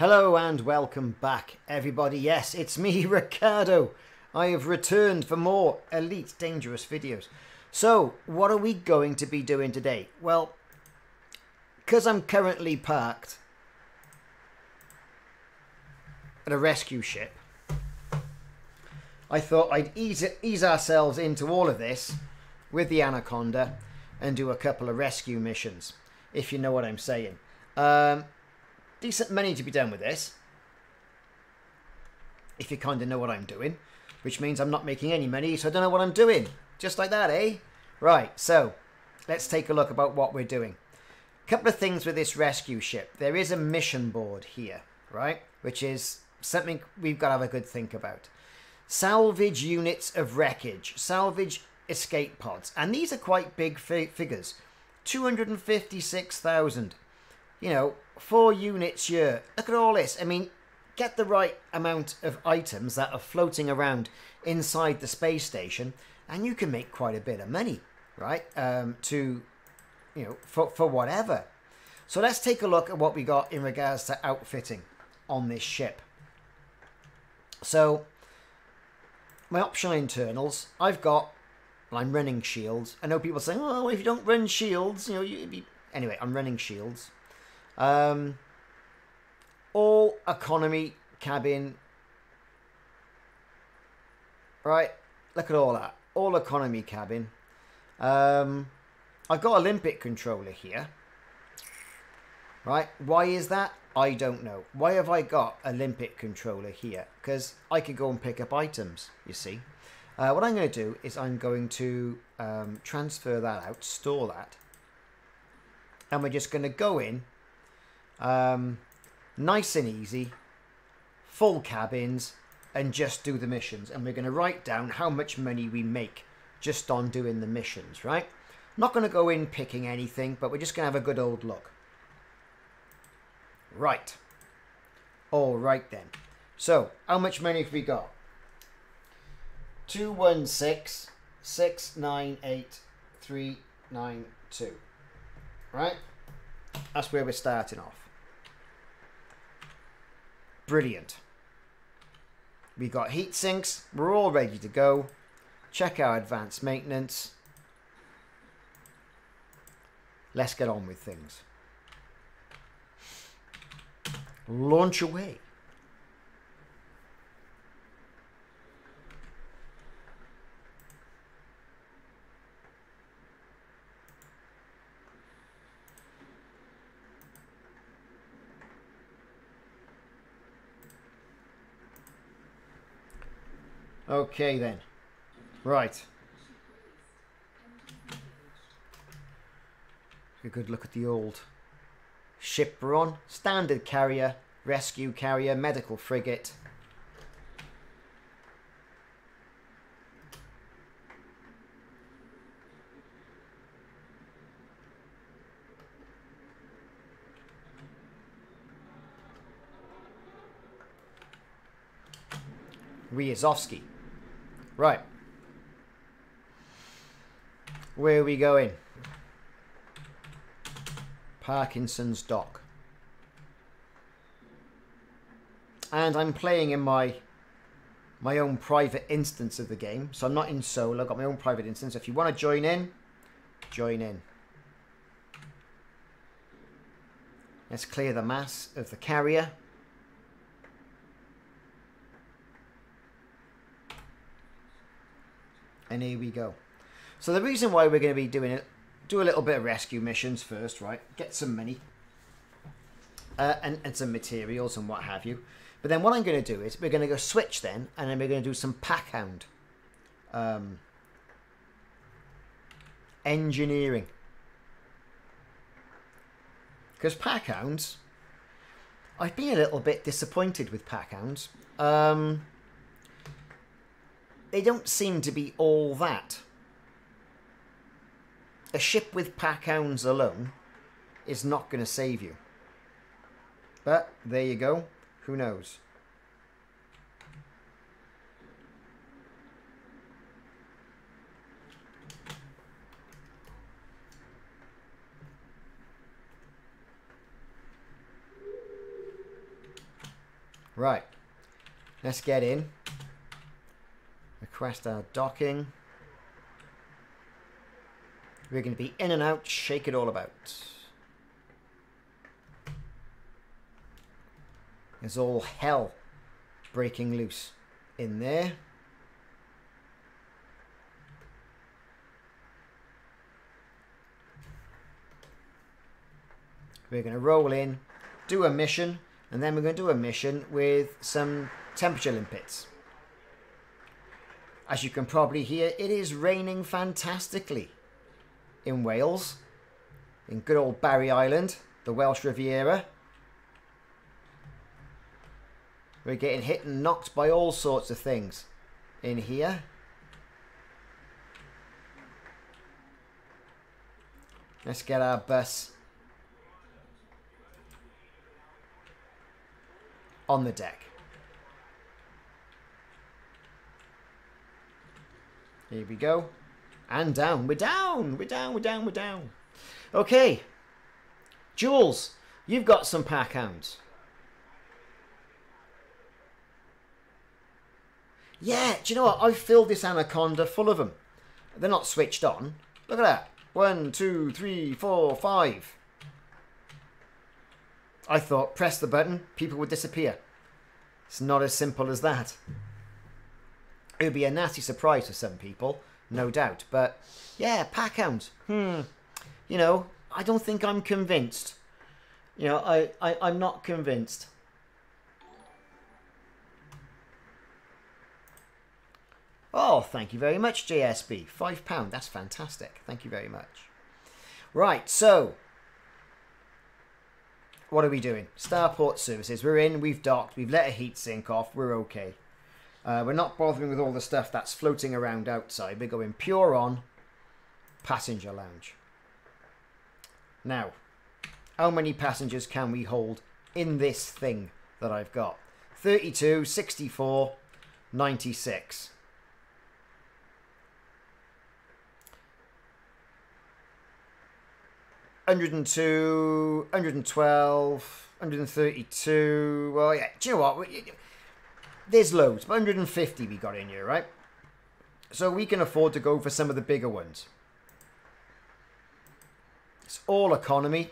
Hello and welcome back, everybody. Yes, it's me, Ricardo. I have returned for more Elite Dangerous videos. So, what are we going to be doing today? Well, because I'm currently parked at a rescue ship, I thought I'd ease ourselves into all of this with the Anaconda and do a couple of rescue missions, if you know what I'm saying. Decent money to be done with this, if you kind of know what I'm doing, which means I'm not making any money, so I don't know what I'm doing. Just like that, eh? Right, so let's take a look about what we're doing. A couple of things with this rescue ship. There is a mission board here, right, which is something we've got to have a good think about. Salvage units of wreckage, salvage escape pods, and these are quite big figures, 256,000. You know, 4 units here. Look at all this. I mean, get the right amount of items that are floating around inside the space station, and you can make quite a bit of money, right? For whatever. So let's take a look at what we got in regards to outfitting on this ship. So my optional internals, I've got, well, I'm running shields. I know people saying, "Oh, if you don't run shields, you know, you'd be." Anyway, I'm running shields. All economy cabin, right? Look at all that. All economy cabin. I've got Olympic controller here, right? Why is that? I don't know. Why have I got Olympic controller here? Because I could go and pick up items, you see. What I'm going to do is I'm going to transfer that out, store that, and we're just going to go in. Nice and easy, full cabins, and just do the missions. And we're going to write down how much money we make just on doing the missions, right? Not going to go in picking anything, but we're just going to have a good old look. Right. All right, then. So, how much money have we got? 216,698,392. Right? That's where we're starting off. Brilliant. We got heat sinks. We're all ready to go. Check our advanced maintenance. Let's get on with things. Launch away. Okay, then. Right. A good look at the old ship we're on. Standard carrier, rescue carrier, medical frigate. Riazowski. Right. Where are we going? Parkinson's Dock. And I'm playing in my own private instance of the game. So I'm not in solo. I've got my own private instance. If you want to join in, join in. Let's clear the mass of the carrier. And here we go. So the reason why we're going to be doing it, do a little bit of rescue missions first, right? Get some money and some materials and what have you. But then what I'm going to do is we're going to go switch then, and then we're going to do some Packhound engineering. Because Packhounds, I've been a little bit disappointed with Packhounds. They don't seem to be all that. A ship with Packhounds alone is not going to save you. But there you go. Who knows? Right. Let's get in. Request our docking. We're going to be in and out, shake it all about. There's all hell breaking loose in there. We're going to roll in, do a mission, and then we're going to do a mission with some temperature limpets. As you can probably hear, it is raining fantastically in Wales, in good old Barry Island, the Welsh Riviera. We're getting hit and knocked by all sorts of things in here. Let's get our bus on the deck. Here we go. And down. We're down. We're down. We're down. We're down. Okay. Jules, you've got some Packhounds. Yeah, do you know what? I've filled this Anaconda full of them. They're not switched on. Look at that. 1, 2, 3, 4, 5. I thought, press the button, people would disappear. It's not as simple as that. It would be a nasty surprise for some people, no doubt. But, yeah, Packhound. You know, I don't think I'm convinced. You know, I'm not convinced. Oh, thank you very much, JSB. £5. That's fantastic. Thank you very much. Right, so... what are we doing? Starport services. We're in. We've docked. We've let a heat sink off. We're okay. We're not bothering with all the stuff that's floating around outside. We're going pure on passenger lounge. Now, how many passengers can we hold in this thing that I've got? 32, 64, 96. $102, $112, $132. Well, yeah. Do you know what? There's loads. But 150 we got in here, right? So we can afford to go for some of the bigger ones. It's all economy.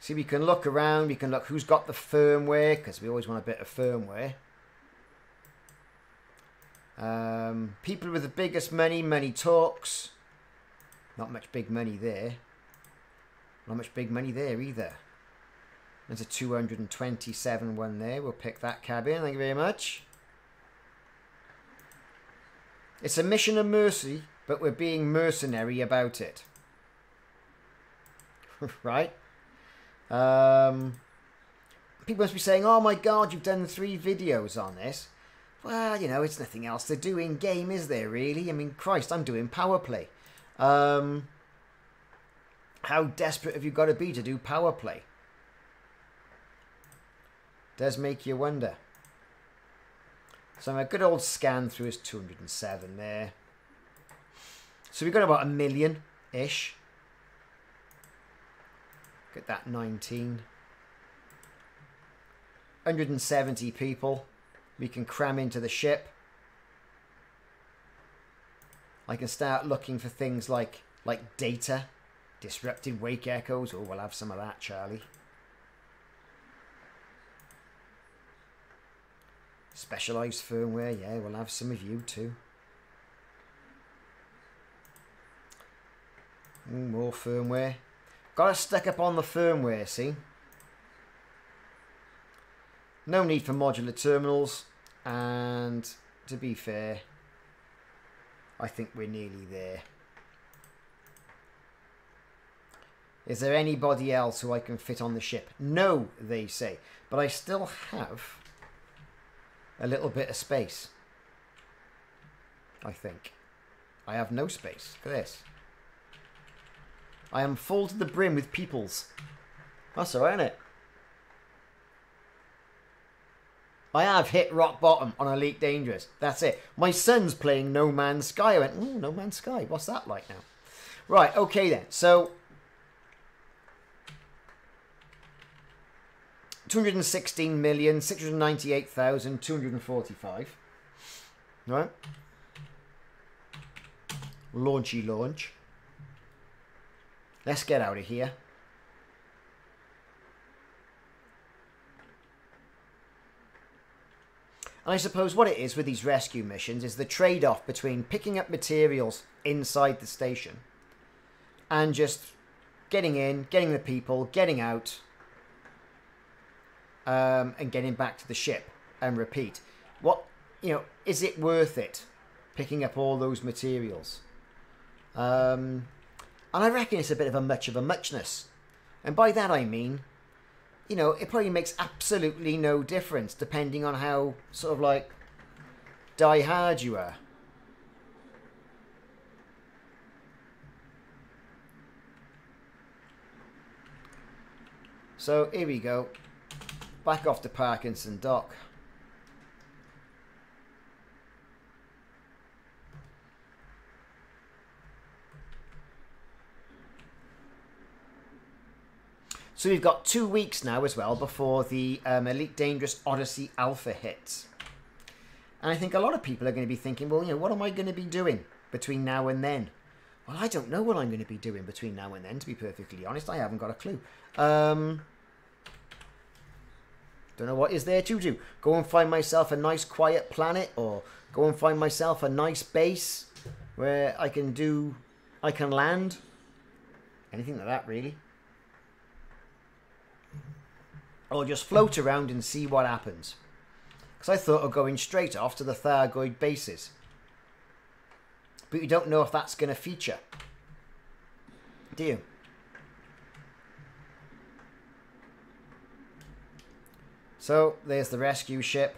See, we can look around. We can look who's got the firmware, because we always want a bit of firmware. People with the biggest money, money talks. Not much big money there. Not much big money there either. There's a 227 one there. We'll pick that cabin. Thank you very much. It's a mission of mercy, but we're being mercenary about it. Right? People must be saying, oh my God, you've done 3 videos on this. Well, you know, it's nothing else to do in game, is there really? I mean, Christ, I'm doing power play. How desperate have you got to be to do power play? Does make you wonder. So a good old scan through is 207 there. So we've got about 1 million-ish. Look at that, 19. 170 people we can cram into the ship. I can start looking for things like data, disrupted wake echoes. Oh, we'll have some of that, Charlie. Specialized firmware. Yeah, we'll have some of you too. More firmware. Got us stuck up on the firmware, see? No need for modular terminals. And to be fair... I think we're nearly there. Is there anybody else who I can fit on the ship? No, they say. But I still have a little bit of space. I think. I have no space. Look at this. I am full to the brim with peoples. That's all right, isn't it? I have hit rock bottom on Elite Dangerous. That's it. My son's playing No Man's Sky. I went, ooh, No Man's Sky. What's that like now? Right, okay then. So, 216,698,245. Right? Launchy launch. Let's get out of here. And I suppose what it is with these rescue missions is the trade-off between picking up materials inside the station and just getting in, getting the people, getting out, and getting back to the ship and repeat. What, you know, is it worth it picking up all those materials? And I reckon it's a bit of a much of a muchness. And by that I mean, you know, it probably makes absolutely no difference depending on how sort of like die hard you are. So here we go, back off to Parkinson Dock. So we've got 2 weeks now as well before the Elite Dangerous Odyssey Alpha hits. And I think a lot of people are going to be thinking, well, you know, what am I going to be doing between now and then? Well, I don't know what I'm going to be doing between now and then, to be perfectly honest. I haven't got a clue. Don't know what is there to do. Go and find myself a nice quiet planet, or go and find myself a nice base where I can do, I can land. Anything like that, really. Or just float around and see what happens. Because I thought of going straight off to the Thargoid bases. But you don't know if that's going to feature. Do you? So, there's the rescue ship.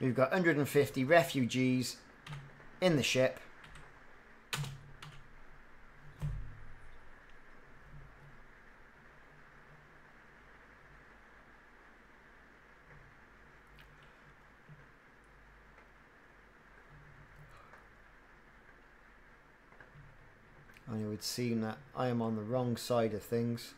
We've got 150 refugees in the ship. And it would seem that I am on the wrong side of things.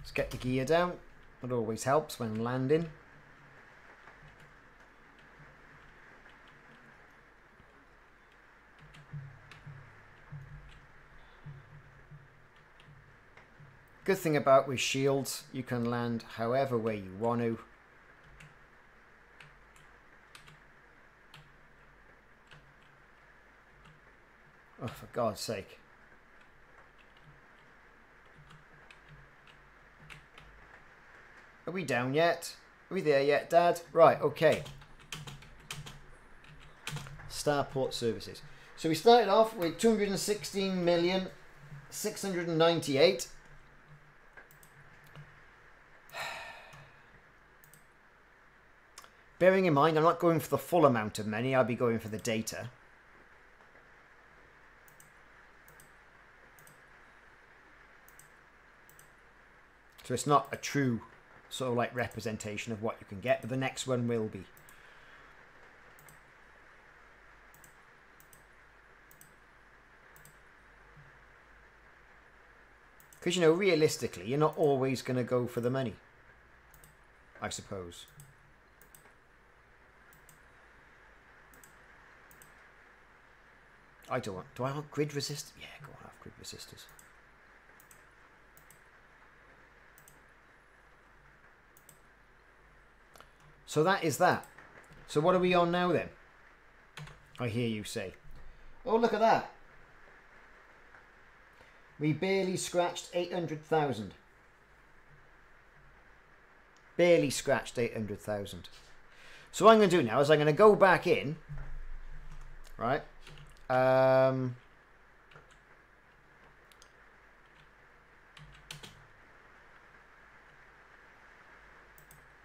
Let's get the gear down. It always helps when landing. Good thing about with shields, you can land however way you want to. Oh, for God's sake. Are we down yet? Are we there yet, Dad? Right, okay. Starport services. So we started off with 216,698,000. Bearing in mind, I'm not going for the full amount of money. I'll be going for the data. So it's not a true sort of like representation of what you can get, but the next one will be. Because, you know, realistically, you're not always going to go for the money, I suppose. I don't want... Do I want grid resistors? Yeah, go on, have grid resistors. So that is that. So what are we on now then? I hear you say. Oh, look at that. We barely scratched 800,000. Barely scratched 800,000. So what I'm going to do now is I'm going to go back in. Right?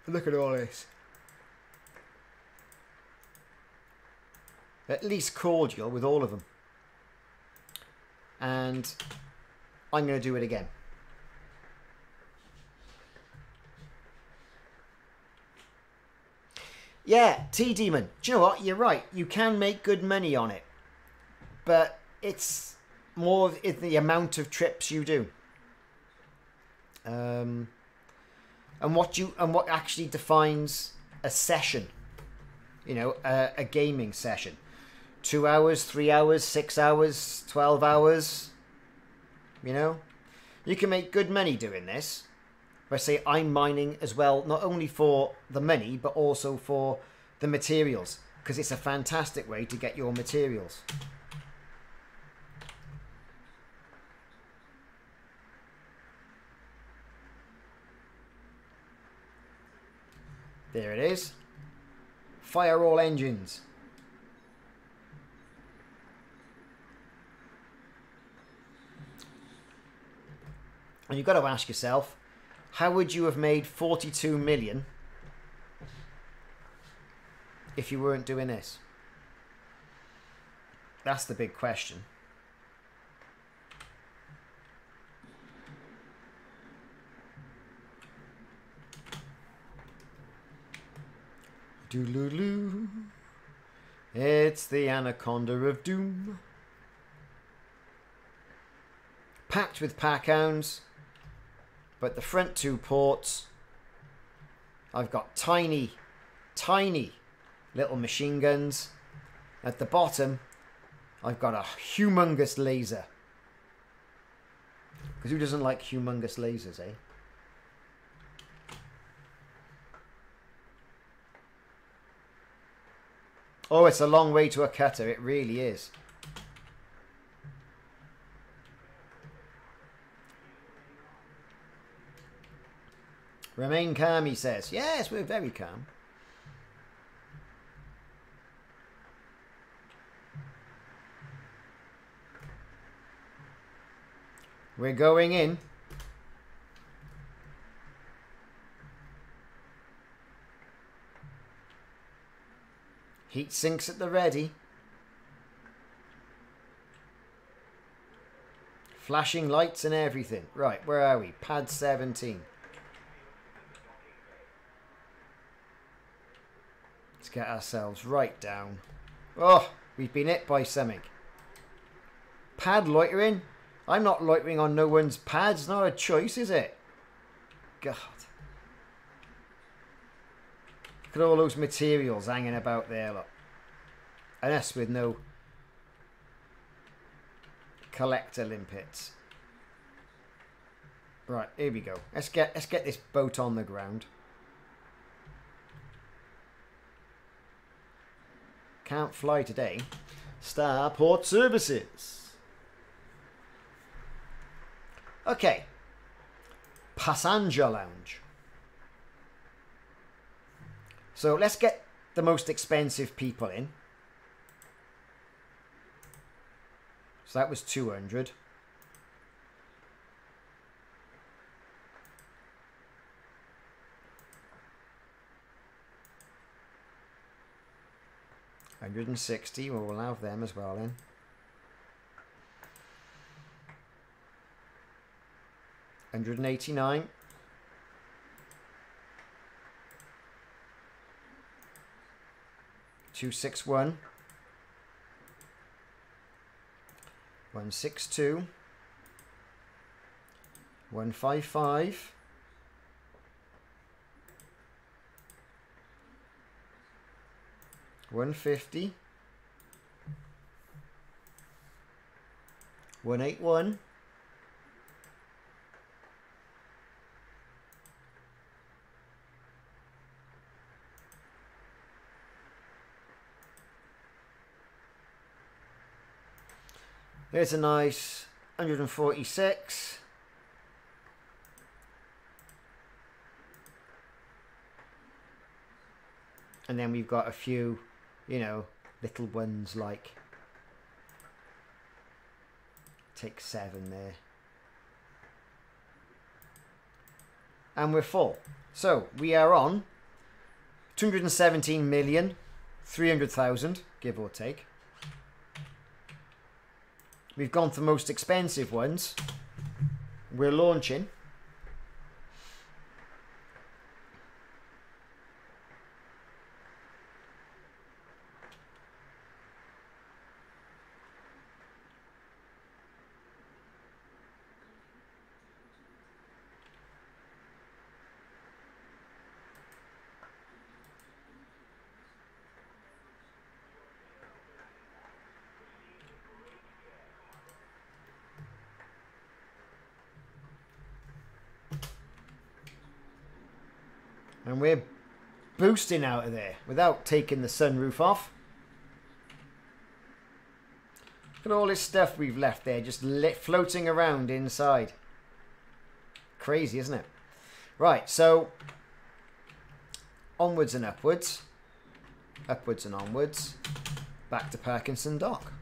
Look at all this. At least cordial with all of them. and I'm going to do it again. Yeah, T-Demon. Do you know what? You're right. You can make good money on it. But it's more of the amount of trips you do. And what actually defines a session. You know, a gaming session. 2 hours, 3 hours, 6 hours, 12 hours. You know? You can make good money doing this. I say I'm mining as well, not only for the money, but also for the materials, because it's a fantastic way to get your materials. There it is. Fire all engines. And you've got to ask yourself, how would you have made 42 million if you weren't doing this? That's the big question. Doodaloo. It's the Anaconda of Doom. Packed with packhounds. But the front two ports, I've got tiny, tiny little machine guns. At the bottom, I've got a humongous laser. Because who doesn't like humongous lasers, eh? Oh, it's a long way to a cutter. It really is. Remain calm, he says. Yes, we're very calm. We're going in. Heat sinks at the ready. Flashing lights and everything. Right, where are we? Pad 17. Let's get ourselves right down. Oh, we've been hit by something. Pad loitering? I'm not loitering on no one's pad. It's not a choice, is it? God. Look at all those materials hanging about there, look. And us with no collector limpets. Right, here we go. Let's get this boat on the ground. Can't fly today. Starport services. Okay. Passenger lounge. So let's get the most expensive people in. So that was 200. £160, well, we'll have them as well then. £189. £261. £162. £155. £150, £181, there's a nice 146. And then we've got a few, you know, little ones like take 7 there. And we're full. So we are on 217,300,000, give or take. We've gone for most expensive ones. We're launching. And we're boosting out of there without taking the sunroof off. Look at all this stuff we've left there just floating around inside. Crazy, isn't it? Right, so onwards and upwards. Upwards and onwards. Back to Parkinson Dock.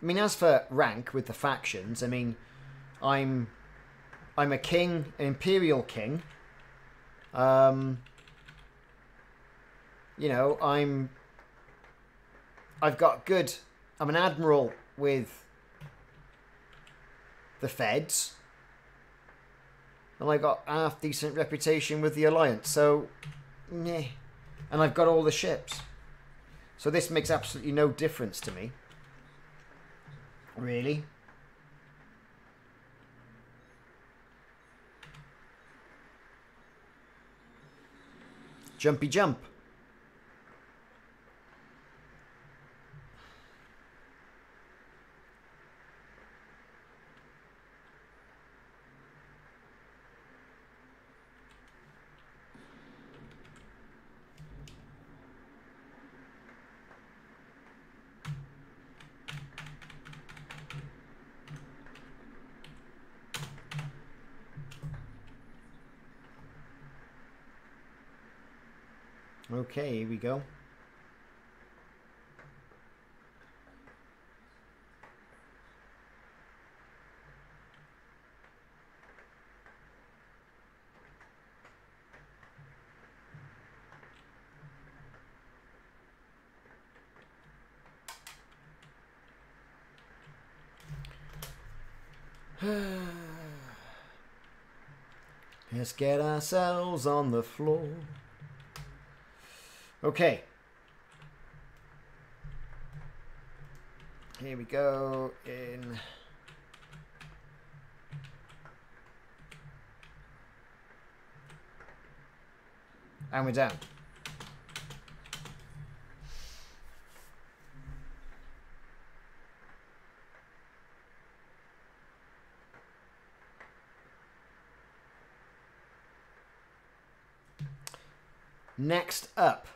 I mean, as for rank with the factions, I mean, I'm a king, an imperial king. You know, I'm an admiral with the Feds. And I got a half decent reputation with the Alliance, so meh. And I've got all the ships. So this makes absolutely no difference to me. Really? Jumpy jump. Okay, here we go. Let's get ourselves on the floor. Okay. Here we go in. And we're down. Next up.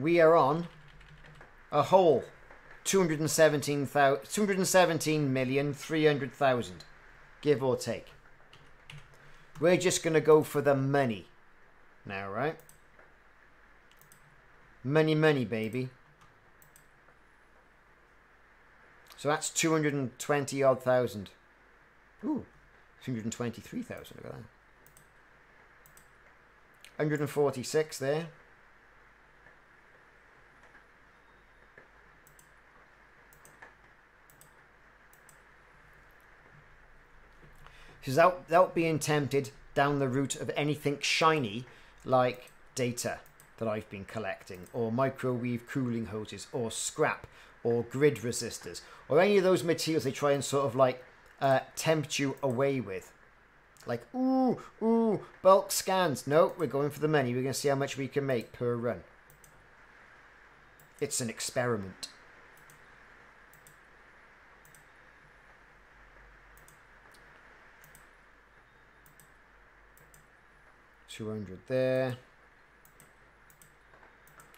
We are on a whole 217,300,000, give or take. We're just going to go for the money now, right? Money, money, baby. So that's 220 odd thousand. Ooh, 223,000, look at that. 146 there. Because without being tempted down the route of anything shiny like data that I've been collecting, or microwave cooling hoses, or scrap, or grid resistors, or any of those materials they try and sort of like tempt you away with. Like, ooh, bulk scans. No, we're going for the money. We're going to see how much we can make per run. It's an experiment. $200 there,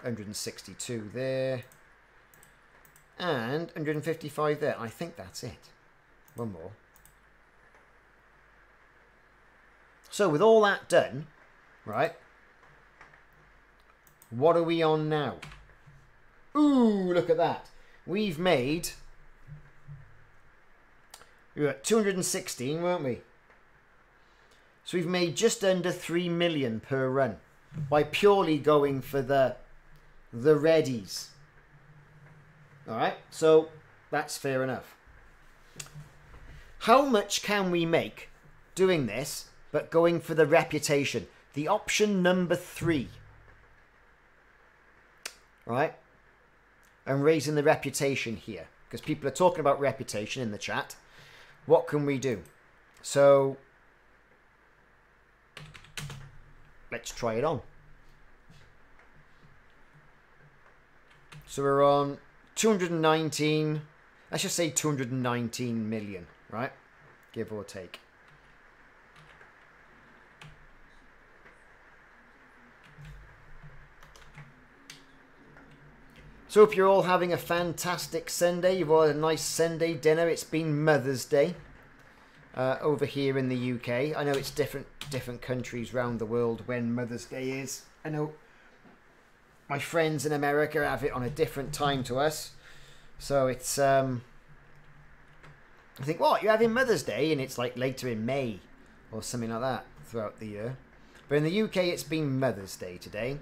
162 there, and 155 there. I think that's it. One more. So with all that done, right, what are we on now? Ooh, look at that. We've made, we were at 216, weren't we? So we've made just under 3 million per run by purely going for the the Reddies. Alright, so that's fair enough. How much can we make doing this, but going for the reputation? The option number 3. Right? I'm raising the reputation here, because people are talking about reputation in the chat. What can we do? So, let's try it on. So we're on 219, let's just say 219 million, right? Give or take. So if you're all having a fantastic Sunday, you've all had a nice Sunday dinner. It's been Mother's Day over here in the UK. I know it's different countries around the world when Mother's Day is. I know my friends in America have it on a different time to us. So it's, I think, what, you're having Mother's Day? And it's like later in May or something like that throughout the year. But in the UK, it's been Mother's Day today.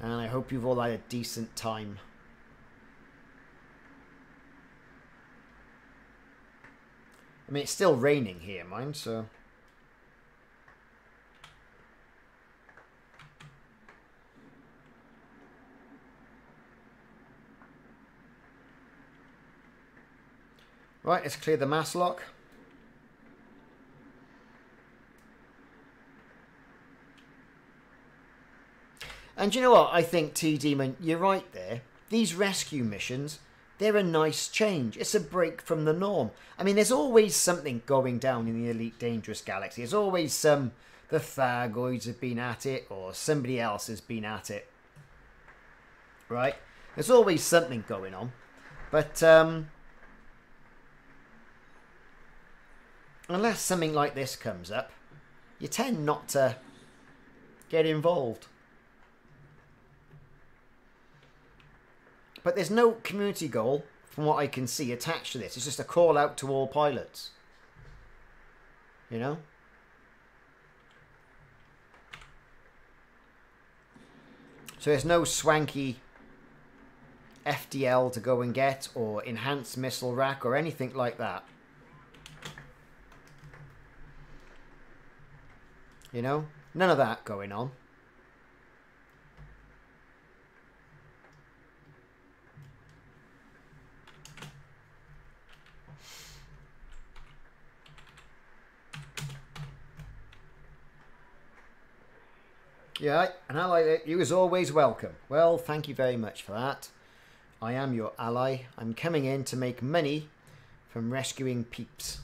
And I hope you've all had a decent time. I mean, it's still raining here, mind, so... Right, let's clear the mass lock. And you know what? I think, T-Demon, you're right there. These rescue missions... they're a nice change. It's a break from the norm. I mean, there's always something going down in the Elite Dangerous Galaxy. There's always some... the Thargoids have been at it, or somebody else has been at it. Right? There's always something going on. But, unless something like this comes up, you tend not to get involved. But there's no community goal, from what I can see, attached to this. It's just a call out to all pilots. You know? So there's no swanky FDL to go and get, or enhanced missile rack, or anything like that. You know? None of that going on. Yeah, an ally, you is always welcome. Well, thank you very much for that. I am your ally. I'm coming in to make money from rescuing peeps.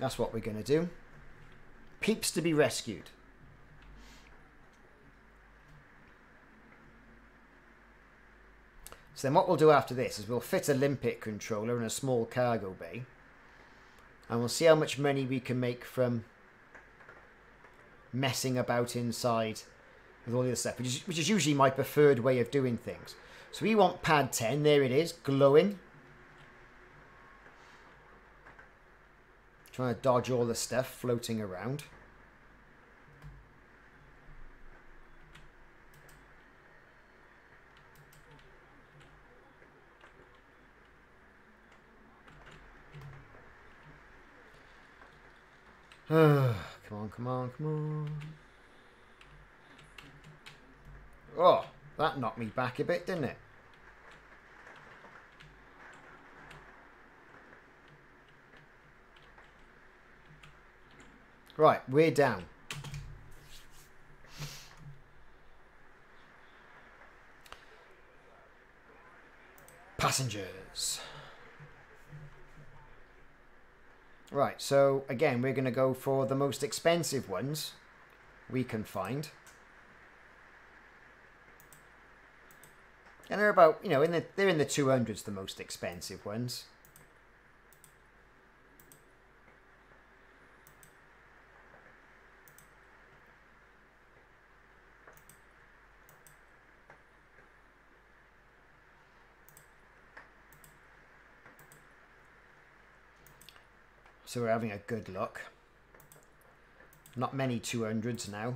That's what we're going to do. Peeps to be rescued. So then what we'll do after this is we'll fit a limpet controller in a small cargo bay. And we'll see how much money we can make from... messing about inside with all the other stuff, which is usually my preferred way of doing things. So we want pad 10. There it is, glowing. Trying to dodge all the stuff floating around. Come on. Oh, that knocked me back a bit, didn't it? Right, we're down. Passengers. Right, so again, we're going to go for the most expensive ones we can find. And they're about, you know, they're in the 200s, the most expensive ones. So we're having a good look. Not many 200s now.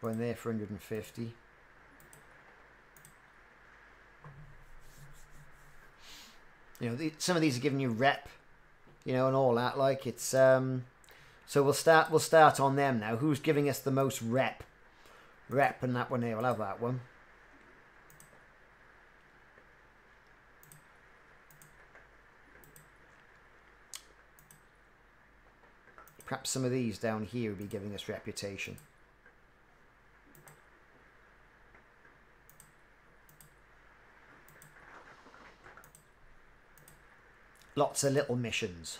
when they're 450. You know, some of these are giving you rep, you know, and all that. Like, it's so we'll start on them now. Who's giving us the most rep? Rep and that one here. We'll have that one. Perhaps some of these down here would be giving us reputation. Lots of little missions.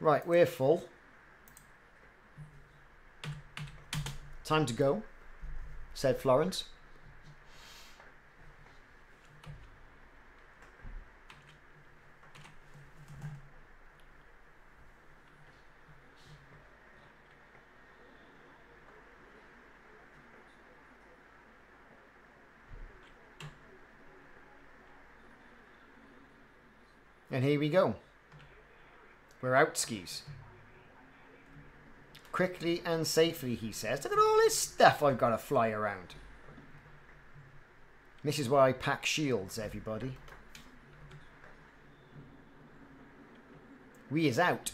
Right, we're full. Time to go, said Florence. And here we go. We're out skis. Quickly and safely, he says. Look at all this stuff I've got to fly around. This is why I pack shields, everybody. We is out.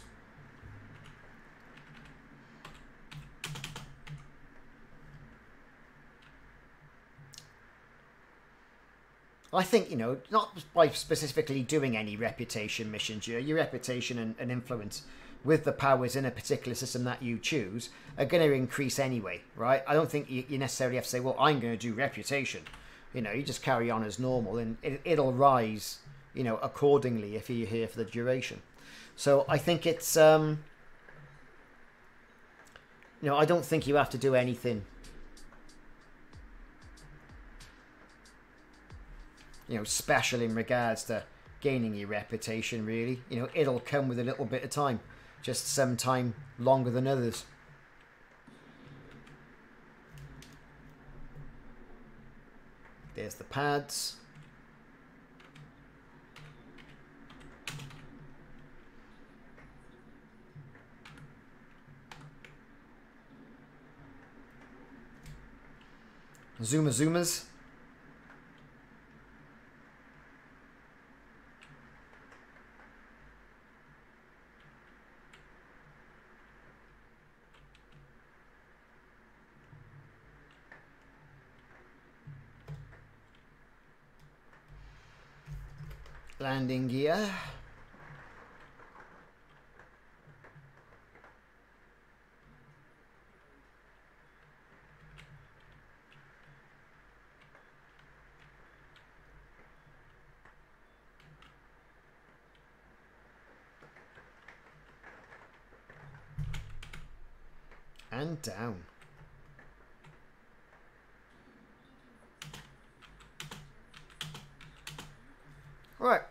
I think, you know, not by specifically doing any reputation missions, your reputation and influence with the powers in a particular system that you choose are going to increase anyway, right? I don't think you necessarily have to say, well, I'm going to do reputation. You know, you just carry on as normal and it'll rise, you know, accordingly if you're here for the duration. So I think it's, you know, I don't think you have to do anything. You know, special in regards to gaining your reputation, really. You know, it'll come with a little bit of time. Just some time longer than others. There's the pads. Zoomers. Landing gear. And down. Right.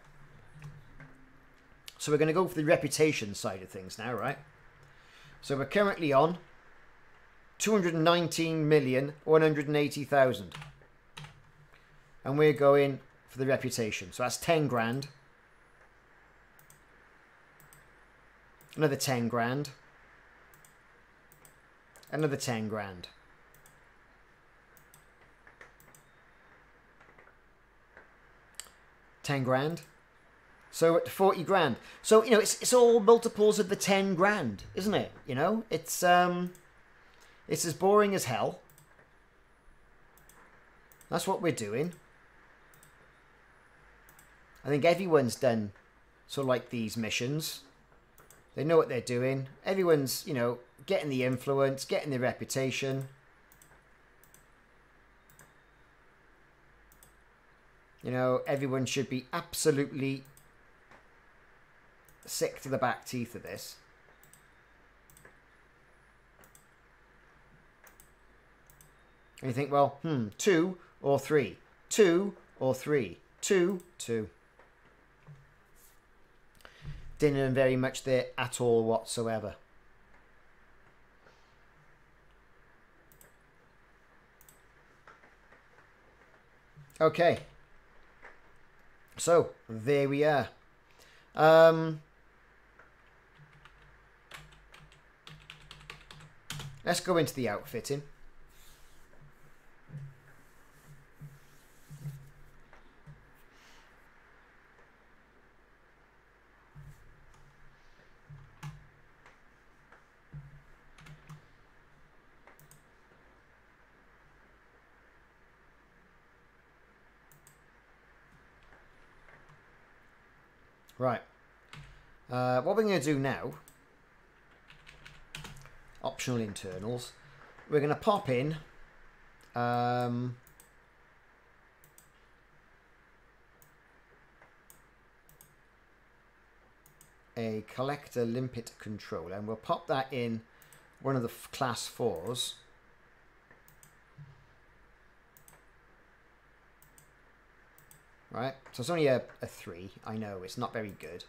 So we're going to go for the reputation side of things now, right? So we're currently on 219,180,000. And we're going for the reputation. So that's 10 grand. Another 10 grand. Another 10 grand. So at 40 grand. So, you know, it's all multiples of the 10 grand, isn't it? You know, it's as boring as hell. That's what we're doing. I think everyone's done sort of like these missions. They know what they're doing. Everyone's, you know, getting the influence, getting the reputation. You know, everyone should be absolutely sick to the back teeth of this. And you think, well, two or three, two or three, two. Didn't earn very much there at all whatsoever. Okay. So, there we are. Let's go into the outfitting. Right. What we're going to do now, optional internals, we're going to pop in a collector limpet controller, and we'll pop that in one of the class 4s. Right, so it's only a 3. I know it's not very good.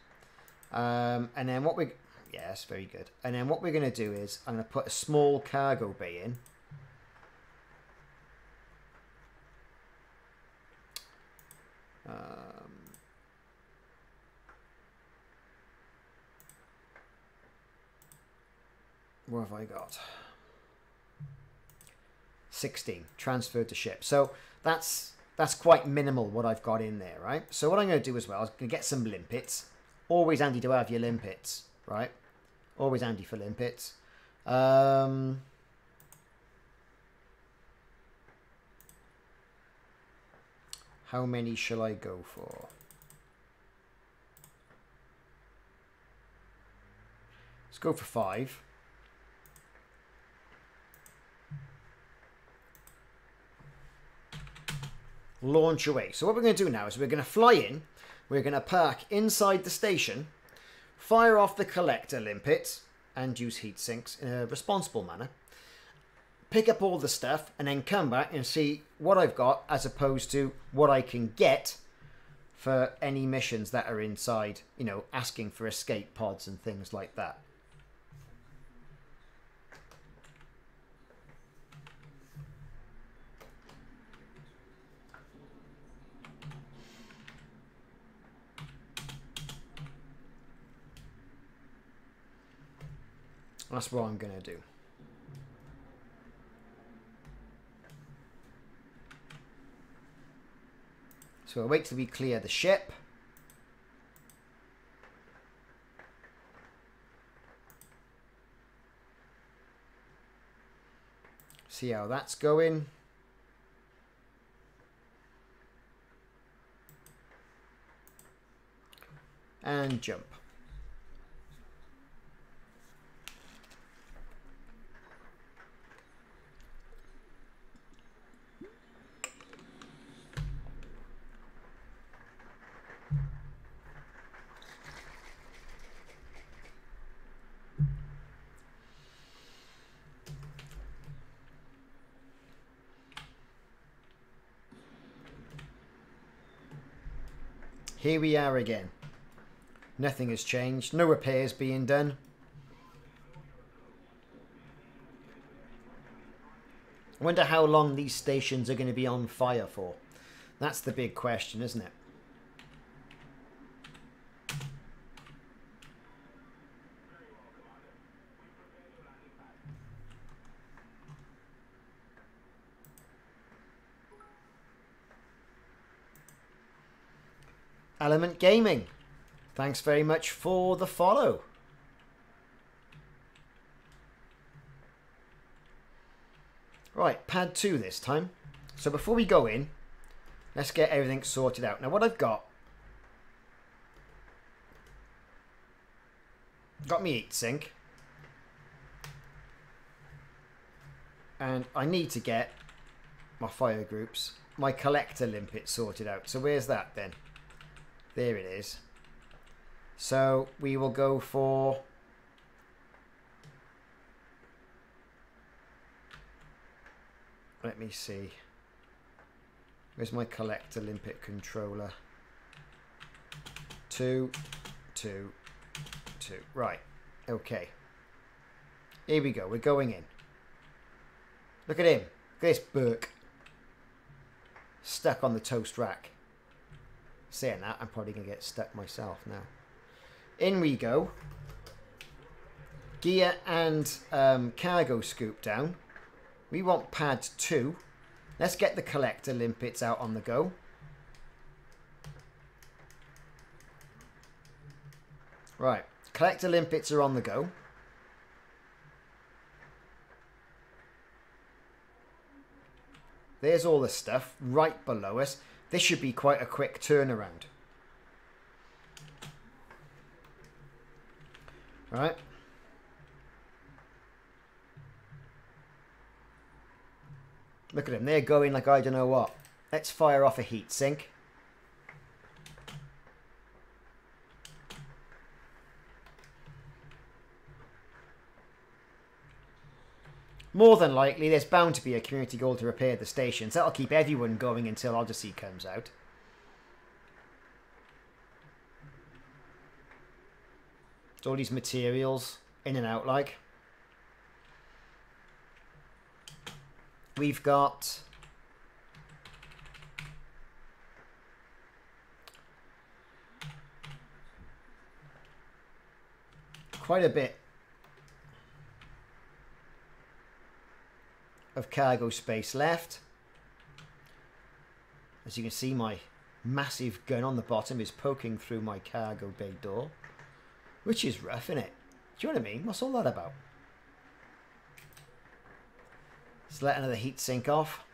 And then what we, yeah, it's very good. And then what we're going to do is I'm going to put a small cargo bay in. What have I got? 16 transferred to ship. So that's quite minimal what I've got in there, right? So what I'm going to do as well is I'm going to get some limpets. Always handy to have your limpets, right? Always handy for limpets. How many shall I go for? Let's go for 5. Launch away. So what we're going to do now is we're going to fly in, we're going to park inside the station, fire off the collector limpets and use heat sinks in a responsible manner, pick up all the stuff and then come back and see what I've got as opposed to what I can get for any missions that are inside, you know, asking for escape pods and things like that. That's what I'm going to do. So I'll wait till we clear the ship. See how that's going. And jump. Here we are again. Nothing has changed. No repairs being done. I wonder how long these stations are going to be on fire for. That's the big question, isn't it? Element Gaming, thanks very much for the follow. Right, pad 2 this time. So before we go in, let's get everything sorted out. Now what I've got me heat sink. And I need to get my fire groups, my collector limpet sorted out. So where's that then? There it is. So we will go for let me see. Where's my collector limpet controller? 2, 2, 2. Right. Okay. Here we go. We're going in. Look at him. Look at this Burke. Stuck on the toast rack. Saying that, I'm probably going to get stuck myself now. In we go. Gear and cargo scoop down. We want pad 2. Let's get the collector limpets out on the go. Right, collector limpets are on the go. There's all the stuff right below us. This should be quite a quick turnaround. Right. Look at them. They're going like I don't know what. Let's fire off a heat sink. More than likely, there's bound to be a community goal to repair the stations. That'll keep everyone going until Odyssey comes out. It's all these materials in and out like. We've got quite a bit of cargo space left. As you can see, my massive gun on the bottom is poking through my cargo bay door, which is rough, isn't it? Do you know what I mean? What's all that about? Let's let another heat sink off.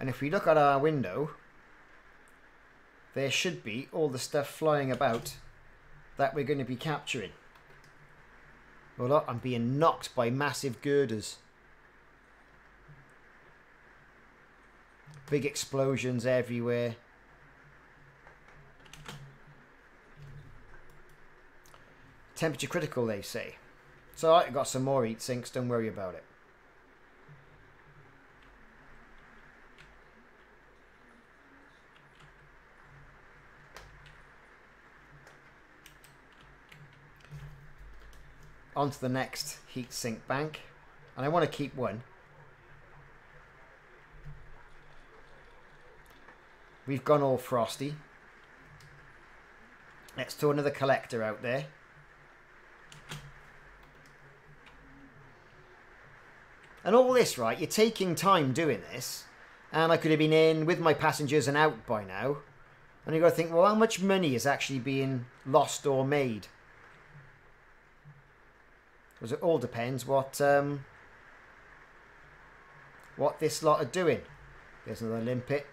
And if we look at our window, there should be all the stuff flying about that we're going to be capturing. Well, look, I'm being knocked by massive girders. Big explosions everywhere. Temperature critical, they say. So I've got some more heat sinks, don't worry about it. On to the next heat sink bank. And I want to keep one. We've gone all frosty. Let's throw another collector out there. And all this, right, you're taking time doing this, and I could have been in with my passengers and out by now. And you've got to think, well, how much money is actually being lost or made? Because it all depends what this lot are doing. There's another limpet.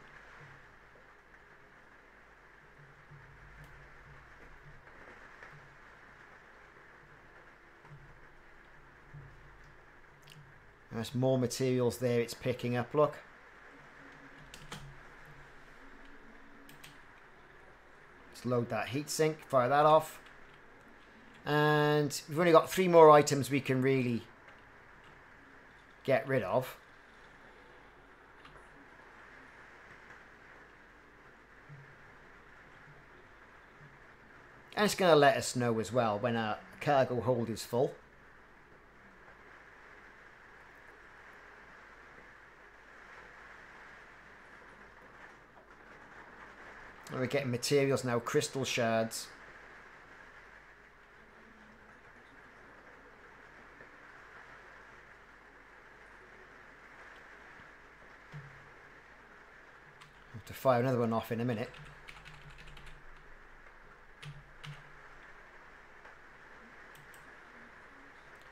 There's more materials there it's picking up, look. Let's load that heatsink, fire that off. And we've only got 3 more items we can really get rid of. And it's going to let us know as well when our cargo hold is full. We're getting materials now, crystal shards. I have to fire another one off in a minute.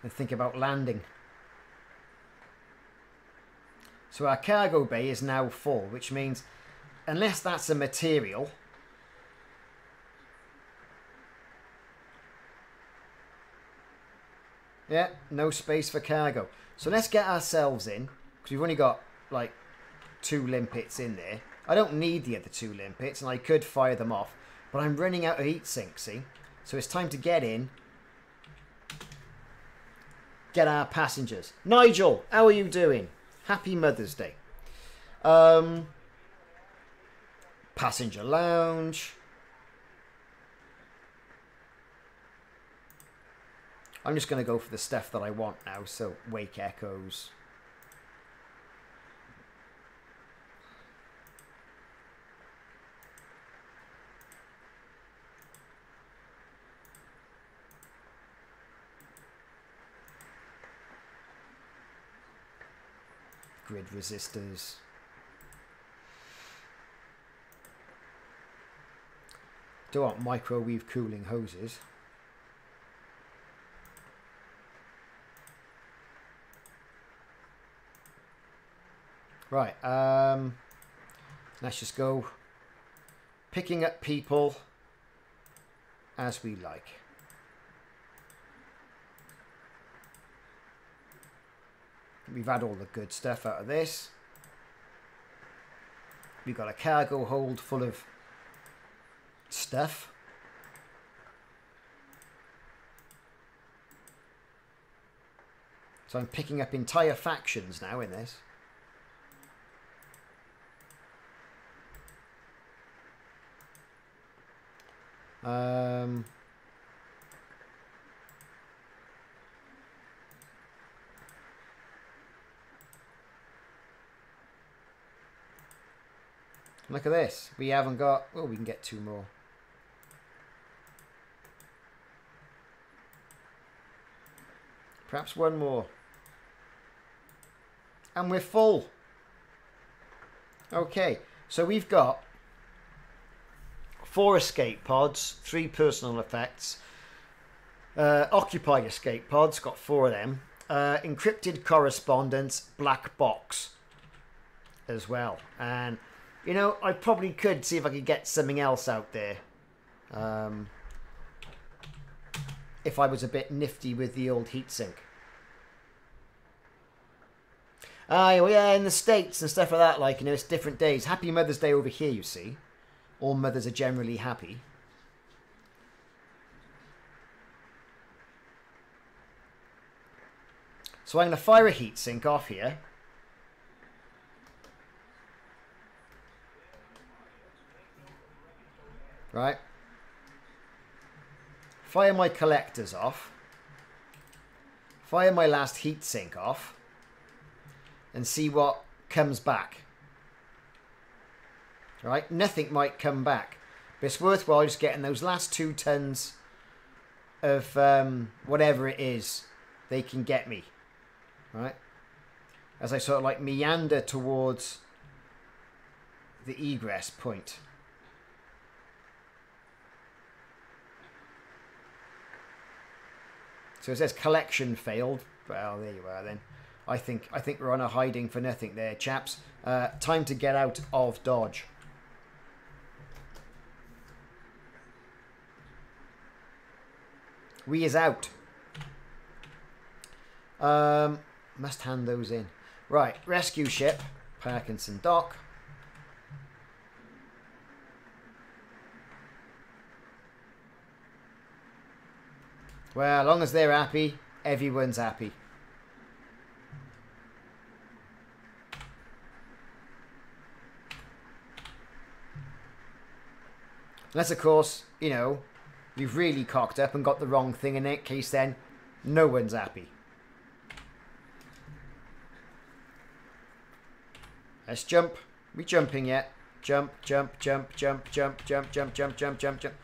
And think about landing. So our cargo bay is now full, which means unless that's a material, yeah, no space for cargo. So let's get ourselves in, because we've only got like 2 limpets in there. I don't need the other 2 limpets, and I could fire them off, but I'm running out of heat sink, see? So it's time to get in, get our passengers. Nigel, how are you doing? Happy Mother's Day. Passenger lounge. I'm just going to go for the stuff that I want now, so wake echoes. Grid resistors. Do I want microwave cooling hoses? Right, let's just go picking up people as we like. We've had all the good stuff out of this. We've got a cargo hold full of stuff. So I'm picking up entire factions now in this. Look at this. We haven't got... well, we can get two more. Perhaps one more. And we're full. Okay. So we've got 4 escape pods, 3 personal effects. Occupied escape pods, got 4 of them. Encrypted correspondence, black box as well. And... you know, I probably could see if I could get something else out there. If I was a bit nifty with the old heatsink. Oh yeah, in the States and stuff like that, like, you know, it's different days. Happy Mother's Day over here, you see. All mothers are generally happy. So I'm going to fire a heatsink off here. Right. Fire my collectors off. Fire my last heat sink off. And see what comes back. Right. Nothing might come back. But it's worthwhile just getting those last 2 tons of whatever it is they can get me. Right. As I sort of like meander towards the egress point. So it says collection failed. Well, there you are then. I think we're on a hiding for nothing there, chaps. Time to get out of Dodge. We is out. Must hand those in. Right, rescue ship, Parkinson Dock. Well, as long as they're happy, everyone's happy. Unless, of course, you know, you've really cocked up and got the wrong thing in it, case then, no one's happy. Let's jump. Are we jumping yet? Jump, jump, jump, jump, jump, jump, jump, jump, jump, jump, jump.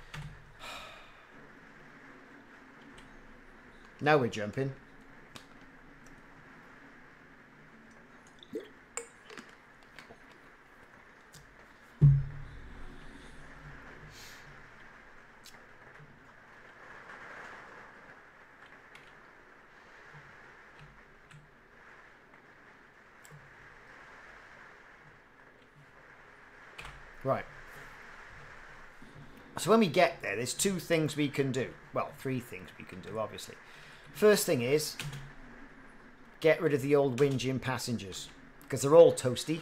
Now we're jumping. Right. So when we get there, there's 2 things we can do. Well, 3 things we can do, obviously. First thing is, get rid of the old whinging passengers, because they're all toasty.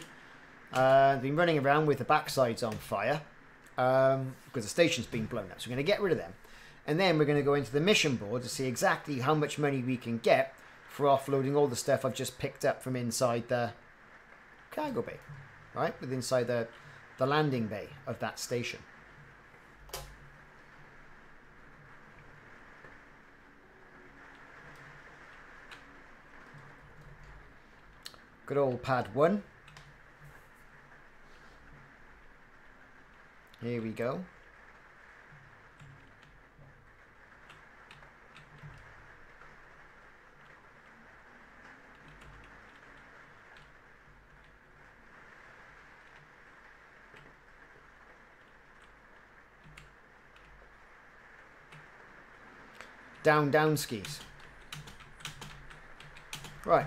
They've been running around with the backsides on fire, because the station's been blown up. So we're going to get rid of them. And then we're going to go into the mission board to see exactly how much money we can get for offloading all the stuff I've just picked up from inside the cargo bay, right? With inside the landing bay of that station. Good old pad one. Here we go. Down skis. Right.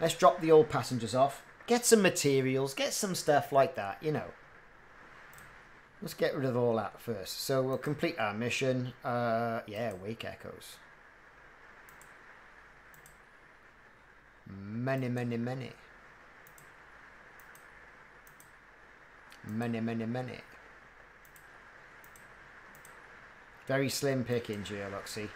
Let's drop the old passengers off. Get some materials. Get some stuff like that, you know. Let's get rid of all that first. So we'll complete our mission. Yeah, wake echoes. Many. Many. Very slim pickings here, look, see.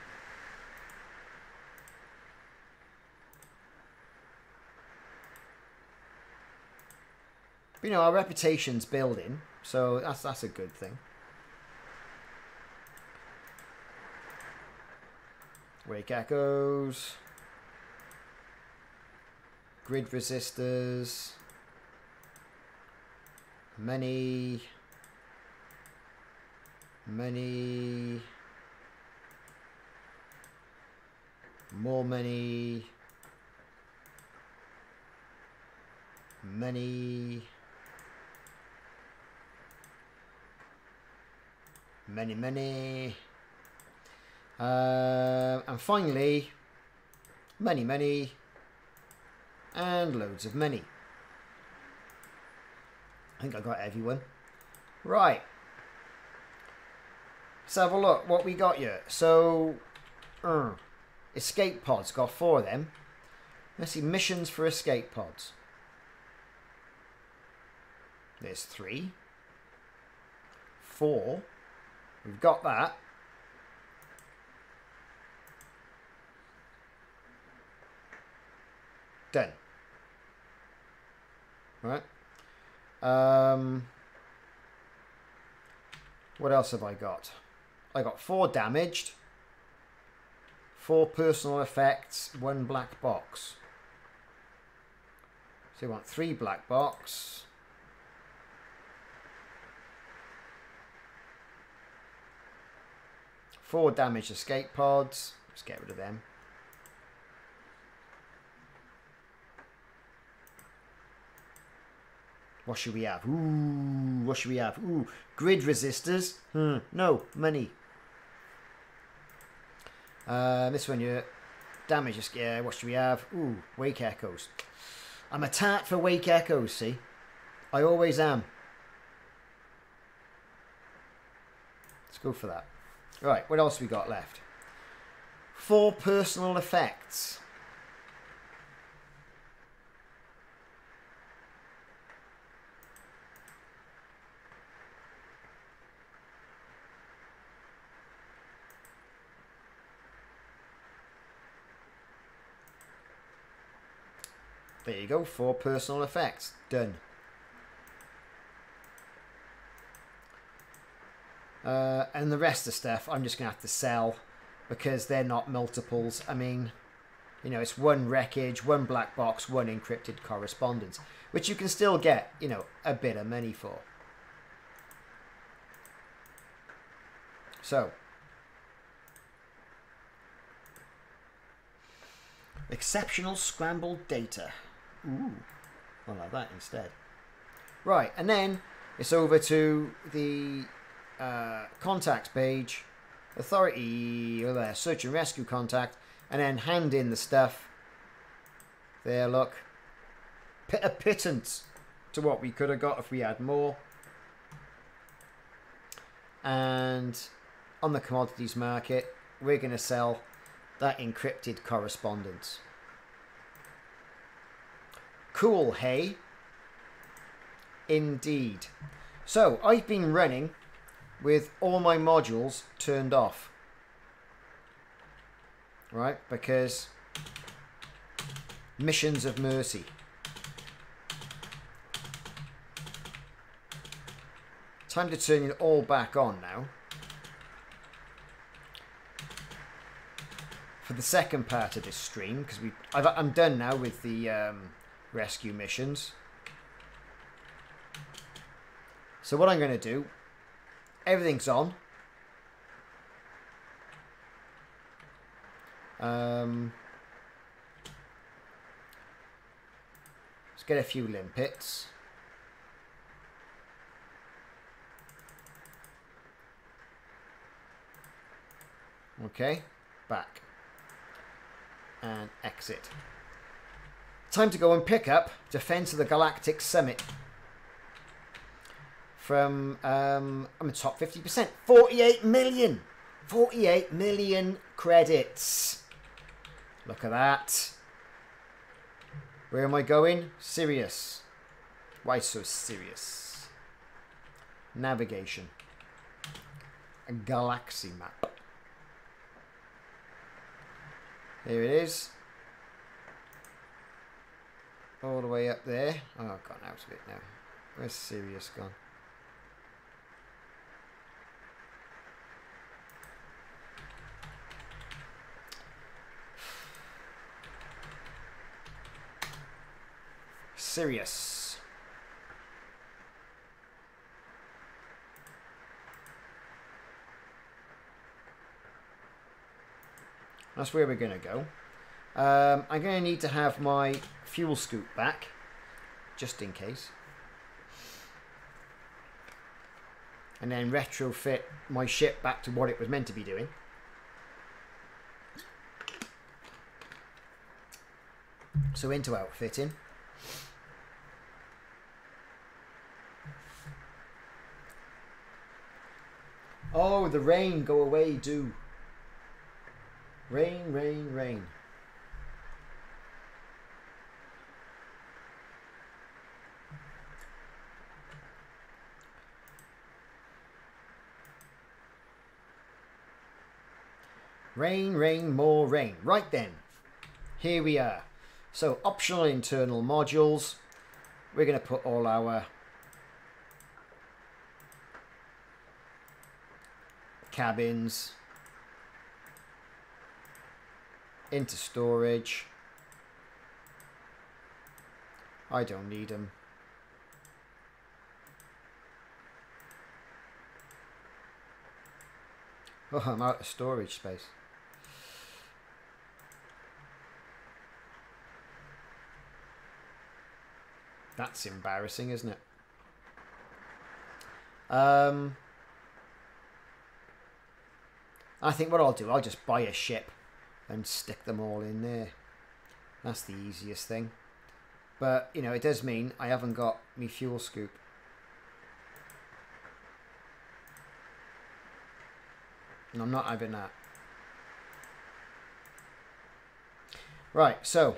But, you know, our reputation's building, so that's a good thing. Wake echoes. Grid resistors. Many. More many. Many. And finally, many. And loads of many. I think I got everyone. Right. Let's have a look what we got here. So, escape pods. Got 4 of them. Let's see, missions for escape pods. There's 3. 4. We've got that. Done. Right. What else have I got? I got 4 damaged, 4 personal effects, 1 black box. So we want 3 black box. Four damaged escape pods. Let's get rid of them. What should we have? Ooh, grid resistors. No, money. This one here, damage escape. Yeah, what should we have? Ooh, wake echoes. I'm a tart for wake echoes. See, I always am. Let's go for that. Right, what else we got left? 4 personal effects. There you go, 4 personal effects. Done. And the rest of the stuff I'm just going to have to sell because they're not multiples. I mean, you know, it's 1 wreckage, 1 black box, 1 encrypted correspondence, which you can still get, you know, a bit of money for. So, exceptional scrambled data. Ooh, I'll have that instead. Right, and then it's over to the contacts page, authority, search and rescue contact, and then hand in the stuff. There, look. A pittance to what we could have got if we had more. And on the commodities market, we're going to sell that encrypted correspondence. Cool, hey? Indeed. So, I've been running with all my modules turned off, right? Because missions of mercy. Time to turn it all back on now for the second part of this stream, because I'm done now with the rescue missions. So what I'm going to do, everything's on. Let's get a few limpets. Okay, back. And exit. Time to go and pick up Defense of the Galactic Summit. From, I'm in top 50%. 48 million! 48 million credits. Look at that. Where am I going? Sirius. Why so serious? Navigation. A galaxy map. There it is. All the way up there. Oh, I've gone out of it now. Where's Sirius gone? Sirius. That's where we're going to go. I'm going to need to have my fuel scoop back, just in case. And then retrofit my ship back to what it was meant to be doing. So into outfitting. Oh, the rain, go away, do. Rain, rain, rain. Rain, rain, more rain. Right then. Here we are. So, optional internal modules. We're going to put all our cabins into storage. I don't need them. Oh, I'm out of storage space. That's embarrassing, isn't it? I think what I'll do, I'll just buy a ship and stick them all in there. That's the easiest thing. But, you know, it does mean I haven't got me fuel scoop. And I'm not having that. Right, so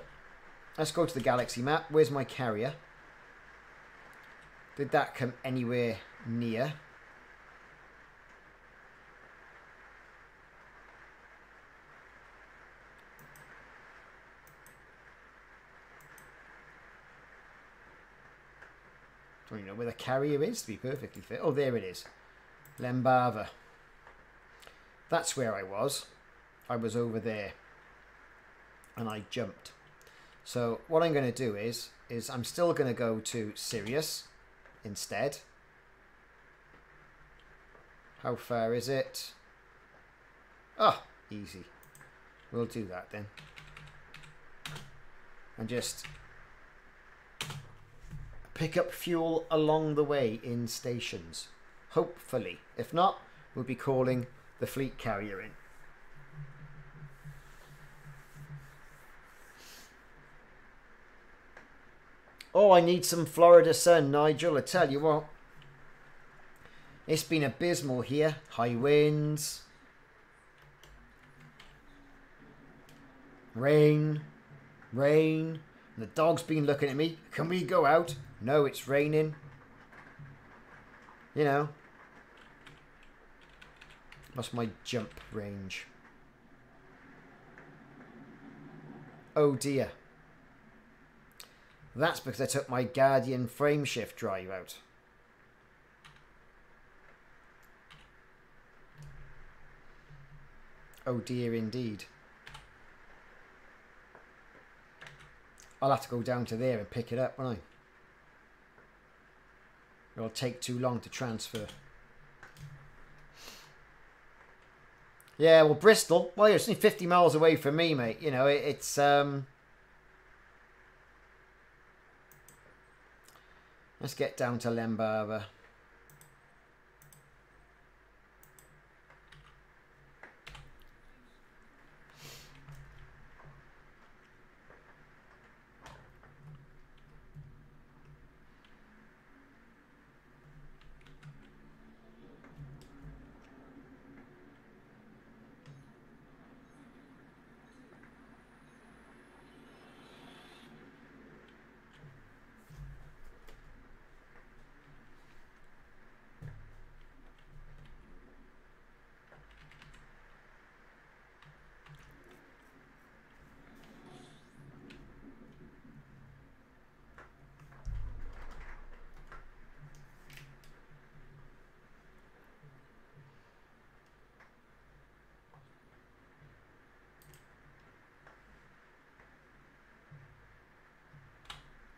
let's go to the galaxy map. Where's my carrier? Did that come anywhere near? Don't even know where the carrier is, to be perfectly fair. Oh, there it is. Lembava. That's where I was. I was over there. And I jumped. So what I'm going to do is I'm still going to go to Sirius instead. How far is it? Oh, easy. We'll do that then. And just pick up fuel along the way in stations. Hopefully. If not, we'll be calling the fleet carrier in. Oh, I need some Florida sun, Nigel. I tell you what. It's been abysmal here. High winds. Rain. Rain. The dog's been looking at me. Can we go out? No, it's raining. You know. What's my jump range? Oh dear. That's because I took my Guardian frameshift drive out. Oh dear indeed. I'll have to go down to there and pick it up, won't I? It'll take too long to transfer. Yeah, well, Bristol, well, it's only 50 miles away from me, mate. You know, it's let's get down to Lembava.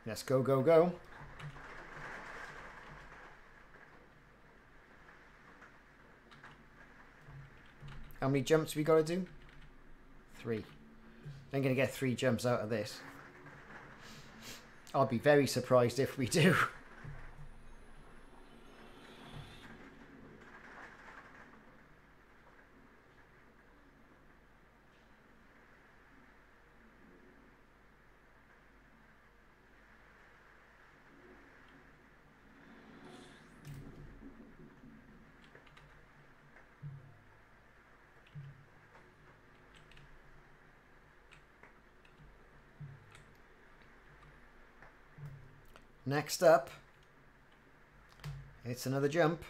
Yes, go, go, go. How many jumps we gotta do? 3. I'm gonna get 3 jumps out of this. I'll be very surprised if we do. Next up, it's another jump.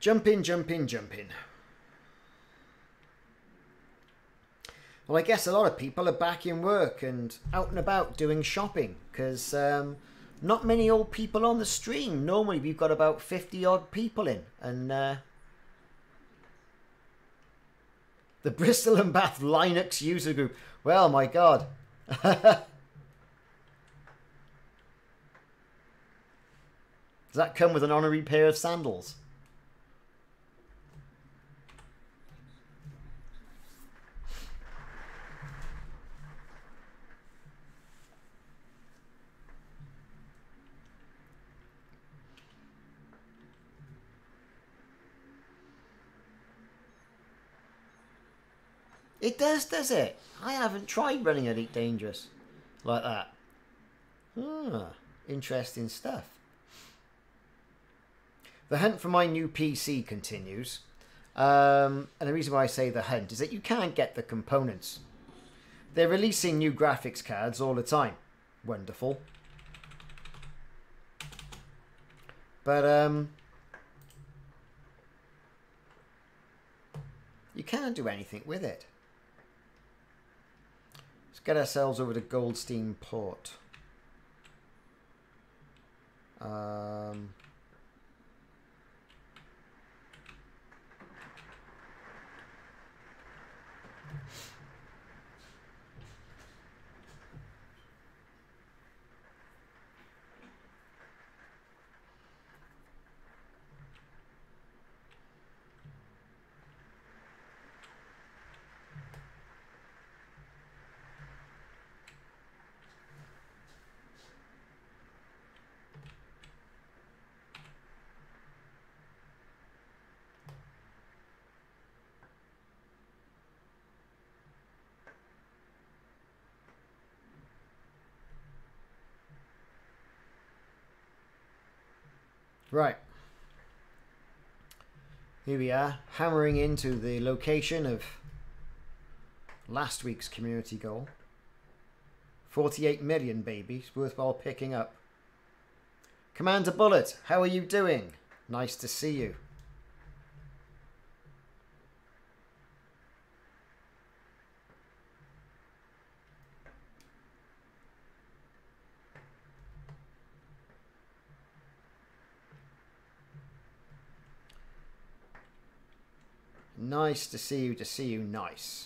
Jump in, jump in, jump in. Well, I guess a lot of people are back in work and out and about doing shopping because not many old people on the stream. Normally we've got about 50-odd people in. And the Bristol and Bath Linux User Group. Well, my God. Does that come with an honorary pair of sandals? It does it? I haven't tried running Elite Dangerous like that. Interesting stuff. The hunt for my new PC continues. And the reason why I say the hunt is that you can't get the components. They're releasing new graphics cards all the time. Wonderful. But, you can't do anything with it. Let's get ourselves over to Goldstein Port. Right, here we are, hammering into the location of last week's community goal. 48 million babies, worthwhile picking up. Commander Bullet, how are you doing? Nice to see you. Nice to see you, nice.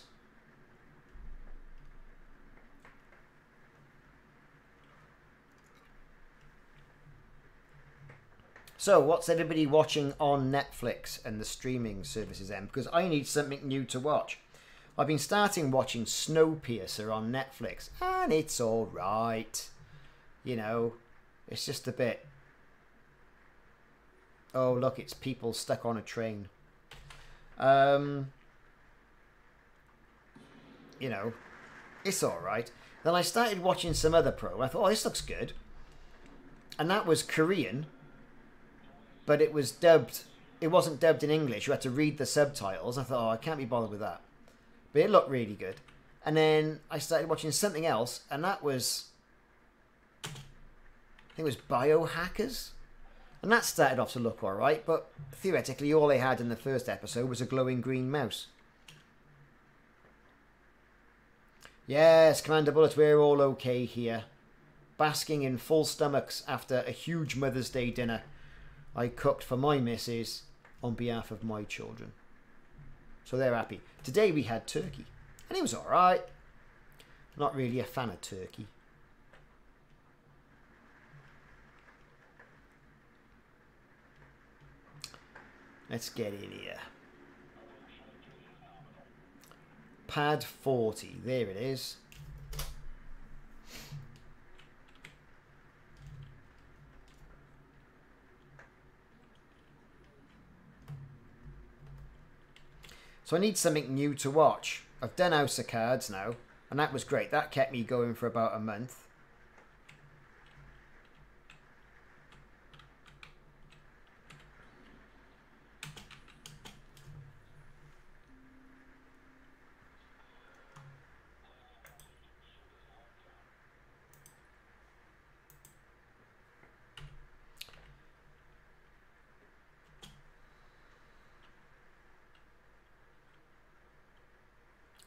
So, what's everybody watching on Netflix and the streaming services then? Because I need something new to watch. I've been starting watching Snowpiercer on Netflix, and it's alright. You know, it's just a bit... Oh, look, it's people stuck on a train. You know, it's alright. Then I started watching some other pro. I thought, oh, this looks good. And that was Korean, but it was dubbed. It wasn't dubbed in English. You had to read the subtitles. I thought, oh, I can't be bothered with that. But it looked really good. And then I started watching something else, and that was, I think it was Biohackers. And that started off to look alright, but theoretically all they had in the first episode was a glowing green mouse. Yes, Commander Bullet, we're all okay here. Basking in full stomachs after a huge Mother's Day dinner I cooked for my missus on behalf of my children. So they're happy. Today we had turkey, and it was alright. Not really a fan of turkey. Let's get in here. Pad 40. There it is. So I need something new to watch. I've done House of Cards now, and that was great. That kept me going for about a month.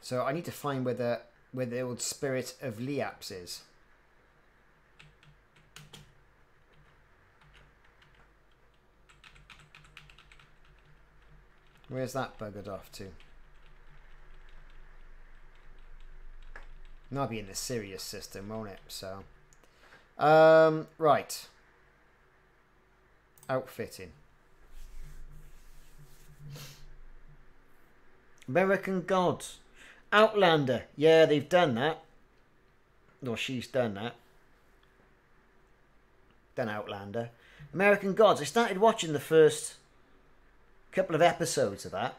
So I need to find where the old Spirit of Laelaps is. Where's that buggered off to? That'll be in the Sirius system, won't it? So, right. Outfitting. American Gods. Outlander. Yeah, they've done that. Or she's done that. Done Outlander. American Gods. I started watching the first couple of episodes of that.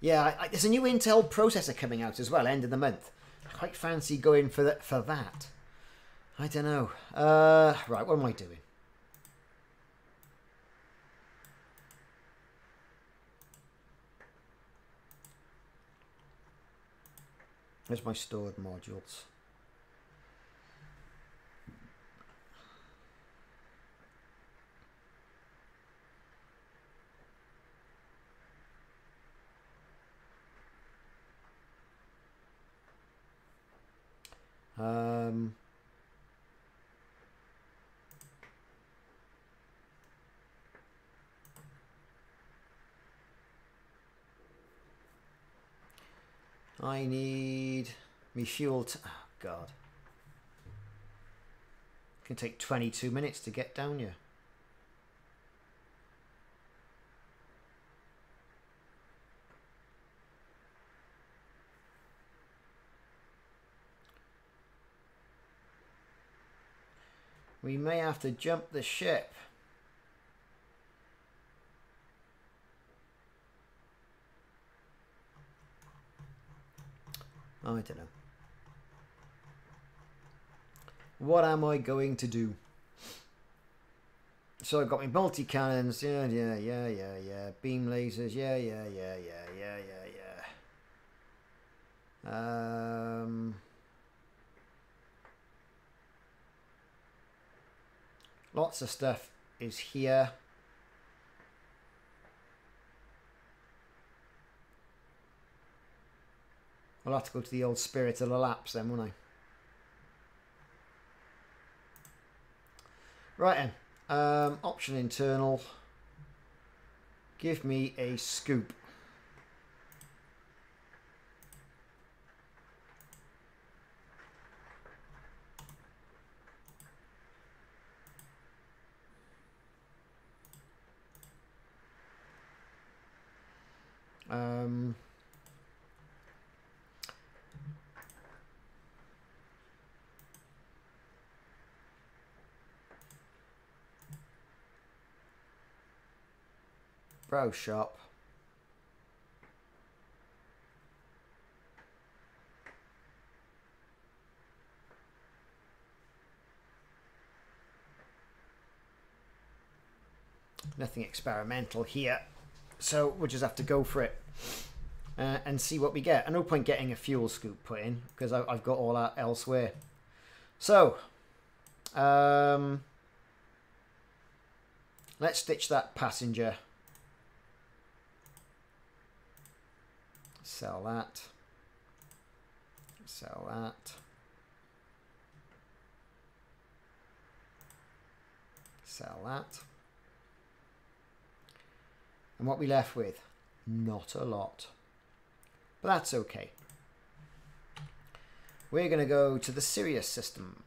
Yeah, there's a new Intel processor coming out as well, end of the month. I quite fancy going for, for that. I don't know. Right, what am I doing? There's my stored modules. I need me fuel to... Oh, God. It can take 22 minutes to get down here. We may have to jump the ship. I don't know. What am I going to do? So I've got my multi-cannons, yeah. Beam lasers, yeah. Lots of stuff is here. I'll have to go to the old Spirit of Laelaps then, won't I? Right then, option internal, give me a scoop. Pro shop. Nothing experimental here, so we'll just have to go for it and see what we get. And no point getting a fuel scoop put in because I've got all that elsewhere. So let's stitch that passenger. Sell that. Sell that. Sell that. And what we left with? Not a lot. But that's okay. We're going to go to the Sirius system.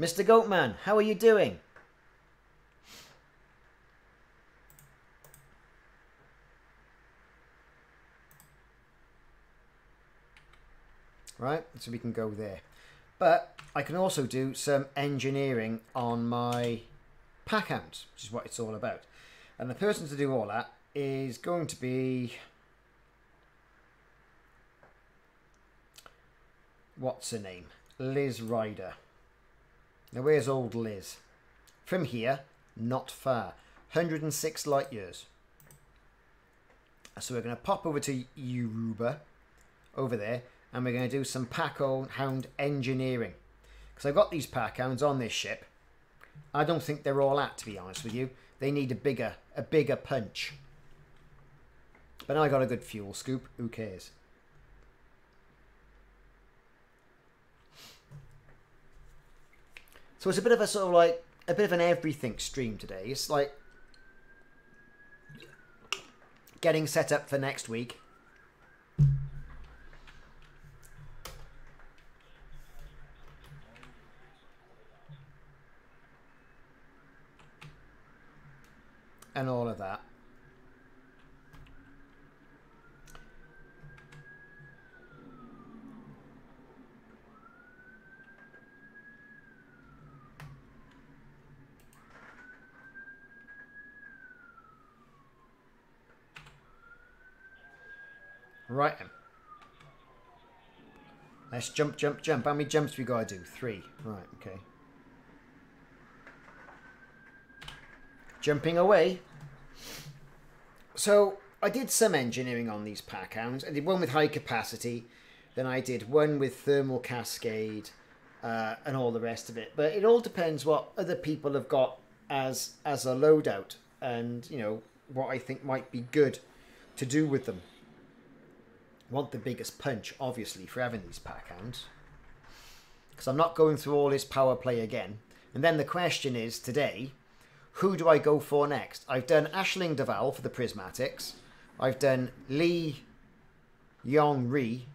Mr. Goatman, how are you doing? Right, so we can go there. But I can also do some engineering on my Packhound, which is what it's all about. And the person to do all that is going to be what's her name? Liz Ryder. Now, where's old Liz? From here, not far. 106 light years. So we're going to pop over to Eurybia, over there, and we're going to do some Packhound engineering. Because I've got these Packhounds on this ship. I don't think they're all that, to be honest with you. They need a bigger punch. But now I got a good fuel scoop. Who cares? So it's a bit of a sort of like, a bit of an everything stream today. It's like getting set up for next week. And all of that. Right then. Let's jump, jump, jump. How many jumps we gotta do? 3. Right, okay. Jumping away. So I did some engineering on these Packhounds. I did one with high capacity, then I did one with thermal cascade, and all the rest of it. But it all depends what other people have got as a loadout, and you know what I think might be good to do with them. Want the biggest punch, obviously, for having these Packhounds, because I'm not going through all this power play again. And then the question is today, who do I go for next? I've done Aisling Duval for the Prismatics. I've done Li Yong-Rui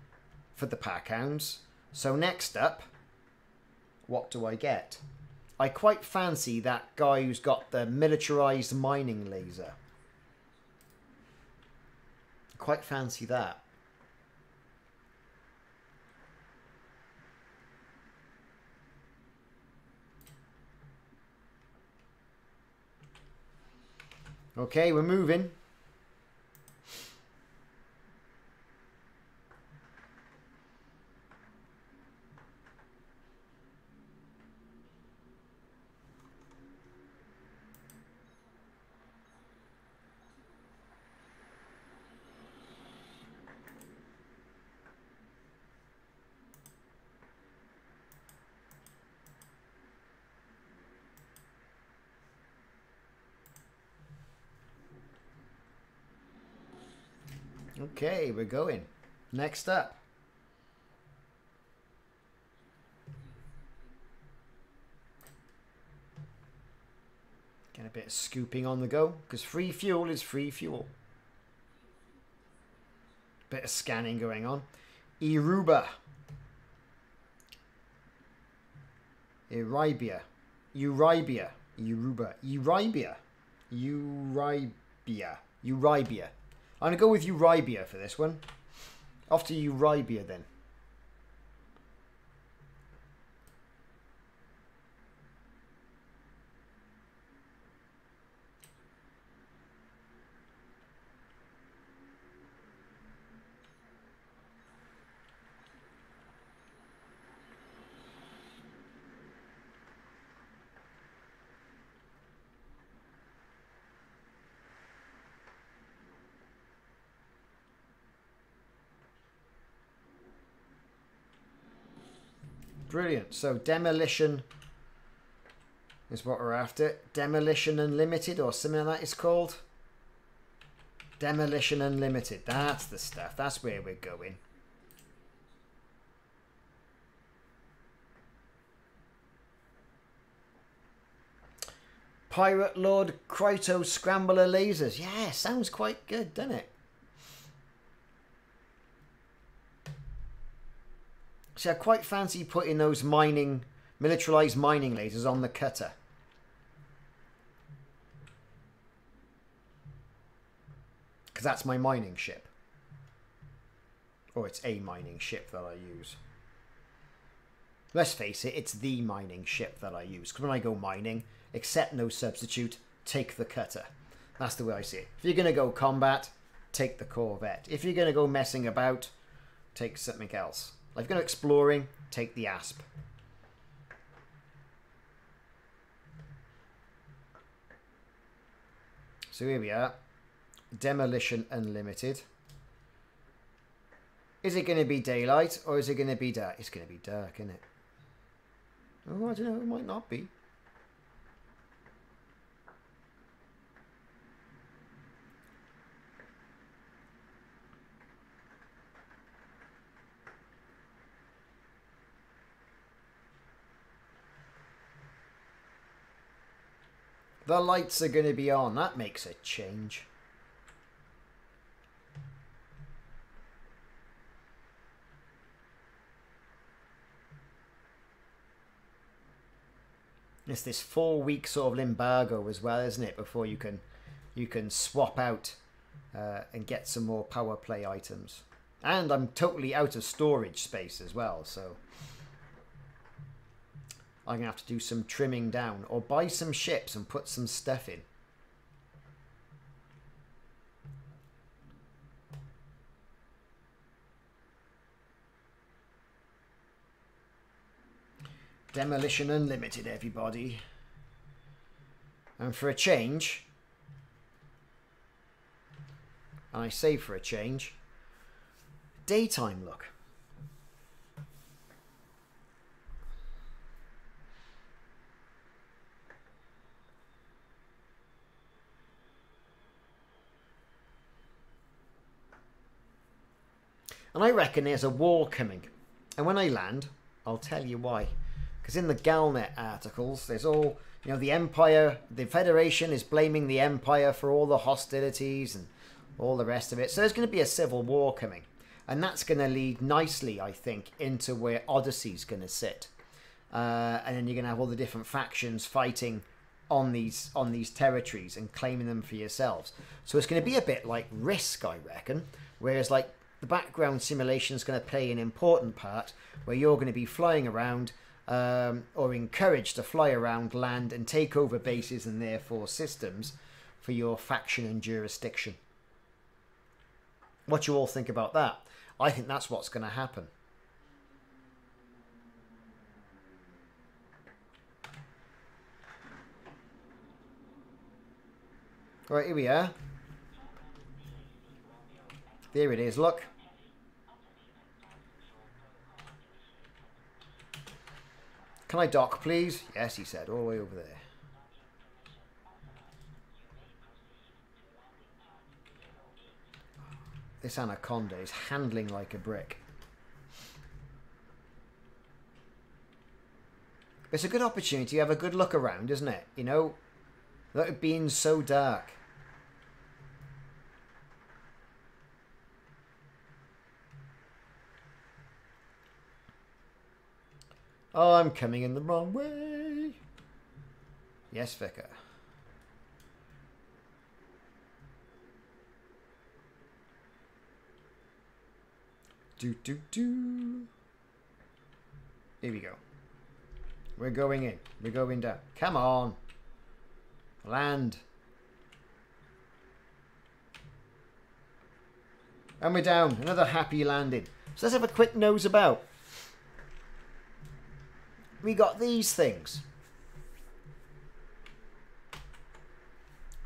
for the Packhounds. So next up, what do I get? I quite fancy that guy who's got the militarized mining laser. Quite fancy that. Okay, we're moving. Okay, we're going. Next up. Get a bit of scooping on the go, because free fuel is free fuel. Bit of scanning going on. Eurybia. I'm going to go with Eurybia for this one. Off to Eurybia then. Brilliant. So Demolition is what we're after. Demolition Unlimited or something like that it's called. Demolition Unlimited. That's the stuff. That's where we're going. Pirate Lord Kryto Scrambler Lasers. Yeah, sounds quite good, doesn't it? See, I quite fancy putting those mining, militarized mining lasers on the cutter. Because that's my mining ship. Or it's a mining ship that I use. Let's face it, it's the mining ship that I use. Because when I go mining, accept no substitute, take the cutter. That's the way I see it. If you're going to go combat, take the Corvette. If you're going to go messing about, take something else. If you're going exploring, take the Asp. So here we are. Demolition Unlimited. Is it going to be daylight or is it going to be dark? It's going to be dark, isn't it? Oh, I don't know. It might not be. The lights are going to be on. That makes a change. It's this 4-week sort of embargo as well, isn't it? Before you can swap out and get some more power play items. And I'm totally out of storage space as well, so I'm going to have to do some trimming down or buy some ships and put some stuff in. Demolition Unlimited, everybody. And for a change, and I say for a change, daytime look. And I reckon there's a war coming. And when I land, I'll tell you why. Because in the Galnet articles, there's all, you know, the Empire, the Federation is blaming the Empire for all the hostilities and all the rest of it. So there's going to be a civil war coming. And that's going to lead nicely, I think, into where Odyssey's going to sit. And then you're going to have all the different factions fighting on these territories and claiming them for yourselves. So it's going to be a bit like Risk, I reckon. Whereas, like, the background simulation is going to play an important part where you're going to be flying around or encouraged to fly around, land and take over bases and therefore systems for your faction and jurisdiction. What you all think about that? I think that's what's going to happen. All right, here we are. There it is, look. Can I dock, please? Yes, he said, all the way over there. This Anaconda is handling like a brick. It's a good opportunity to have a good look around, isn't it? You know, without it being so dark. Oh, I'm coming in the wrong way. Yes, Vicar. Do. Here we go. We're going in. We're going down. Come on. Land. And we're down. Another happy landing. So let's have a quick nose about. We got these things.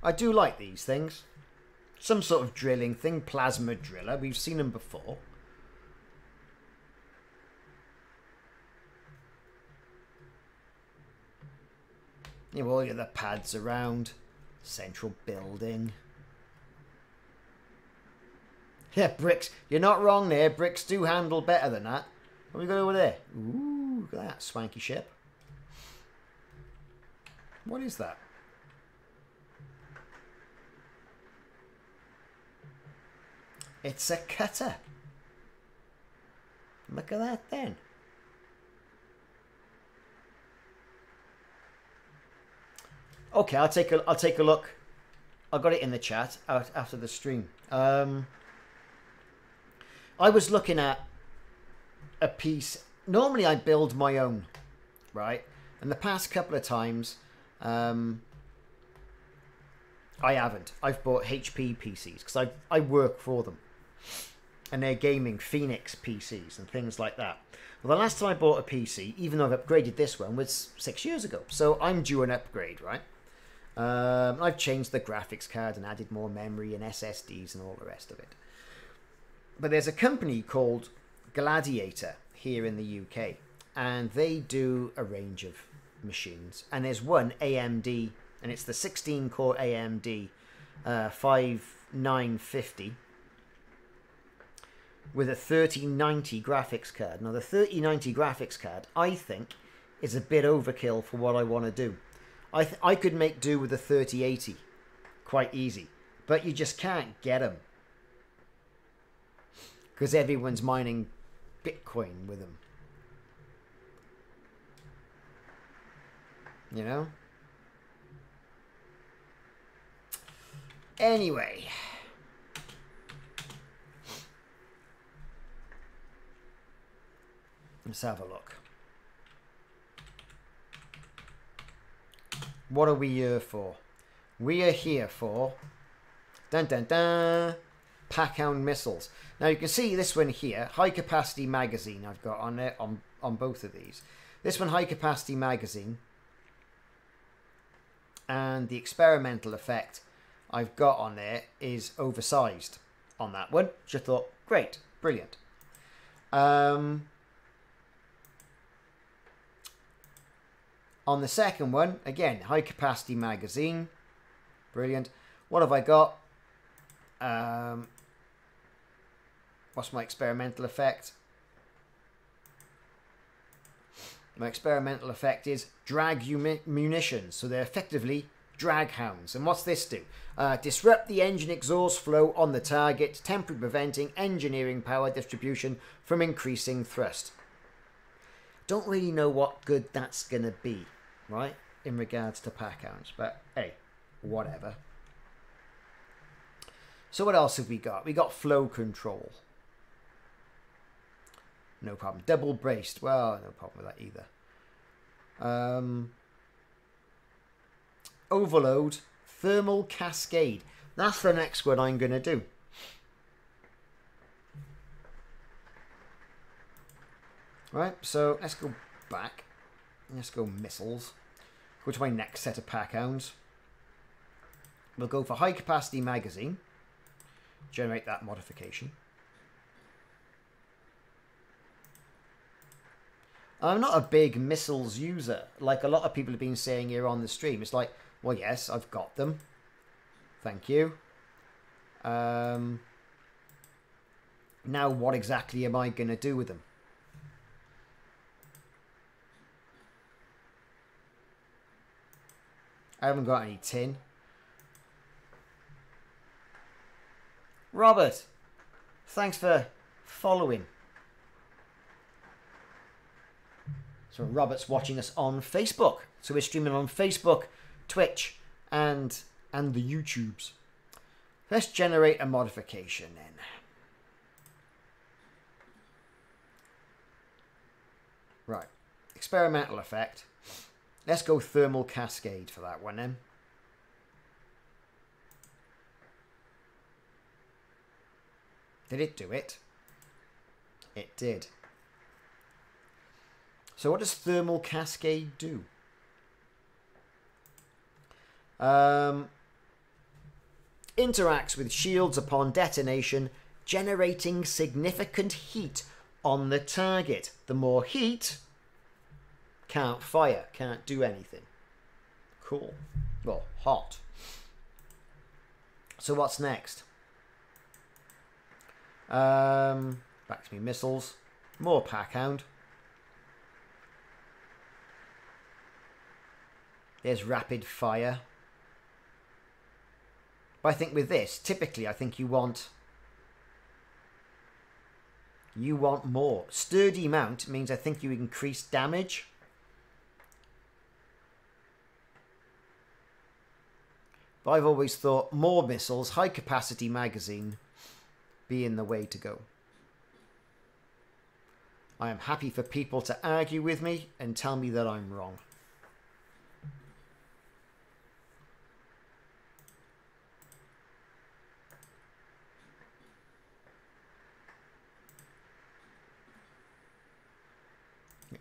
I do like these things. Some sort of drilling thing. Plasma driller. We've seen them before. You know, all the other pads around. Central building. Yeah, bricks. You're not wrong there. Bricks do handle better than that. What have we got over there? Ooh, look at that swanky ship. What is that? It's a cutter. Look at that then. Okay, I'll take a look. I got it in the chat after the stream. I was looking at a piece. Normally, I build my own, right? And the past couple of times, I haven't. I've bought HP PCs because I work for them, and they're gaming Phoenix PCs and things like that. Well, the last time I bought a PC, even though I've upgraded this one, was 6 years ago. So I'm due an upgrade, right? I've changed the graphics card and added more memory and SSDs and all the rest of it. But there's a company called Gladiator here in the UK, and they do a range of machines. And there's one AMD, and it's the 16-core AMD 5950 with a 3090 graphics card. Now, the 3090 graphics card, I think, is a bit overkill for what I want to do. I could make do with a 3080 quite easy, but you just can't get them because everyone's mining Bitcoin with them. You know? Anyway. Let's have a look. What are we here for? We are here for... Dun, dun, dun! Packhound missiles. Now you can see this one here, high-capacity magazine I've got on it, on both of these. This one, high-capacity magazine. And the experimental effect I've got on there is oversized on that one. Which I thought, great, brilliant. On the second one, again, high-capacity magazine. Brilliant. What have I got? What's my experimental effect? My experimental effect is drag munitions. So they're effectively drag hounds. And what's this do? Disrupt the engine exhaust flow on the target, temporarily preventing engineering power distribution from increasing thrust. Don't really know what good that's going to be, right, in regards to Packhounds, but hey, whatever. So what else have we got? We got flow control. No problem. Double braced. Well, no problem with that either. Overload. Thermal cascade. That's the next one I'm going to do. Right, so let's go back. Let's go missiles. Go to my next set of Packhounds. We'll go for high-capacity magazine. Generate that modification. I'm not a big missiles user, like a lot of people have been saying here on the stream. It's like, well, yes, I've got them. Thank you. Now what exactly am I going to do with them? I haven't got any tin. Robert, thanks for following. So Robert's watching us on Facebook. So we're streaming on Facebook, Twitch, and the YouTubes. Let's generate a modification then. Right. Experimental effect. Let's go thermal cascade for that one then. Did it do it? It did. So what does thermal cascade do? Interacts with shields upon detonation, generating significant heat on the target. The more heat, can't fire, can't do anything. Cool. Well, hot. So what's next? Back to me missiles. More Packhound. There's rapid fire. But I think with this, typically, I think you want more. Sturdy mount means I think you increase damage. But I've always thought more missiles, high capacity magazine, being the way to go. I am happy for people to argue with me and tell me that I'm wrong.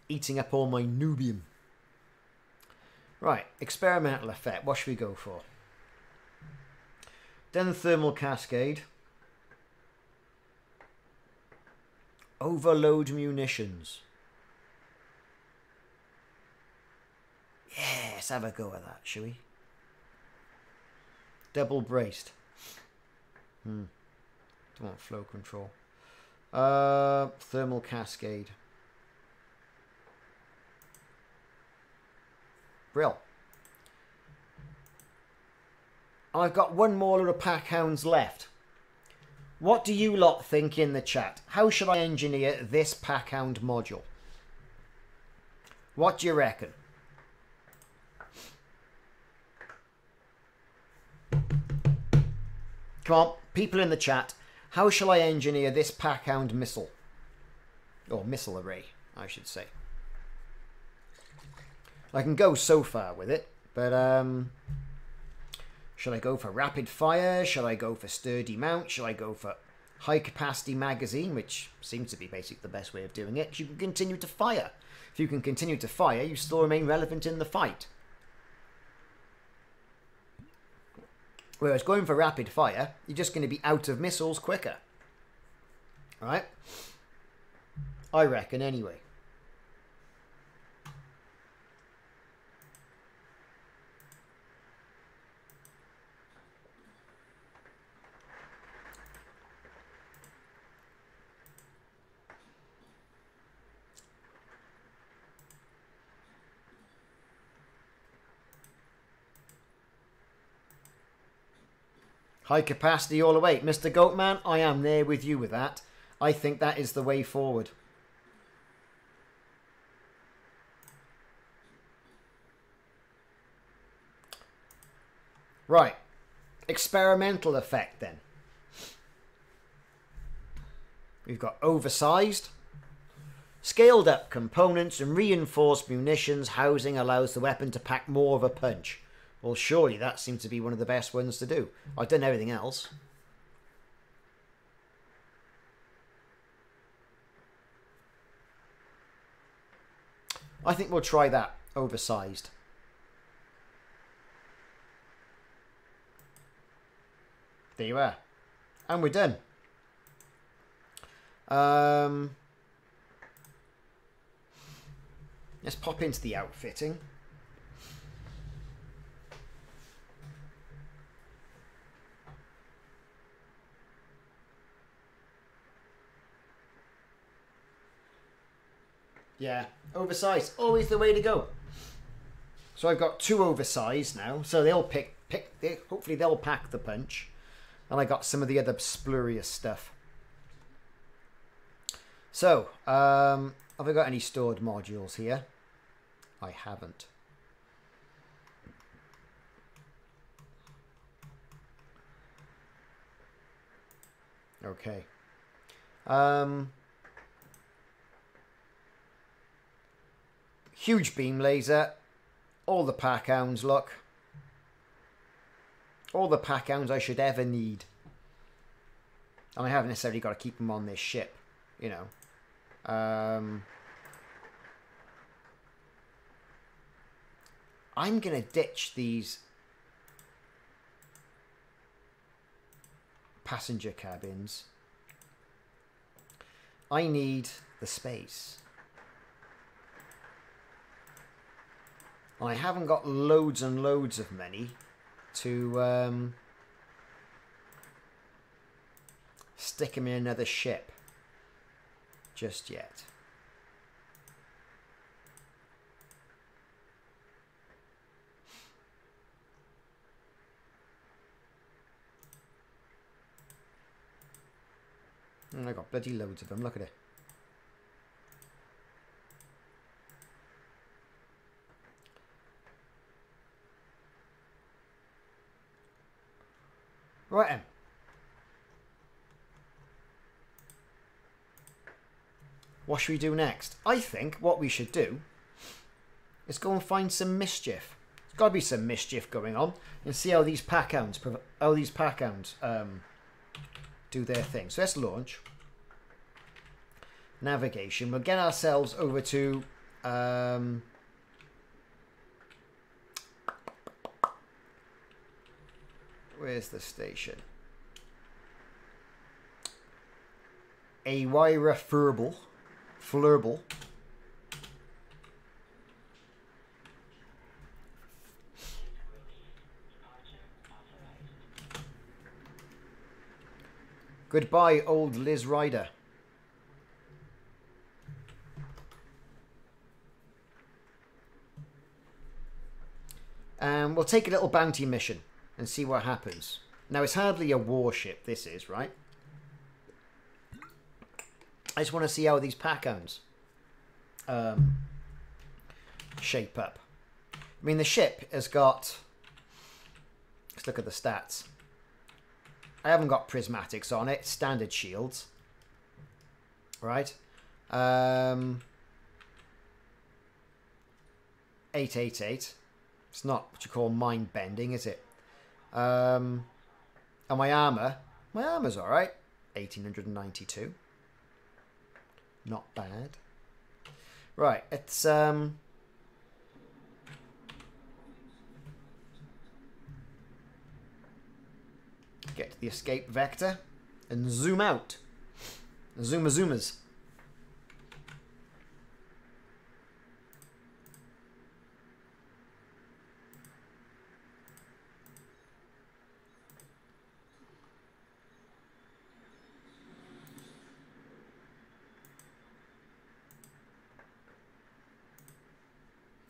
Eating up all my Nubium. Right, experimental effect. What should we go for? Then thermal cascade. Overload munitions. Yeah, let's have a go at that, shall we? Double braced. Don't want flow control. Thermal cascade. Brill. I've got one more little Packhounds left. What do you lot think in the chat? How should I engineer this Packhound module? What do you reckon? Come on, people in the chat. How shall I engineer this Packhound missile? Or missile array, I should say. I can go so far with it, but should I go for rapid fire? Should I go for sturdy mount? Should I go for high capacity magazine, which seems to be basically the best way of doing it? You can continue to fire. If you can continue to fire, you still remain relevant in the fight. Whereas going for rapid fire, you're just going to be out of missiles quicker. All right? I reckon anyway. High capacity all the way. Mr. Goatman, I am there with you with that. I think that is the way forward. Right. Experimental effect then. We've got oversized. Scaled up components and reinforced munitions housing allows the weapon to pack more of a punch. Well, surely that seems to be one of the best ones to do. I've done everything else. I think we'll try that. Oversized. There you are. And we're done. Let's pop into the outfitting. Yeah, oversized, always the way to go. So I've got two oversized now, so they'll hopefully they'll pack the punch. And I got some of the other spurious stuff. So, have I got any stored modules here? I haven't. Okay. Huge beam laser. All the packhounds, look. All the packhounds I should ever need. And I haven't necessarily got to keep them on this ship, you know. I'm going to ditch these passenger cabins. I need the space. And I haven't got loads and loads of money to stick him in another ship just yet. And I got bloody loads of them, look at it. Right then. What should we do next? I think what we should do is go and find some mischief. There's got to be some mischief going on, and see how these packhounds do their thing. So let's launch navigation. We'll get ourselves over to where's the station? Awyra Flurbel. Goodbye, old Liz Ryder. We'll take a little bounty mission and see what happens. Now, it's hardly a warship, this is, right? I just want to see how these packhounds shape up. I mean, the ship has got... Let's look at the stats. I haven't got prismatics on it. Standard shields. Right? 888. It's not what you call mind-bending, is it? And my armor's all right. 1892, not bad. Right, it's get to the escape vector and zoom out. Zoomers.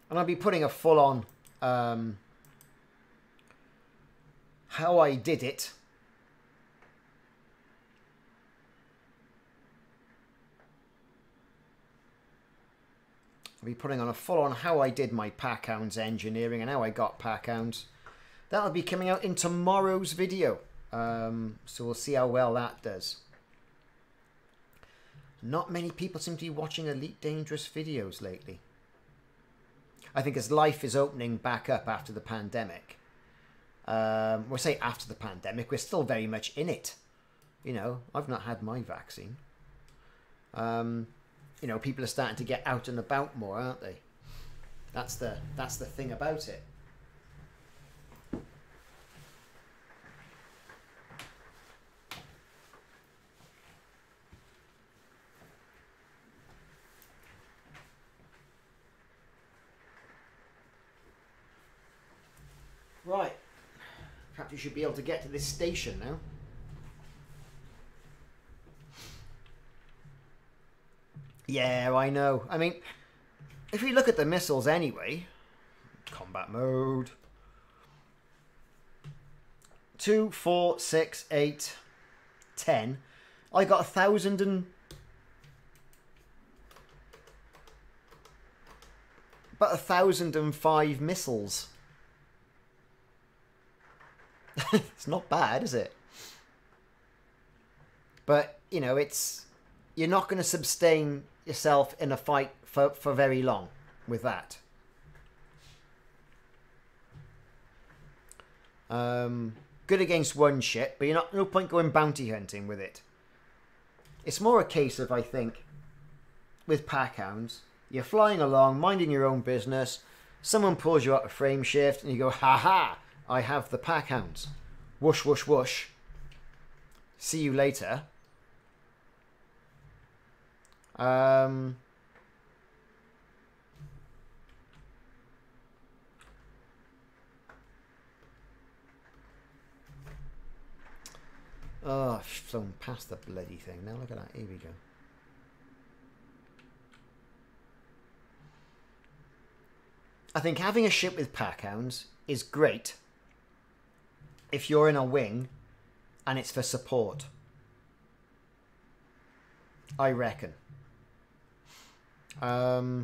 And I'll be putting a full-on how I did it how I did my packhounds engineering and how I got packhounds. That'll be coming out in tomorrow's video. So we'll see how well that does. Not many people seem to be watching Elite Dangerous videos lately. I think as life is opening back up after the pandemic, we'll say after the pandemic, we're still very much in it. You know, I've not had my vaccine. You know, people are starting to get out and about more, aren't they? That's the thing about it. Right, perhaps you should be able to get to this station now. Yeah, I know. I mean, If we look at the missiles anyway, combat mode, 2, 4, 6, 8, 10. I got 1,000 and... But 1,005 missiles. It's not bad, is it? But, you know, it's... You're not going to sustain yourself in a fight for very long with that. Good against one ship, but you're not... No point going bounty hunting with it. It's more a case of, I think, with Packhounds... You're flying along, minding your own business. Someone pulls you up a frame shift and you go, ha-ha, I have the Packhounds. Whoosh, whoosh, whoosh. See you later. Oh, I've flown past the bloody thing. Now look at that. Here we go. I think having a ship with Packhounds is great if you're in a wing and it's for support. I reckon. So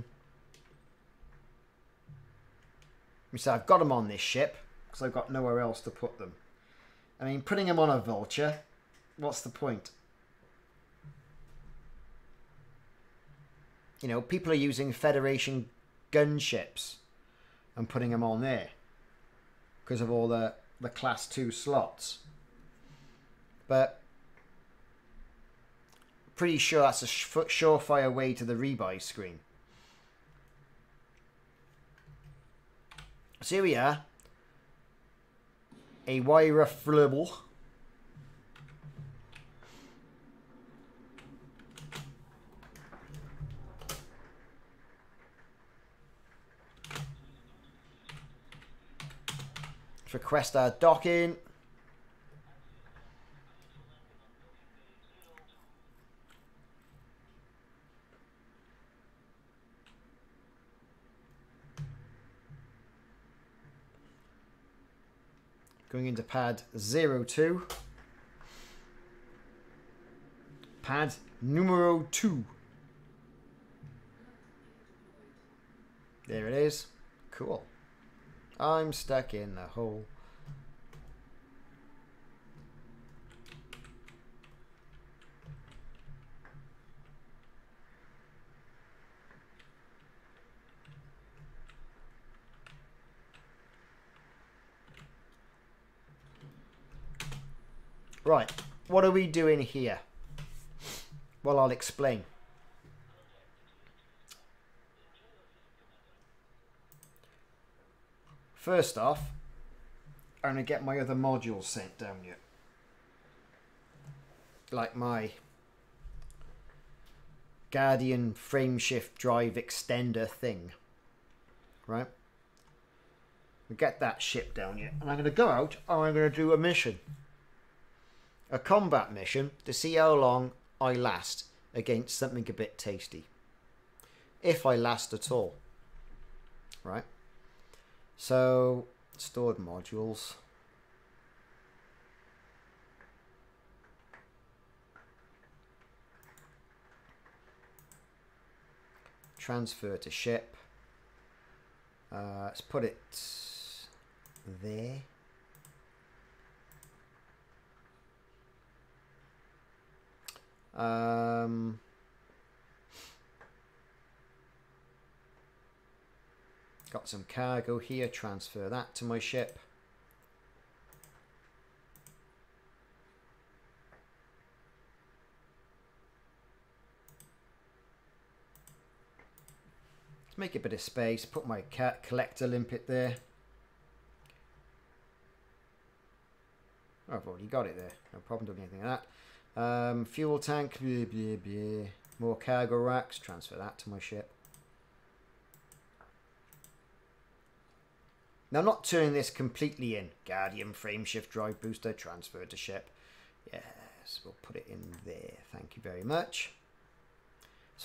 I've got them on this ship because I've got nowhere else to put them. I mean, putting them on a vulture, what's the point? You know, people are using Federation gunships and putting them on there because of all the class 2 slots, but pretty sure that's a surefire way to the rebuy screen. So here we are, a Wyra Flibble. Request our docking. Going into pad 02. Pad numero 2. There it is. Cool. I'm stuck in the hole. Right, what are we doing here? Well, I'll explain. First off, I'm going to get my other modules sent down here. Like my Guardian Frameshift Drive Extender thing. Right? We get that ship down here. And I'm going to go out and I'm going to do a mission. A combat mission to see how long I last against something a bit tasty. If I last at all. Right? So, stored modules. Transfer to ship. Let's put it there. Got some cargo here, transfer that to my ship. Let's make a bit of space, put my collector limpet there. Oh, I've already got it there, no problem doing anything like that. Fuel tank, blah, blah, blah. More cargo racks, transfer that to my ship. Now, I'm not turning this completely in. Guardian Frameshift Drive Booster, transfer to ship. Yes, we'll put it in there. Thank you very much.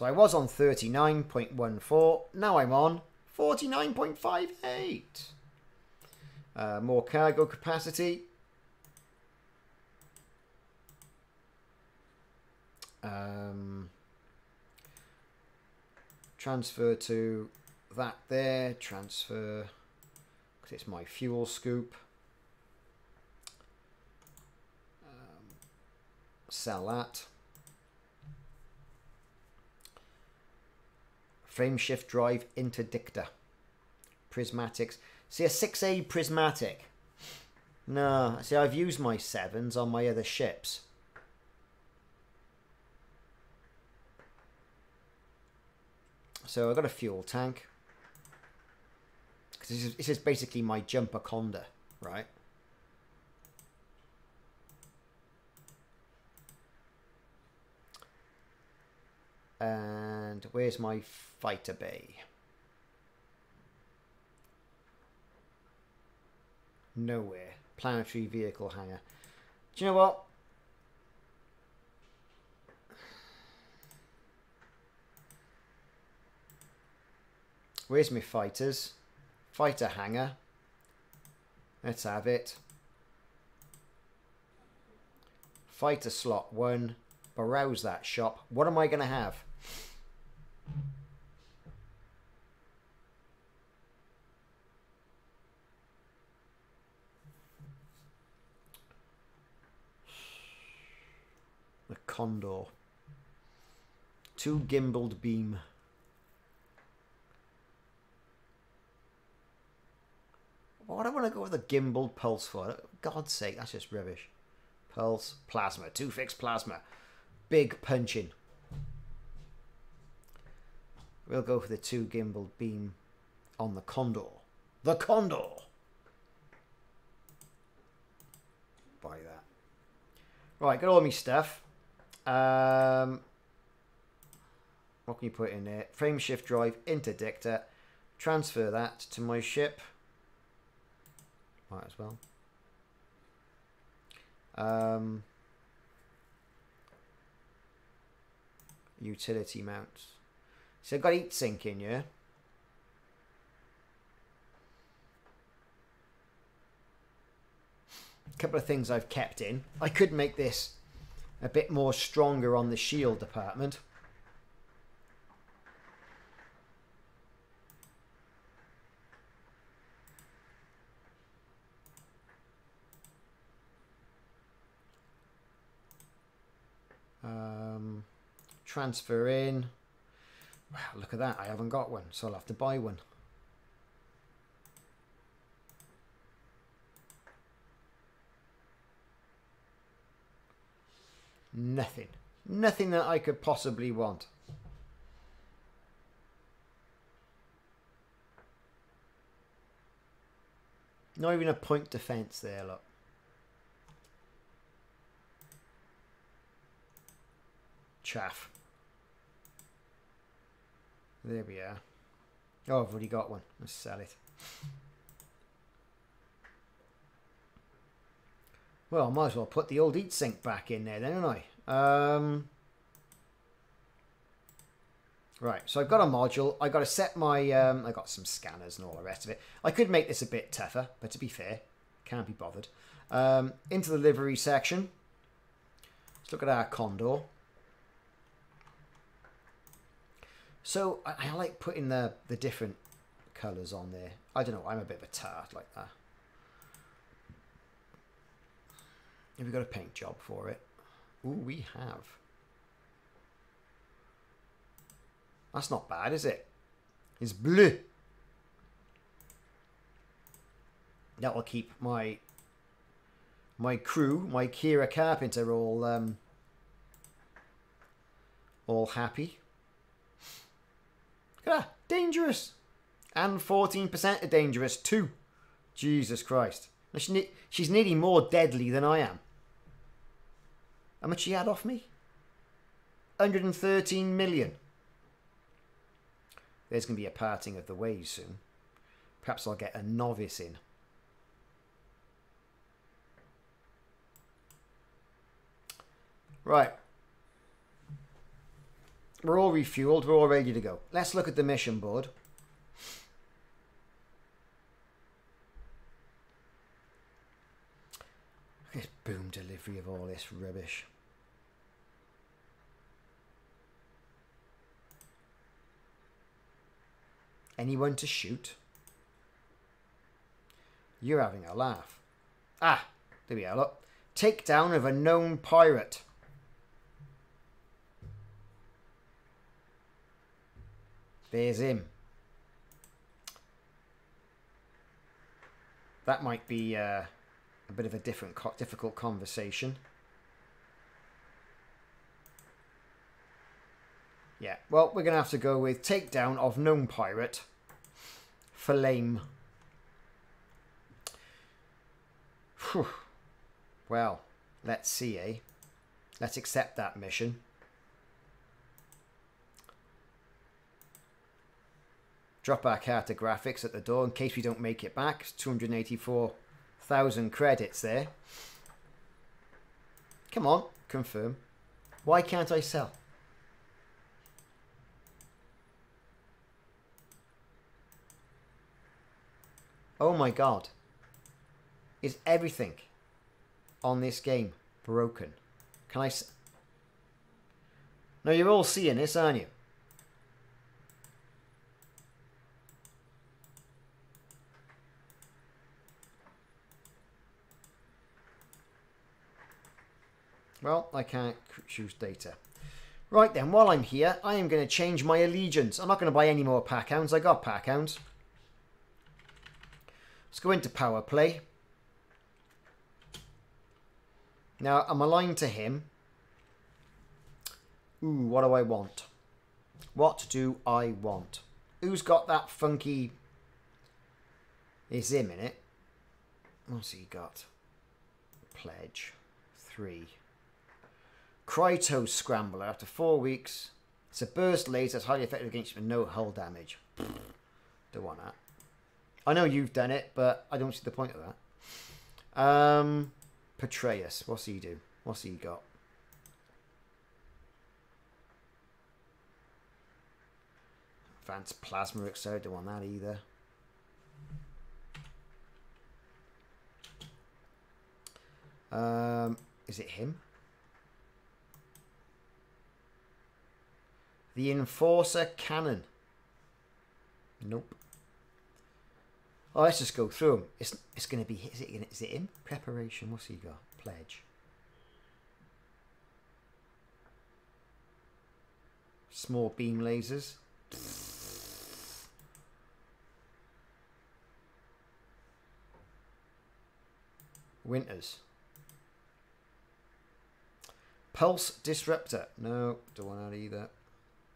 So I was on 39.14. Now I'm on 49.58. More cargo capacity. Transfer to that there. Transfer, because it's my fuel scoop. Sell that. Frame shift drive interdictor. Prismatics. See, a 6A prismatic. No, see, I've used my 7s on my other ships. So I've got a fuel tank. Because this is basically my jumper Condor, right? And where's my fighter bay? Nowhere. Planetary vehicle hangar. Do you know what? Where's my fighters? Fighter hangar. Let's have it. Fighter slot 1. Browse that shop. What am I going to have? The Condor. 2 gimbaled beam. What do I want to go with a gimbaled pulse for? God's sake, that's just rubbish. Pulse, plasma, 2 fixed plasma, big punching. We'll go for the 2 gimbaled beam on the Condor. The Condor. Buy that. Right, got all my stuff. What can you put in there? Frame shift drive interdictor. Transfer that to my ship. Might as well. Utility mounts. So I've got heat sink in, yeah? A couple of things I've kept in. I could make this a bit more stronger on the shield department. Transfer in. Wow, look at that. I haven't got one, so I'll have to buy one. Nothing. Nothing that I could possibly want. Not even a point defense there, look. Chaff. There we are. Oh, I've already got one. Let's sell it. Well, I might as well put the old heat sink back in there then, don't I? Right, so I've got a module. I've got to set my... I've got some scanners and all the rest of it. I could make this a bit tougher, but to be fair, can't be bothered. Into the livery section. Let's look at our Condor. So, I like putting the different colours on there. I don't know, I'm a bit of a tart like that. Have we got a paint job for it? Ooh, we have. That's not bad, is it? It's blue. That will keep my crew, my Kira Carpenter, all happy. Look at that. Dangerous. And 14% are dangerous too. Jesus Christ. She's nearly more deadly than I am. How much she had off me? 113 million. There's going to be a parting of the ways soon. Perhaps I'll get a novice in. Right. We're all refueled. We're all ready to go. Let's look at the mission board. This boom delivery of all this rubbish. Anyone to shoot? You're having a laugh. Ah, there we are, look. Takedown of a known pirate. There's him. That might be a bit of a difficult conversation. Yeah, well, we're going to have to go with takedown of known pirate for lame. Whew. Well, let's see, eh? Let's accept that mission. Drop our cartographics at the door in case we don't make it back. 284,000 credits there. Come on, confirm. Why can't I sell? Oh my god. Is everything on this game broken? Can I s— No, you're all seeing this, aren't you? Well, I can't choose data. Right then, while I'm here, I am going to change my allegiance. I'm not going to buy any more Packhounds. I got Packhounds. Let's go into power play. Now, I'm aligned to him. Ooh, what do I want? What do I want? Who's got that funky... It's him, innit? What's he got? Pledge. 3. Krytos Scrambler. After 4 weeks, it's a burst laser. It's highly effective against you with no hull damage. Don't want that. I know you've done it, but I don't see the point of that. Petraeus. What's he do? What's he got? Advanced Plasma Accelerator. Don't want that either. Is it him? The Enforcer Cannon. Nope. Oh, let's just go through him. It's going to be... Is it him? Preparation. What's he got? Pledge. Small beam lasers. Winters. Pulse Disruptor. No, don't want that either.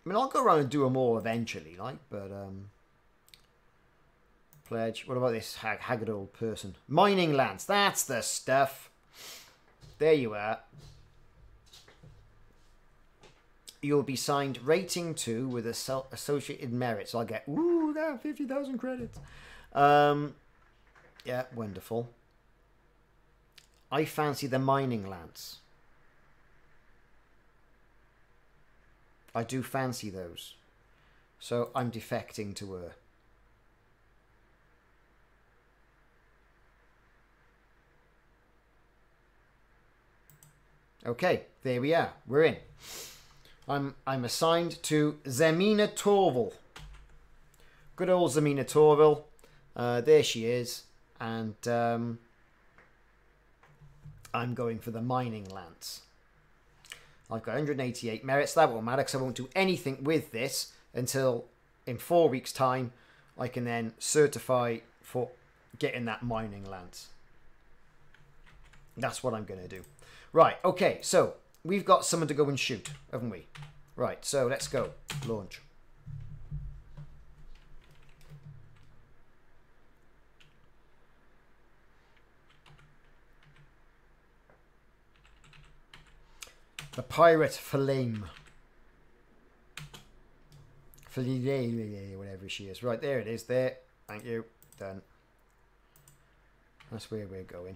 I mean, I'll go around and do them all eventually, like, but... Pledge. What about this haggard old person? Mining Lance. That's the stuff. There you are. You'll be signed rating 2 with associated merits. I'll get... Ooh, that 50,000 credits. Yeah, wonderful. I fancy the Mining Lance. I do fancy those. So I'm defecting to her. Okay, there we are. We're in. I'm assigned to Zemina Torval. Good old Zemina Torval. There she is. And I'm going for the Mining Lance. I've got 188 merits. That won't matter because I won't do anything with this until in 4 weeks' time I can then certify for getting that Mining Lance. That's what I'm going to do. Right, okay, so we've got someone to go and shoot, haven't we? Right, so let's go. Launch. The pirate Flame. Flame, whatever she is. Right, there it is. There. Thank you. Done. That's where we're going.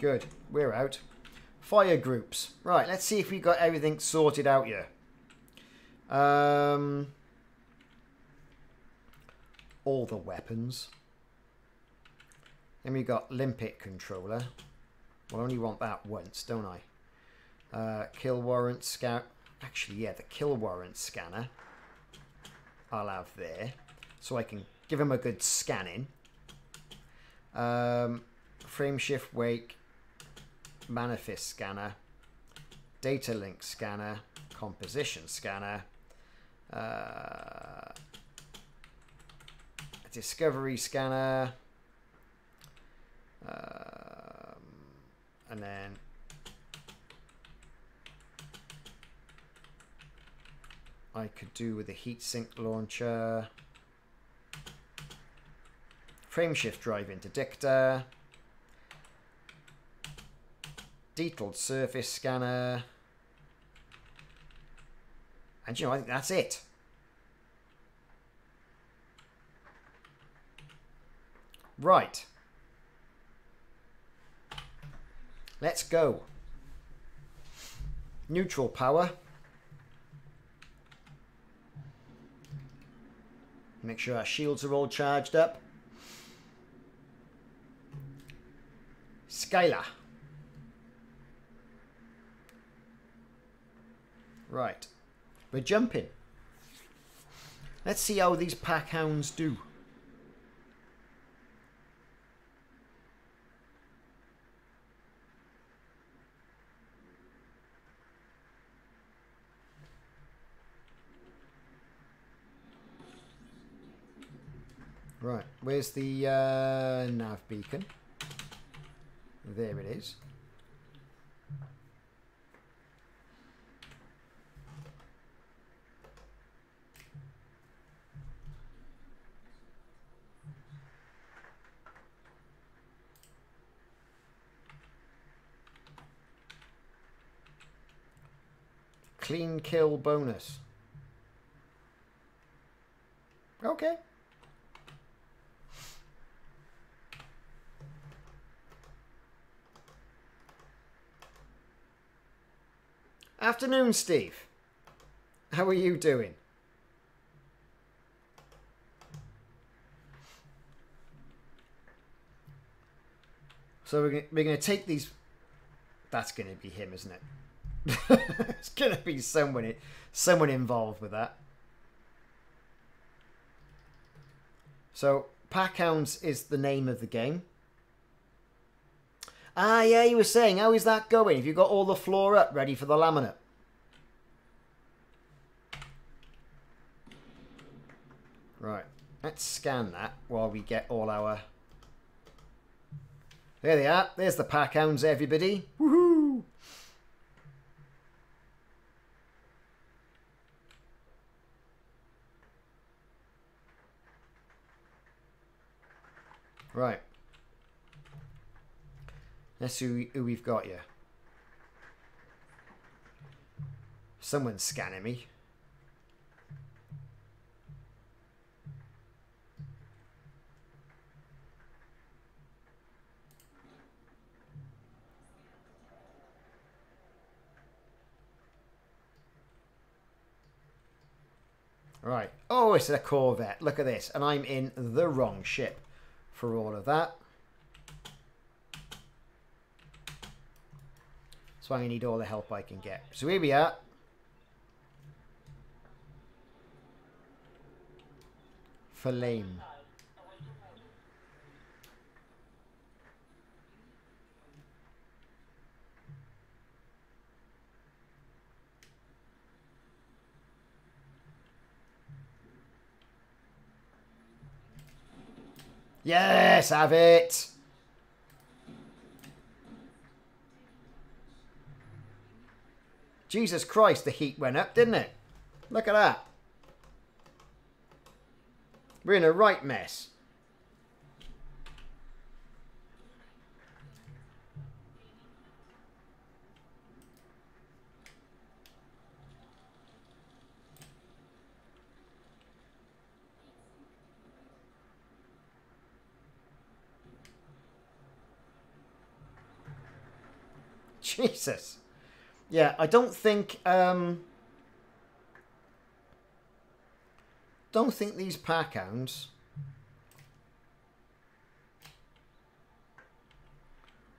Good. We're out. Fire groups. Right, let's see if we got everything sorted out here. All the weapons. Then we got limpet controller. Well, I only want that once, don't I? Kill warrant scout. Actually, yeah, the kill warrant scanner I'll have there. So I can give him a good scanning. Frame shift wake. Manifest scanner. Data link scanner. Composition scanner. Discovery scanner. And then I could do with a heatsink launcher, frameshift drive interdictor, detailed surface scanner, and you know, I think that's it. Right. Let's go. Neutral power. Make sure our shields are all charged up. Scalar. Right. We're jumping. Let's see how these pack hounds do. Right, where's the nav beacon? There it is. Clean kill bonus. Okay. Afternoon, Steve. How are you doing? So we're going to take these... That's going to be him, isn't it? It's going to be someone involved with that. So, Packhounds is the name of the game. Ah, yeah, you were saying, how is that going? Have you got all the floor up ready for the laminate? Right, let's scan that while we get all our... There they are. There's the Packhounds, everybody. Woohoo! Right. Let's see who we've got here. Someone's scanning me. Right. Oh, it's a Corvette. Look at this. And I'm in the wrong ship for all of that. So I need all the help I can get. So here we are. For lame. Yes, have it. Jesus Christ, the heat went up, didn't it? Look at that. We're in a right mess. Jesus. Yeah, I don't think these Packhounds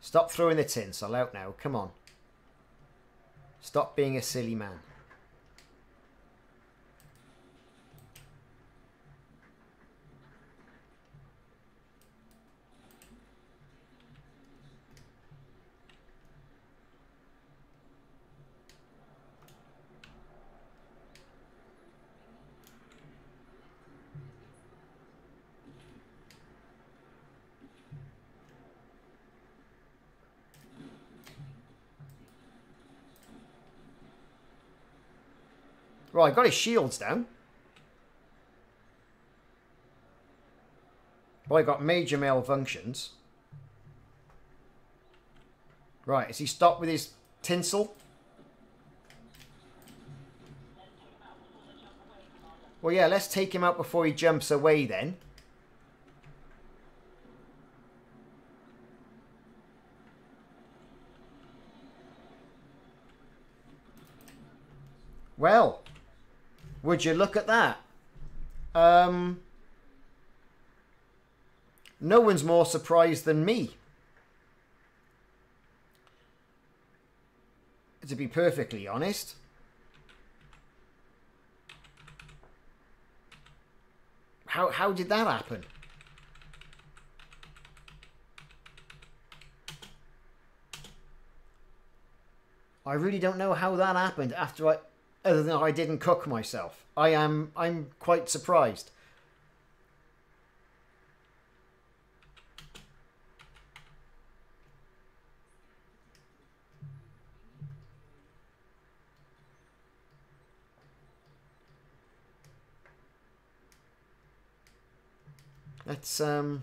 stop throwing the tin cell out now. Come on. Stop being a silly man. Right, got his shields down. Boy, got major malfunctions. Right, has he stopped with his tinsel? Well, yeah, let's take him out before he jumps away then. Well... would you look at that? No one's more surprised than me. To be perfectly honest. How did that happen? I really don't know how that happened after I... other than I didn't cook myself. I'm quite surprised. Let's fly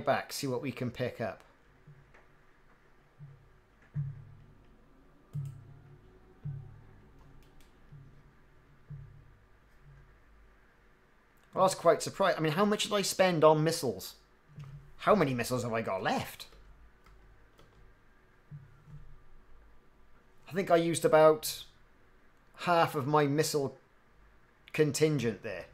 back, see what we can pick up. Well, I was quite surprised. I mean, how much did I spend on missiles? How many missiles have I got left? I think I used about half of my missile contingent there.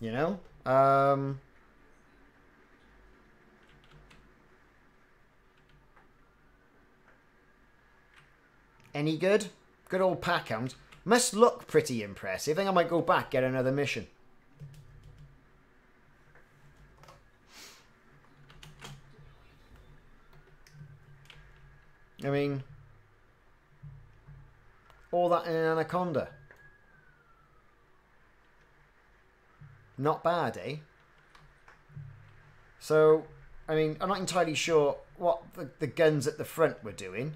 You know? Any good? Good old Packhound. Must look pretty impressive. I think I might go back, get another mission. I mean, all that in an Anaconda. Not bad, eh? So, I mean, I'm not entirely sure what the guns at the front were doing.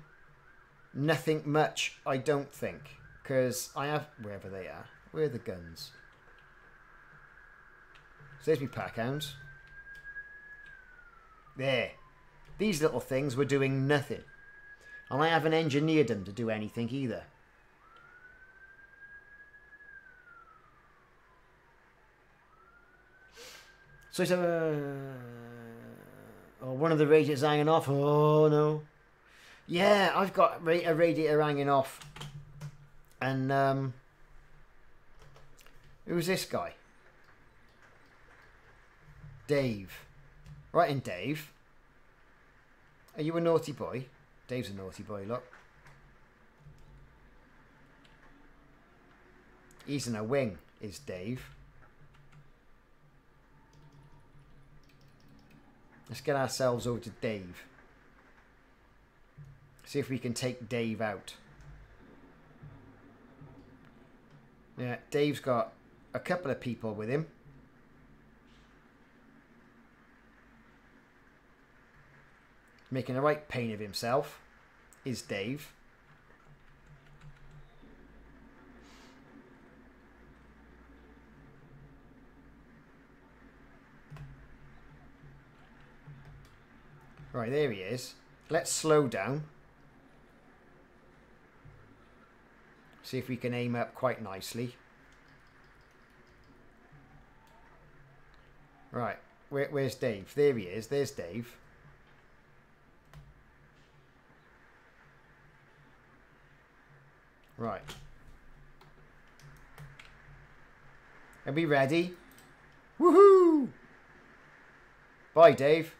Nothing much, I don't think, because I have, wherever they are, where are the guns? So there's me Packhounds. There. These little things were doing nothing. And I haven't engineered them to do anything either. So it's oh, one of the radiators hanging off. Oh, no. Yeah, I've got a radiator hanging off. And, who's this guy? Dave. Right in, Dave. Are you a naughty boy? Dave's a naughty boy, look. He's in a wing, is Dave. Let's get ourselves over to Dave. See if we can take Dave out. Yeah, Dave's got a couple of people with him. Making a right pain of himself is Dave. Right, there he is. Let's slow down. See if we can aim up quite nicely. Right, where's Dave? There he is. There's Dave. Right. Are we ready? Woohoo! Bye, Dave.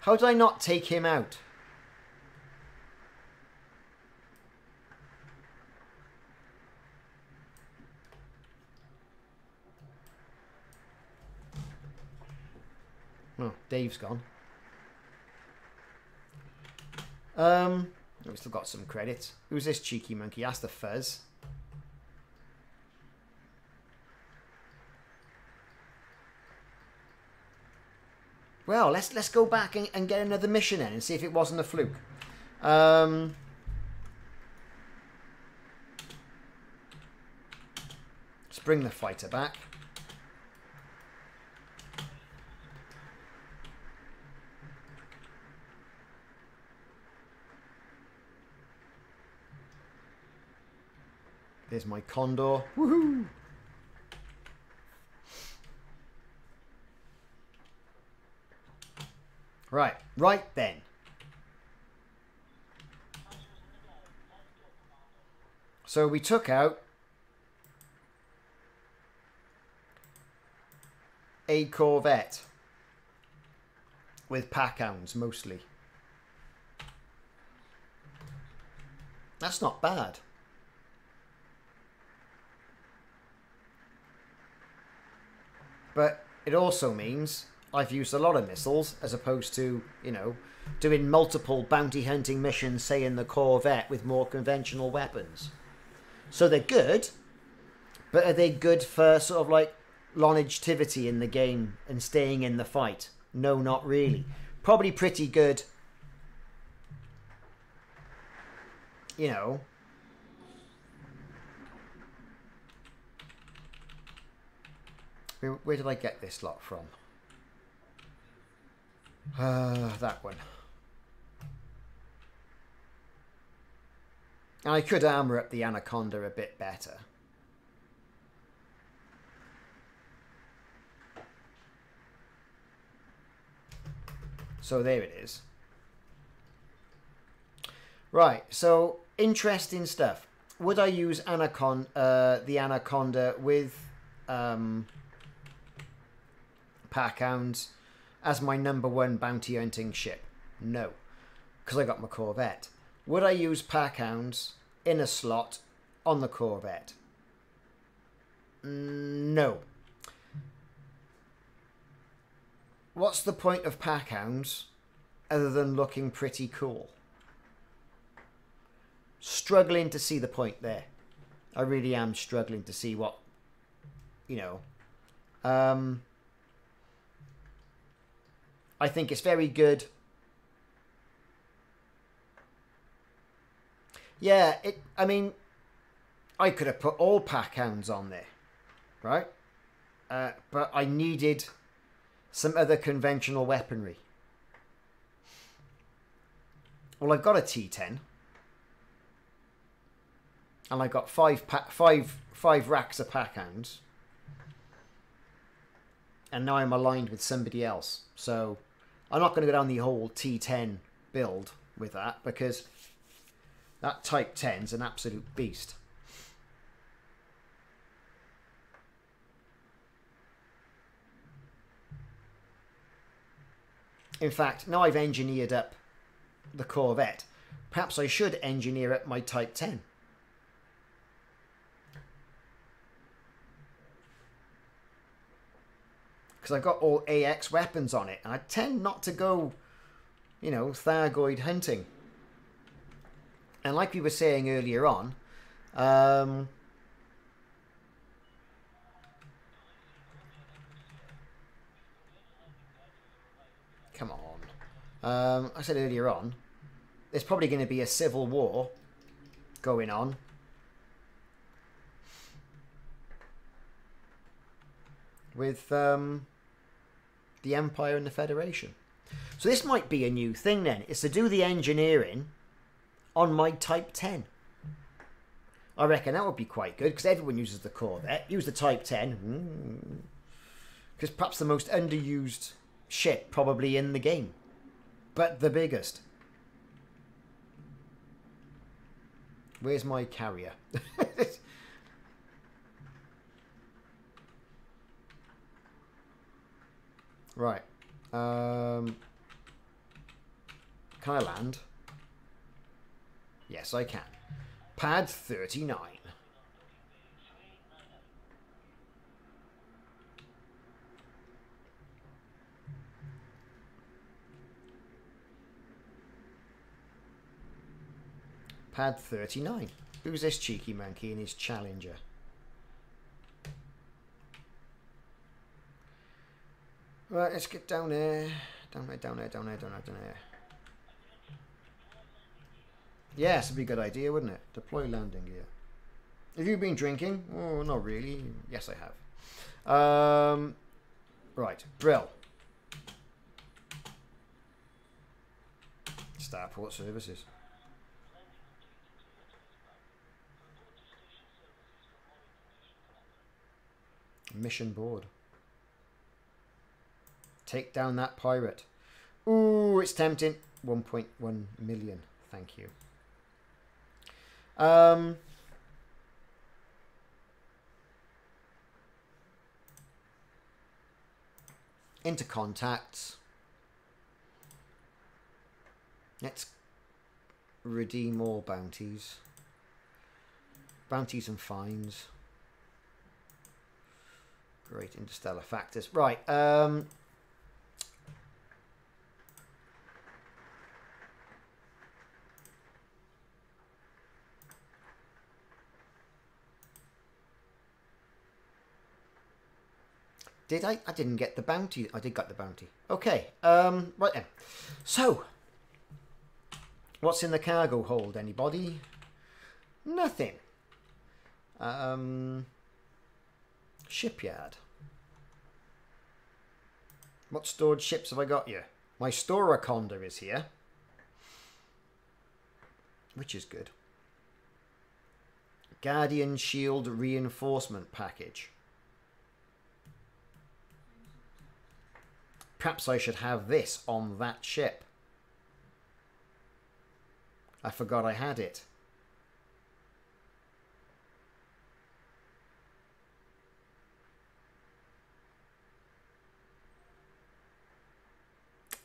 How did I not take him out? Oh, Dave's gone. We've still got some credits. Who's this cheeky monkey? That's the fuzz. Well, let's go back and get another mission in and see if it wasn't a fluke. Let's bring the fighter back. There's my Condor. Woohoo! Right then. So we took out a Corvette with Packhounds mostly. That's not bad. But it also means I've used a lot of missiles as opposed to, you know, doing multiple bounty hunting missions, say in the Corvette, with more conventional weapons. So they're good, but are they good for sort of like longevity in the game and staying in the fight? No, not really. Probably pretty good, you know, where did I get this lot from? That one. And I could armor up the Anaconda a bit better. So there it is. Right, so interesting stuff. Would I use the Anaconda with Packhounds as my #1 bounty hunting ship? No, because I got my Corvette. Would I use Packhounds in a slot on the Corvette? No. What's the point of Packhounds other than looking pretty cool? Struggling to see the point there. I really am struggling to see what, you know. I think it's very good. Yeah, I mean, I could have put all Packhounds on there, right? But I needed some other conventional weaponry. Well, I've got a T10, and I've got five racks of Packhounds, and now I'm aligned with somebody else, so I'm not going to go down the whole T10 build with that, because that Type 10's an absolute beast. In fact, now I've engineered up the Corvette, perhaps I should engineer up my Type 10. Because I've got all AX weapons on it, and I tend not to go, you know, Thargoid hunting. And like we were saying earlier on, come on. I said earlier on, there's probably going to be a civil war going on. With the Empire and the Federation. So this might be a new thing then, is to do the engineering on my Type 10. I reckon that would be quite good, because everyone uses the Corvette. Use the Type 10. because perhaps the most underused ship probably in the game, but the biggest. Where's my carrier? Right. Can I land? Yes, I can. Pad 39. Pad 39. Who's this cheeky monkey in his Challenger? Right, let's get down there. Down there, down there, down there, down there, down there. Yes, it'd be a good idea, wouldn't it? Deploy landing gear. Have you been drinking? Oh, not really. Yes, I have. Right, drill. Starport services. Mission board. Take down that pirate. Ooh, it's tempting. 1.1 million. Thank you. Into contacts. Let's redeem all bounties. Bounties and fines. Great interstellar factors. Right. Did I? I didn't get the bounty. I did get the bounty. Okay. Right then. So, what's in the cargo hold? Anybody? Nothing. Shipyard. What stored ships have I got here? My Storaconda is here, which is good. Guardian Shield reinforcement package. Perhaps I should have this on that ship. I forgot I had it.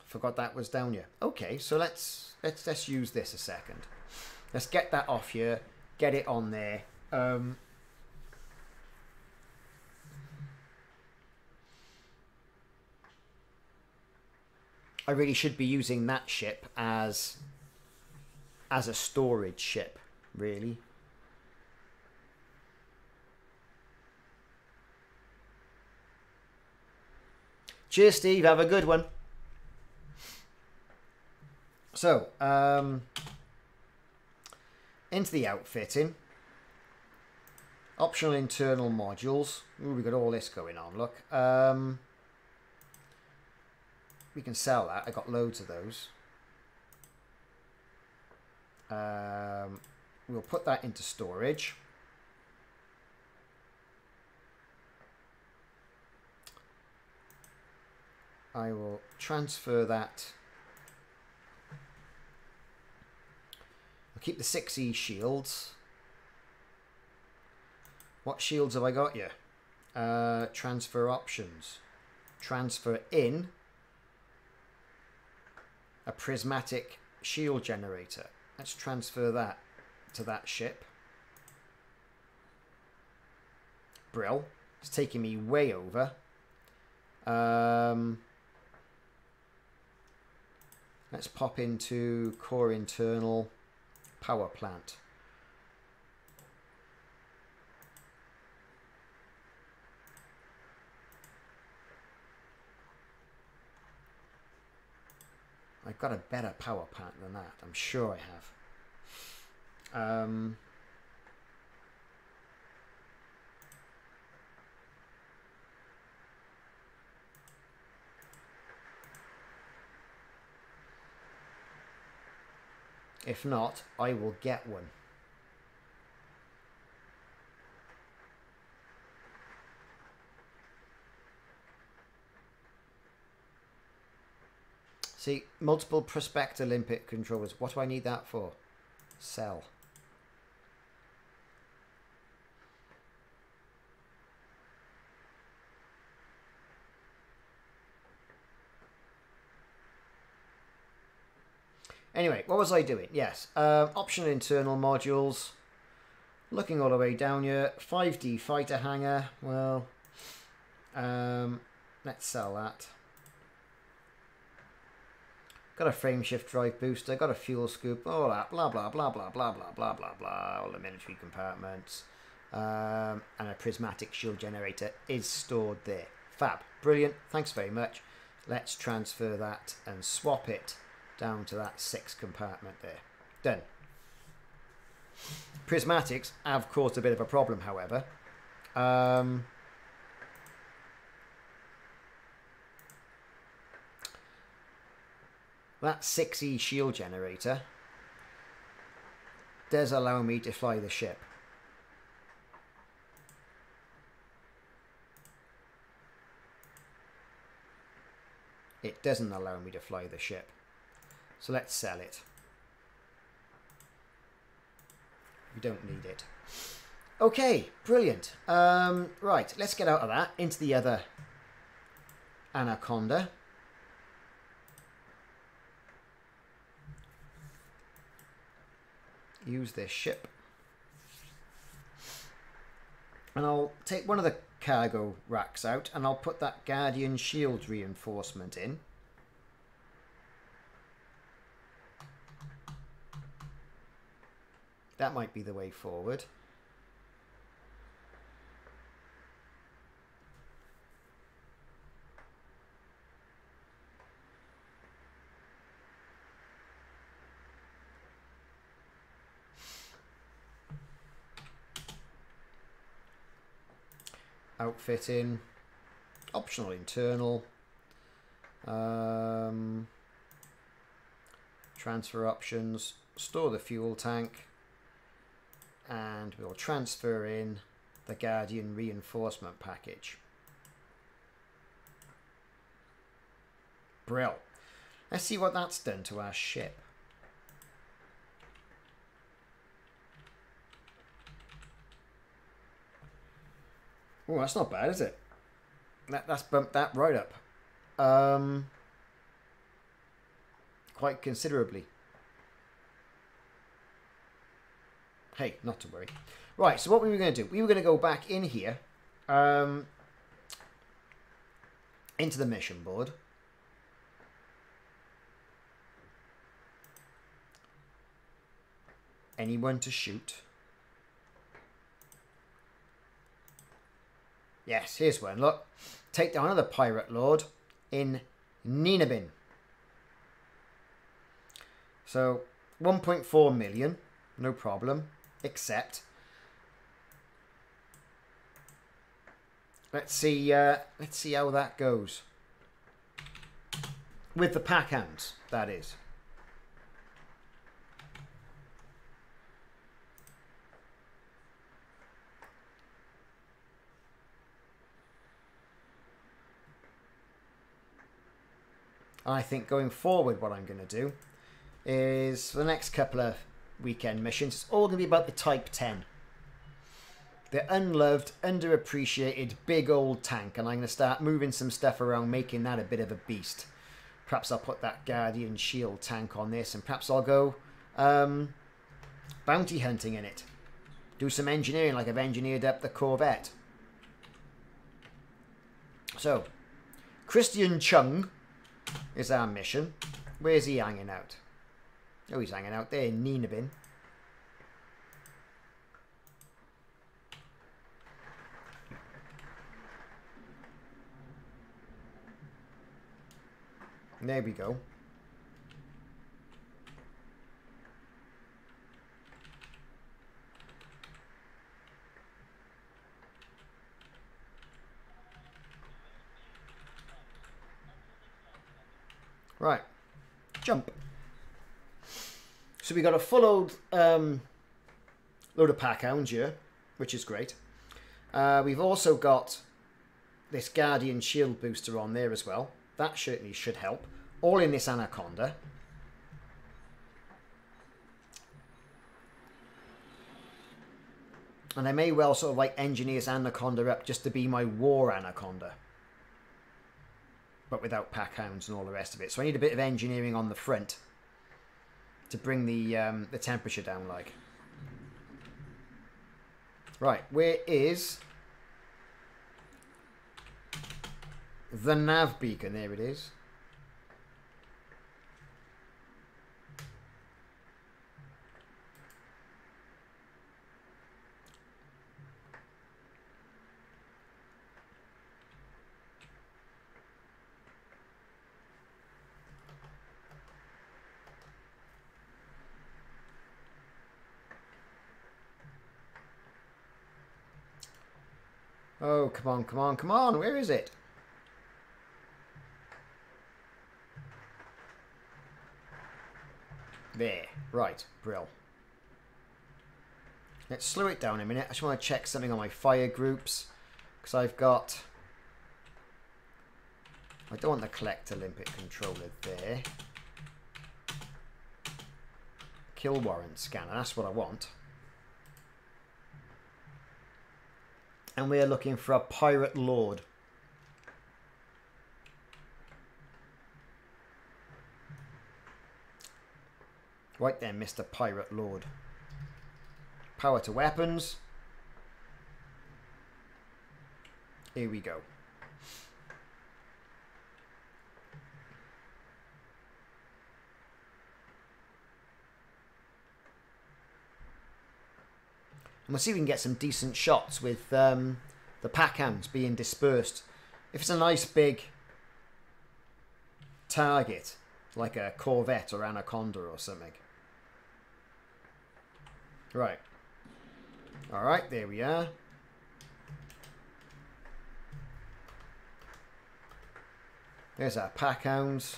Forgot that was down here. Okay, so let's use this a second. Let's get that off here. Get it on there. I really should be using that ship as a storage ship, really. Cheers, Steve. Have a good one. So, into the outfitting. Optional internal modules. Ooh, we got all this going on, look. We can sell that. I got loads of those. We'll put that into storage. I will transfer that. I'll keep the 6E shields. What shields have I got here? Transfer options. Transfer in. A prismatic shield generator. Let's transfer that to that ship. Brill. It's taking me way over. Let's pop into core internal power plant. I've got a better power plant than that. I'm sure I have. If not, I will get one. See, multiple prospector limpet controllers. What do I need that for? Sell. Anyway, what was I doing? Yes, optional internal modules. Looking all the way down here, 5D fighter hangar. Well, let's sell that. Got a frameshift drive booster. Got a fuel scoop. All that blah blah blah blah blah blah blah blah blah. All the military compartments and a prismatic shield generator is stored there. Fab, brilliant. Thanks very much. Let's transfer that and swap it down to that 6 compartment there. Done. Prismatics have caused a bit of a problem, however. That 6E shield generator does allow me to fly the ship. It doesn't allow me to fly the ship. So let's sell it. We don't need it. Okay, brilliant. Right, let's get out of that into the other Anaconda. Use this ship. And I'll take one of the cargo racks out and I'll put that Guardian Shield reinforcement in. That might be the way forward. Outfitting, optional internal, transfer options, store the fuel tank. And we'll transfer in the Guardian reinforcement package. Brill. Let's see what that's done to our ship. Oh, that's not bad, is it? That's bumped that right up. Quite considerably. Hey, not to worry. Right, so what we were going to do, we were going to go back in here into the mission board. Anyone to shoot? Yes, here's one. Look, take down another pirate lord in Ninabin. So, 1.4 million, no problem. Except, let's see how that goes with the Packhounds. That is. I think going forward, what I'm going to do is for the next couple of weekend missions, it's all going to be about the Type 10. The unloved, underappreciated, big old tank. And I'm going to start moving some stuff around, making that a bit of a beast. Perhaps I'll put that Guardian Shield tank on this. And perhaps I'll go bounty hunting in it. Do some engineering like I've engineered up the Corvette. So, Christian Chung is our mission. Where's he hanging out? Oh, he's hanging out there in Ninabin. There we go. Right. Jump. So we got a full old load of Packhounds here, which is great. We've also got this Guardian Shield booster on there as well. That certainly should help. all in this Anaconda. And I may well sort of like engineer this Anaconda up just to be my war Anaconda. But without packhounds and all the rest of it. So I need a bit of engineering on the front to bring the temperature down like. Right, where is the nav beacon? There it is. Oh, come on, come on, come on. Where is it? There. Right. Brill. Let's slow it down a minute. I just want to check something on my fire groups. Because I've got... I don't want the collector limpet controller there. Kill warrant scanner. That's what I want. And we are looking for a pirate lord. Right there, Mr. Pirate Lord. Power to weapons. Here we go. And we'll see if we can get some decent shots with the packhounds being dispersed. If it's a nice big target, like a Corvette or Anaconda or something. Right. Alright, there we are. There's our packhounds.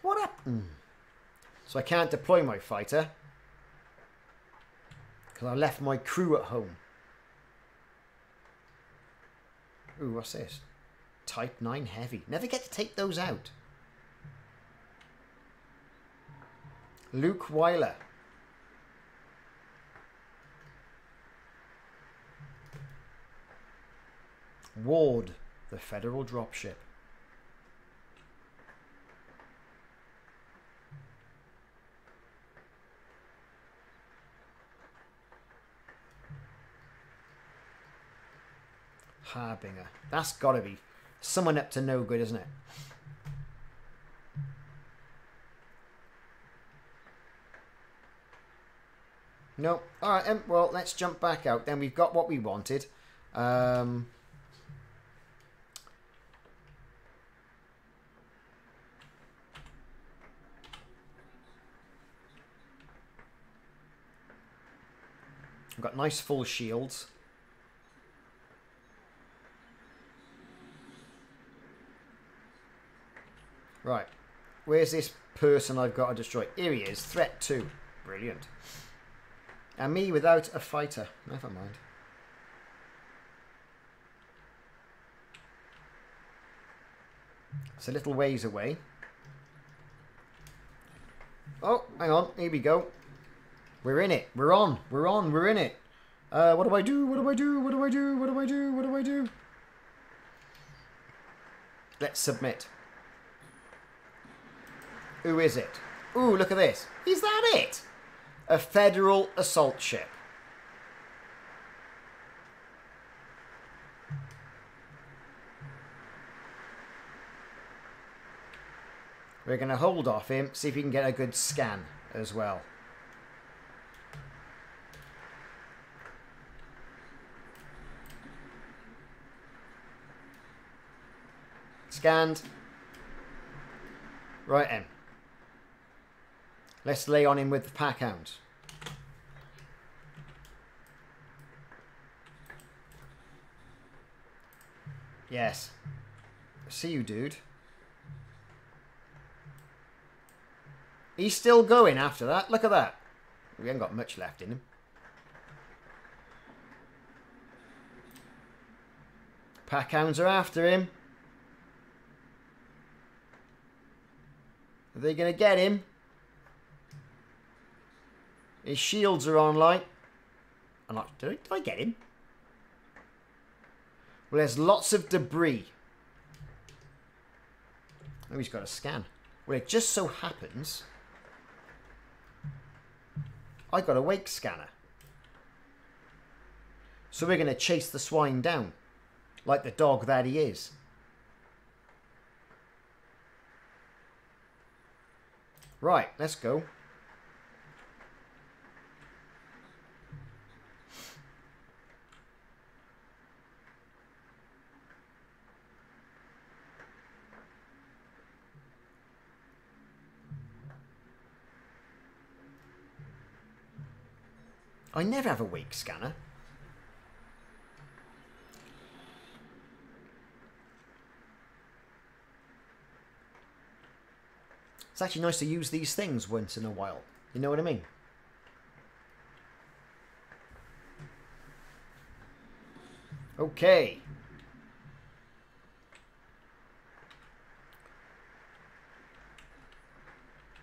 What happened? So I can't deploy my fighter because I left my crew at home. Ooh, what's this? Type 9 heavy. Never get to take those out. Luke Weiler. Ward, the federal dropship. Harbinger. That's got to be someone up to no good, isn't it? No. All right. Well, let's jump back out. Then we've got what we wanted. We've got nice full shields. Right, where's this person I've got to destroy? Here he is, threat 2. Brilliant. And me without a fighter. Never mind. It's a little ways away. Oh, hang on, here we go. We're in it. We're on. We're on. We're in it. What do I do? What do I do? What do I do? What do I do? What do I do? Let's submit. Who is it? Ooh, look at this. Is that it? A federal assault ship. We're going to hold off him, see if we can get a good scan as well. Scanned. Right then. Let's lay on him with the packhound. Yes. See you, dude. He's still going after that. Look at that. We haven't got much left in him. Packhounds are after him. Are they going to get him? His shields are on, like. I'm like, did I get him? Well, there's lots of debris. Oh, he's got a scan. Well, it just so happens I got a wake scanner. So we're going to chase the swine down, like the dog that he is. Right, let's go. I never have a wake scanner. It's actually nice to use these things once in a while. You know what I mean? Okay.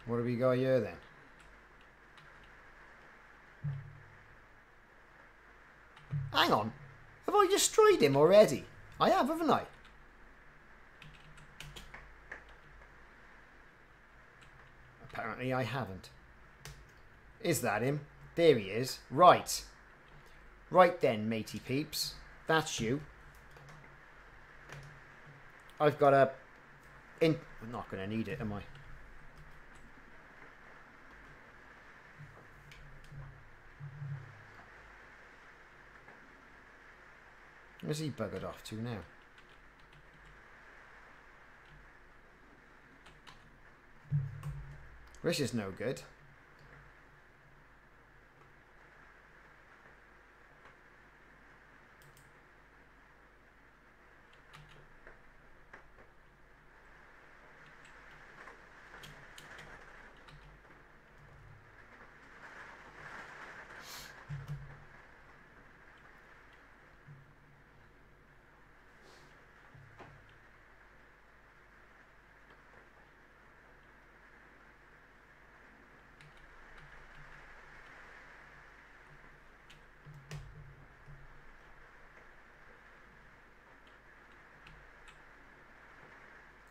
What do we got here then? Hang on. Have I destroyed him already? I have, haven't I? Apparently I haven't. Is that him? There he is. Right. Right then, matey peeps. That's you. I've got a... I'm not going to need it, am I? Where's he buggered off to now? This is no good.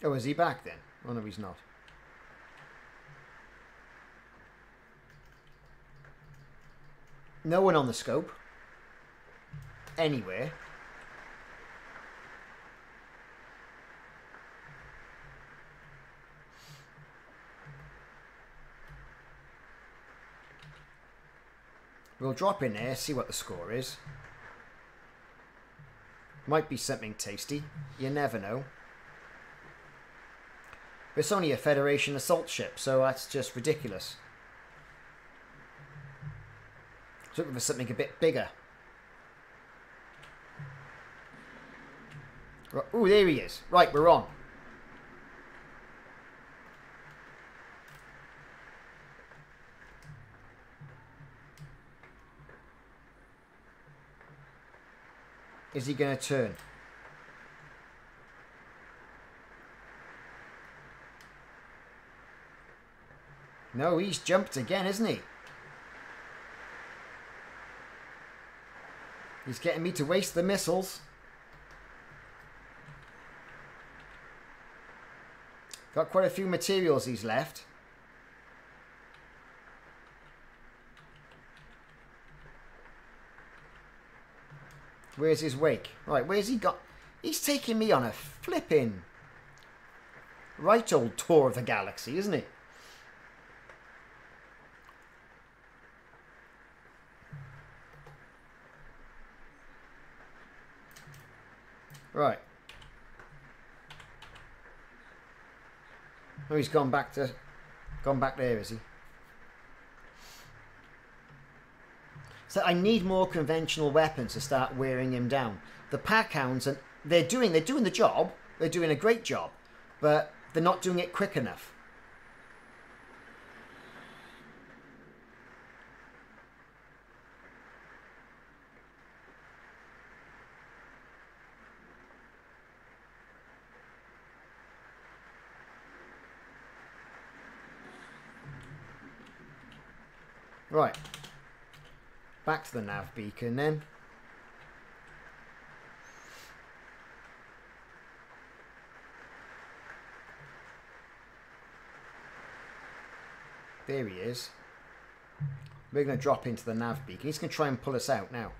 Oh, is he back then? Oh, no, he's not. No one on the scope. Anywhere. We'll drop in there, see what the score is. Might be something tasty. You never know. It's only a Federation assault ship, so that's just ridiculous. I was looking for something a bit bigger. Right. Oh, there he is. Right, we're on. Is he going to turn? No, he's jumped again, isn't he? He's getting me to waste the missiles. Got quite a few materials he's left. Where's his wake? Right, where's he got? He's taking me on a flipping right old tour of the galaxy, isn't he? Right. Oh, he's gone back there, is he? So I need more conventional weapons to start wearing him down. The Packhounds, and they're doing the job. They're doing a great job, but they're not doing it quick enough. Right. Back to the nav beacon then. There he is. We're going to drop into the nav beacon. He's going to try and pull us out now.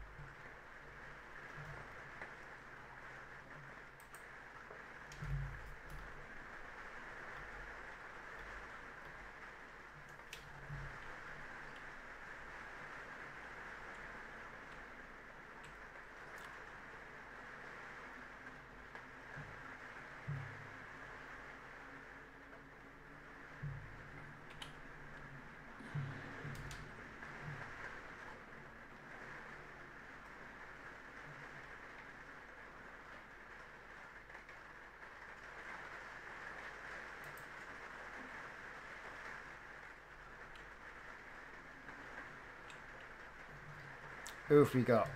Who have we got?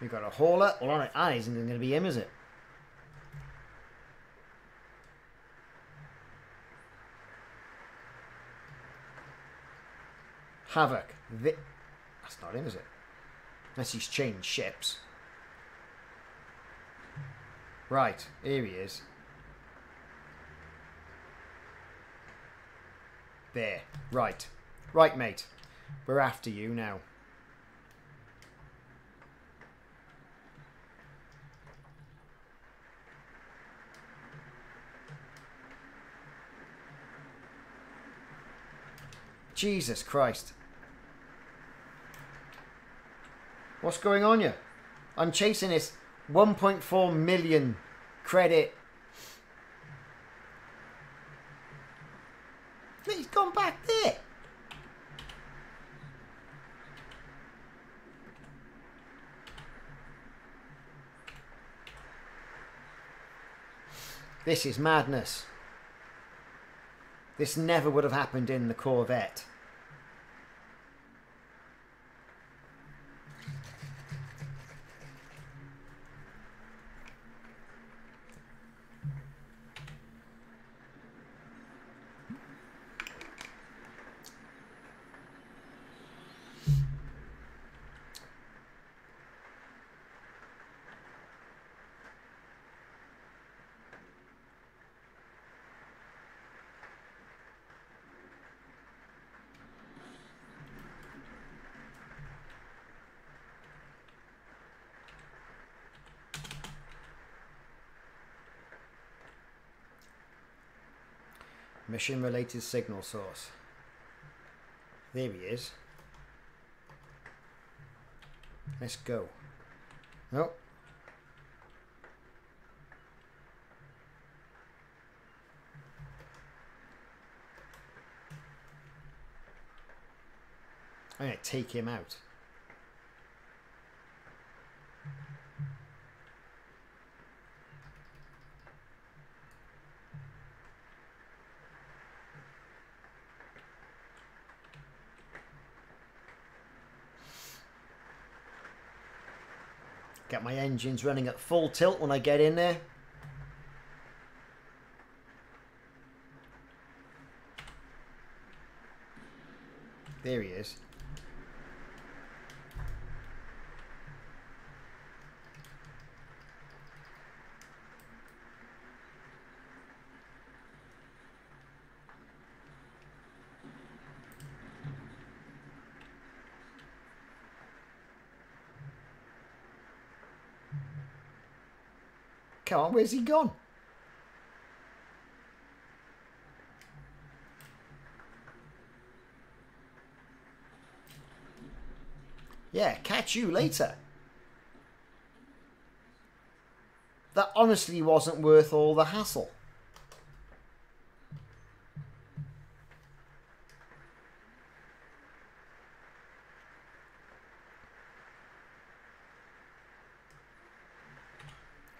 We've got a hauler. Well, on it, isn't going to be him, is it? Havoc. That's not him, is it? Unless he's changed ships. Right, here he is. There. Right. Right, mate. We're after you now. Jesus Christ. What's going on here? I'm chasing this 1.4 million credit. He's gone back there. This is madness. This never would have happened in the Corvette. Mission-related signal source. There he is. Let's go. Nope. I'm going to take him out. Get my engines running at full tilt when I get in there. There he is. Come on, where's he gone? Yeah, catch you later. That honestly wasn't worth all the hassle.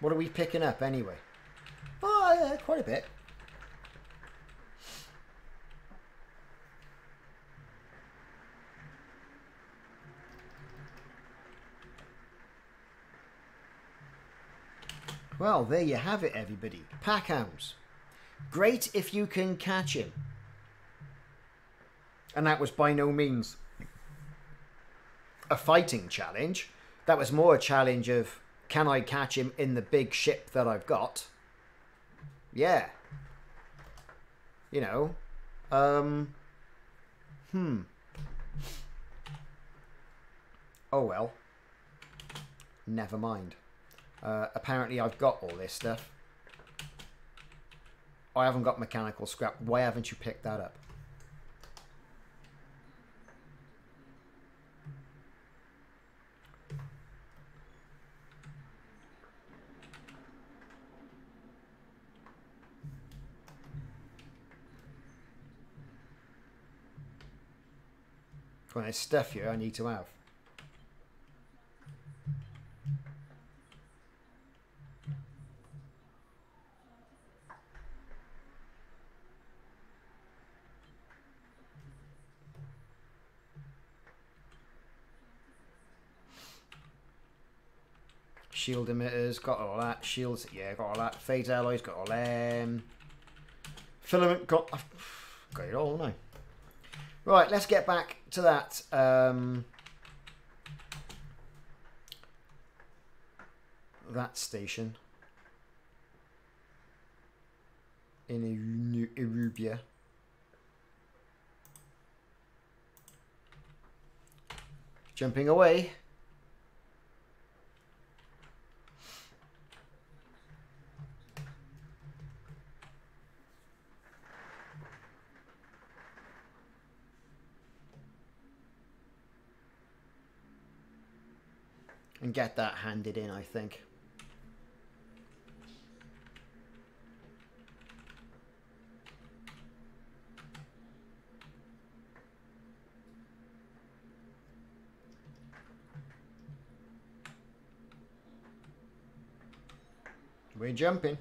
What are we picking up anyway? Oh, yeah, quite a bit. Well, there you have it, everybody. Packhounds. Great if you can catch him. And that was by no means a fighting challenge. That was more a challenge of, can I catch him in the big ship that I've got? Yeah. You know. Oh well. Never mind. Apparently I've got all this stuff. I haven't got mechanical scrap. Why haven't you picked that up? When there's stuff here I need to have. Shield emitters, got all that. Shields, yeah, got all that. Phase alloys, got all them. Filament, got it all, haven't I? Right, let's get back to that that station in Eurybia. Jumping away. And get that handed in, I think. We're jumping.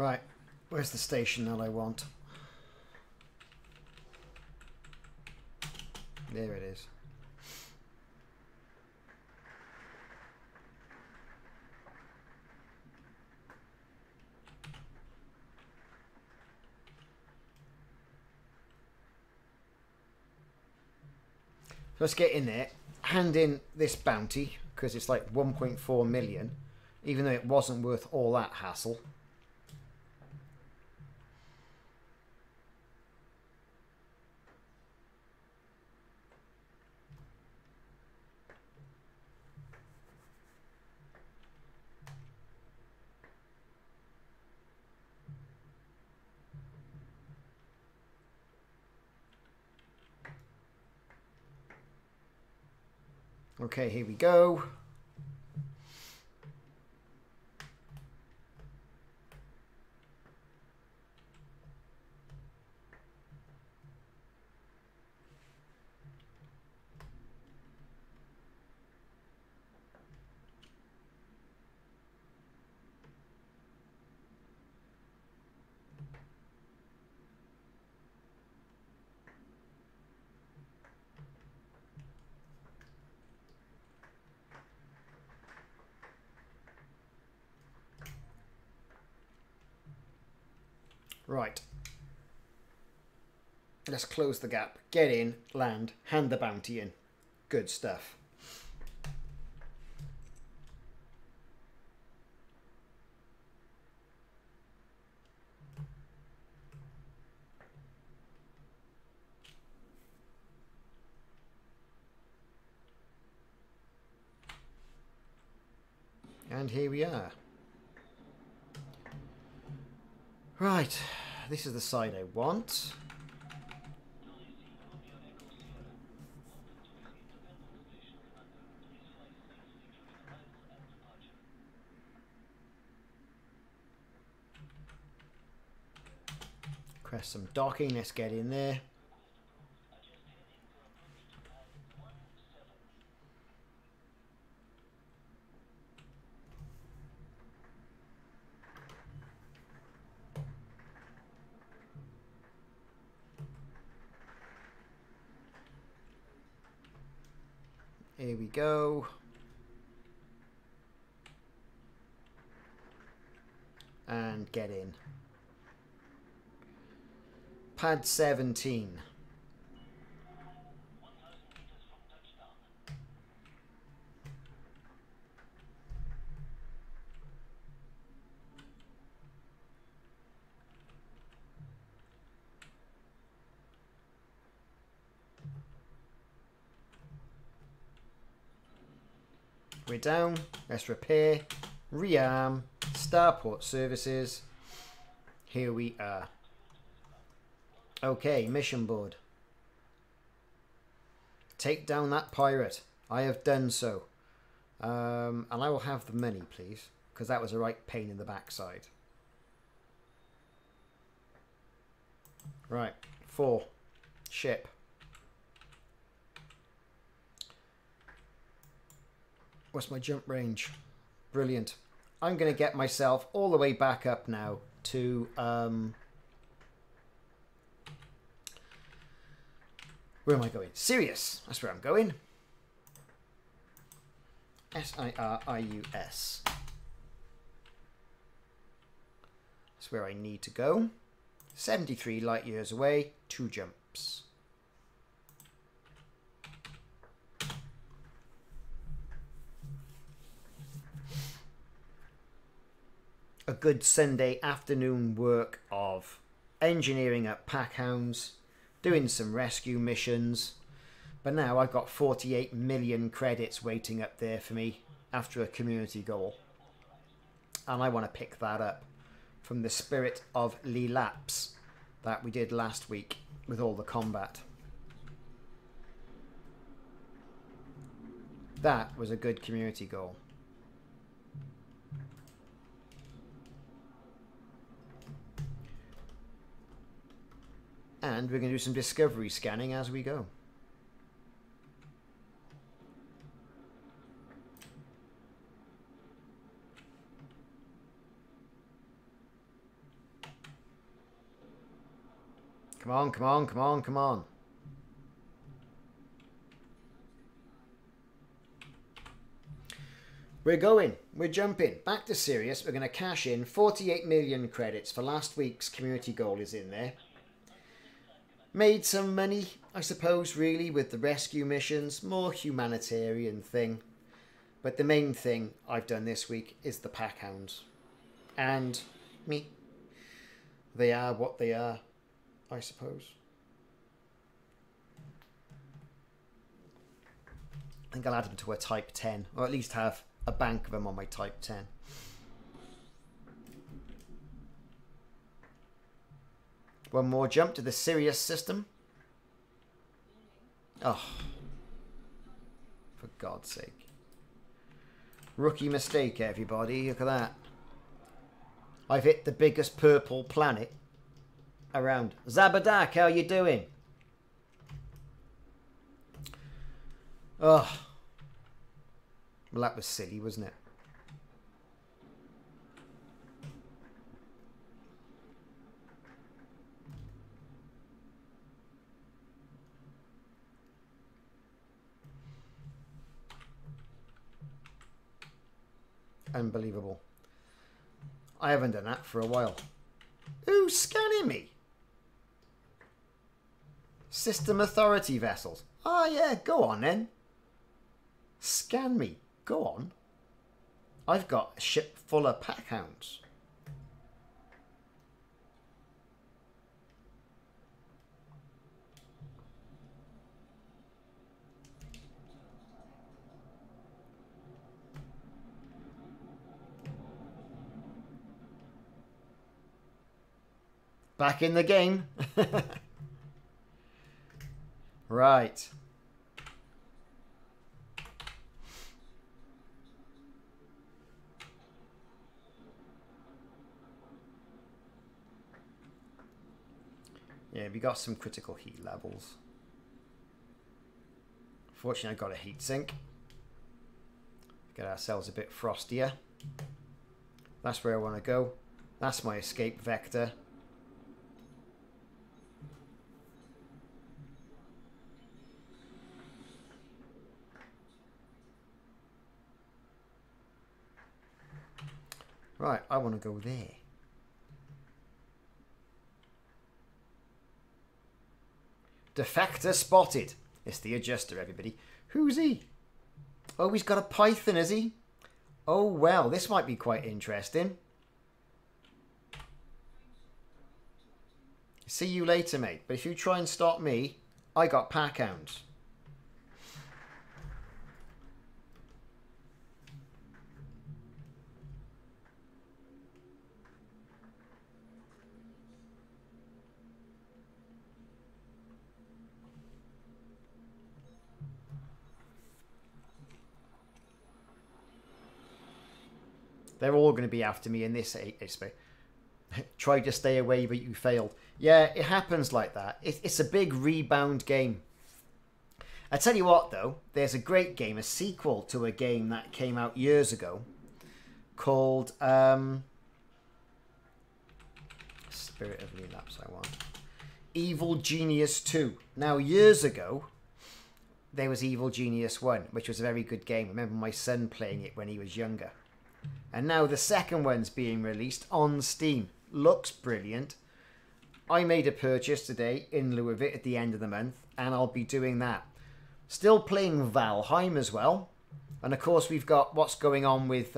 Right, where's the station that I want? There it is. Let's get in there, hand in this bounty, because it's like 1.4 million, even though it wasn't worth all that hassle. Okay, here we go. Right, let's close the gap, get in, land, hand the bounty in. Good stuff. And here we are. Right, this is the side I want. Press some docking, let's get in there. Here we go. And get in. Pad 17. We're down. Let's repair, rearm, starport services. Here we are. Okay, mission board. Take down that pirate. I have done so. And I will have the money, please, because that was a right pain in the backside. Right, 4. Ship. What's my jump range? Brilliant. I'm going to get myself all the way back up now to where am I going? Sirius. That's where I'm going. S-I-R-I-U-S. That's where I need to go. 73 light years away. 2 jumps. A good Sunday afternoon work of engineering at Packhounds, doing some rescue missions, but now I've got 48 million credits waiting up there for me after a community goal, and I want to pick that up from the Spirit of Laelaps that we did last week with all the combat. That was a good community goal. And we're going to do some discovery scanning as we go. Come on, come on, come on, come on. We're going. We're jumping. Back to Sirius. We're going to cash in 48 million credits for last week's community goal is in there. Made some money, I suppose, really, with the rescue missions. More humanitarian thing. But the main thing I've done this week is the Packhounds. And me. They are what they are, I suppose. I think I'll add them to a Type 10. Or at least have a bank of them on my Type 10. One more jump to the Sirius system. Oh. For God's sake. Rookie mistake, everybody. Look at that. I've hit the biggest purple planet around. Zabadak, how you doing? Oh. Well, that was silly, wasn't it? Unbelievable. I haven't done that for a while. Who's scanning me? System authority vessels. Ah, yeah, go on then. Scan me. Go on. I've got a ship full of Packhounds. Back in the game. Right. Yeah, we got some critical heat levels. Fortunately, I got a heat sink. Get ourselves a bit frostier. That's where I want to go. That's my escape vector. Right, I want to go there. Defector spotted. It's the adjuster, everybody. Who's he? Oh, he's got a python, has he? Oh, well, this might be quite interesting. See you later, mate. But if you try and stop me, I got Packhound. They're all going to be after me in this space. Tried to stay away, but you failed. Yeah, it happens like that. It's a big rebound game. I tell you what, though. There's a great game, a sequel to a game that came out years ago called... Spirit of Laelaps, I want. Evil Genius 2. Now, years ago, there was Evil Genius 1, which was a very good game. I remember my son playing it when he was younger. And now the second one's being released on Steam. Looks brilliant. I made a purchase today in lieu of it at the end of the month, and I'll be doing that. Still playing Valheim as well. And of course we've got what's going on with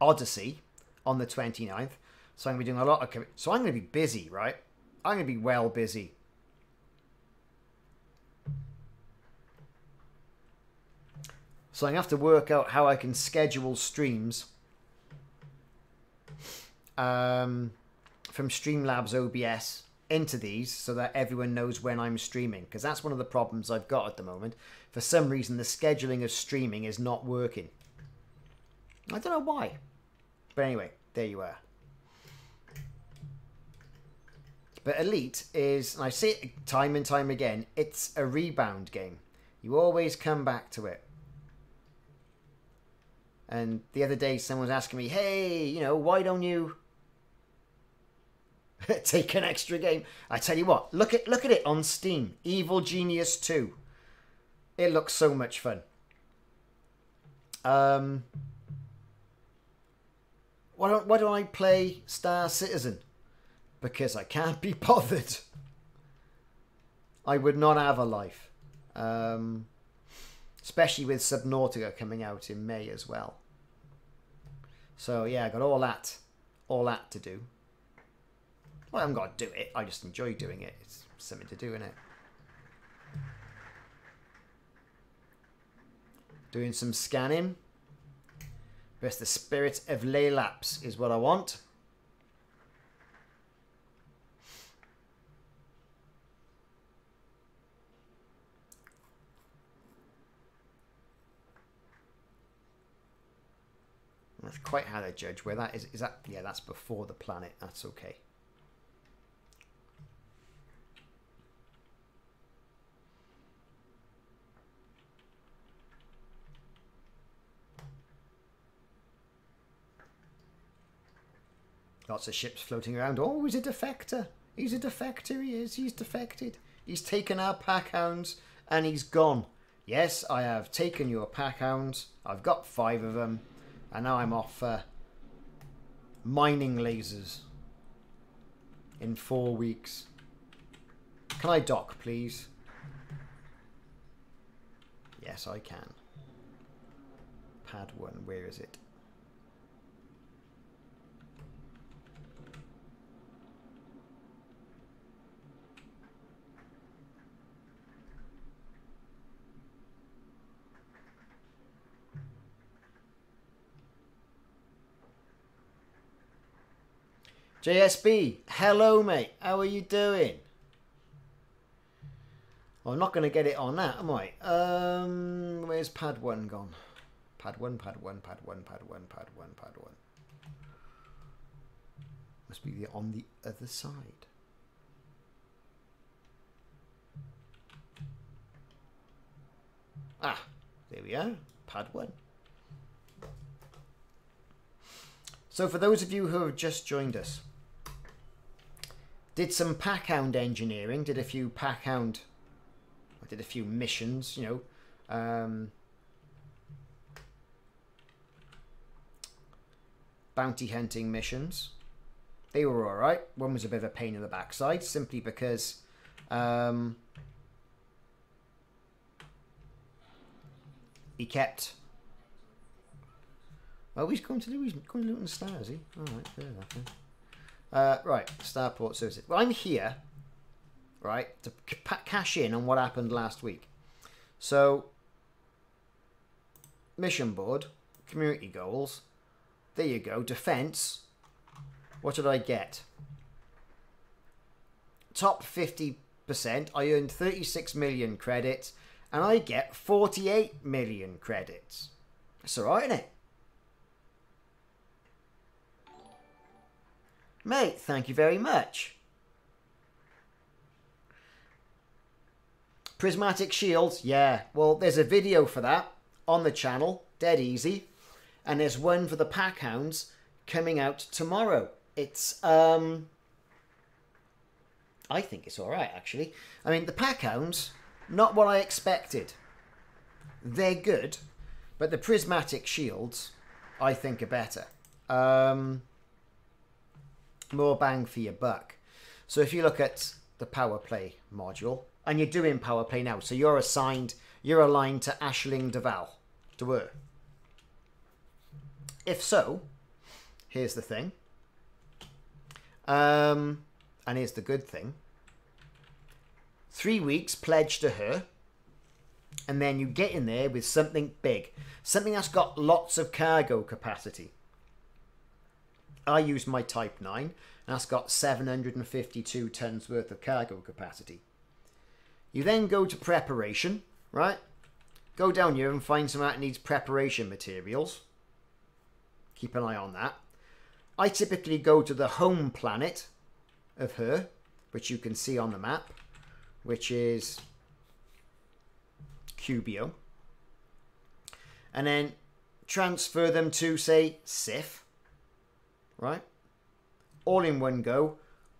Odyssey on the 29th. So I'm going to be doing a lot of... So I'm going to be busy, right? I'm going to be well busy. So I have to work out how I can schedule streams from Streamlabs OBS into these so that everyone knows when I'm streaming. Because that's one of the problems I've got at the moment. For some reason, the scheduling of streaming is not working. I don't know why. But anyway, there you are. But Elite is, and I say it time and time again, it's a rebound game. You always come back to it. And the other day, someone was asking me, hey, you know, why don't you take an extra game? I tell you what, look at it on Steam. Evil Genius 2. It looks so much fun. Why don't I play Star Citizen? Because I can't be bothered. I would not have a life. Especially with Subnautica coming out in May as well. So yeah, I got all that to do. Well, I haven't got to do it. I just enjoy doing it. It's something to do, isn't it? Doing some scanning. That's the Spirit of Laelaps is what I want. That's quite how to judge where that is. Is that, yeah, that's before the planet. That's okay. Lots of ships floating around. Oh, he's a defector. He's a defector, he is. He's defected. He's taken our Packhounds and he's gone. Yes, I have taken your Packhounds. I've got 5 of them. And now I'm off mining lasers in 4 weeks. Can I dock, please? Yes, I can. Pad 1, where is it? JSB, hello mate, how are you doing? Well, I'm not going to get it on that, am I? Where's pad 1 gone? Pad 1. Must be on the other side. Ah, there we are, pad 1. So for those of you who have just joined us, did some Packhound engineering, did a few Packhound, did a few missions, you know, bounty hunting missions. They were all right. One was a bit of a pain in the backside, simply because he kept... Oh, he's going to Luton Star, is he? All right, fair enough. Right, Starport Services. Well, I'm here, right, to cash in on what happened last week. So, mission board, community goals. There you go, defense. What did I get? Top 50%. I earned 36 million credits, and I get 48 million credits. That's all right, isn't it? Mate, thank you very much. Prismatic shields, yeah. Well, there's a video for that on the channel, dead easy. And there's one for the Packhounds coming out tomorrow. It's, I think it's all right, actually. I mean, the Packhounds, not what I expected. They're good, but the prismatic shields, I think, are better. More bang for your buck. So if you look at the power play module, and you're doing power play now, so you're assigned, you're aligned to Aisling Duval. If so, here's the thing, and here's the good thing. 3 weeks pledge to her, and then you get in there with something big, something that's got lots of cargo capacity. I use my Type 9, and that's got 752 tons worth of cargo capacity. You then go to preparation, right? Go down here and find something that needs preparation materials. Keep an eye on that. I typically go to the home planet of her, which you can see on the map, which is Cubio. And then transfer them to, say, Sif. Right? All in one go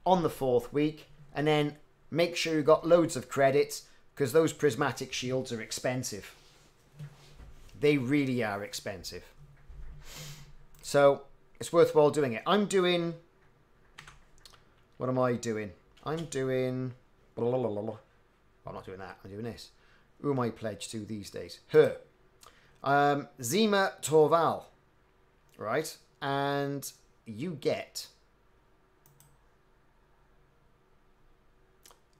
on the 4th week, and then make sure you got loads of credits, because those prismatic shields are expensive. They really are expensive. So it's worthwhile doing it. I'm doing... What am I doing? I'm doing... Blah, blah, blah, blah. I'm not doing that. I'm doing this. Who am I pledged to these days? Her. Zemina Torval. Right? And... you get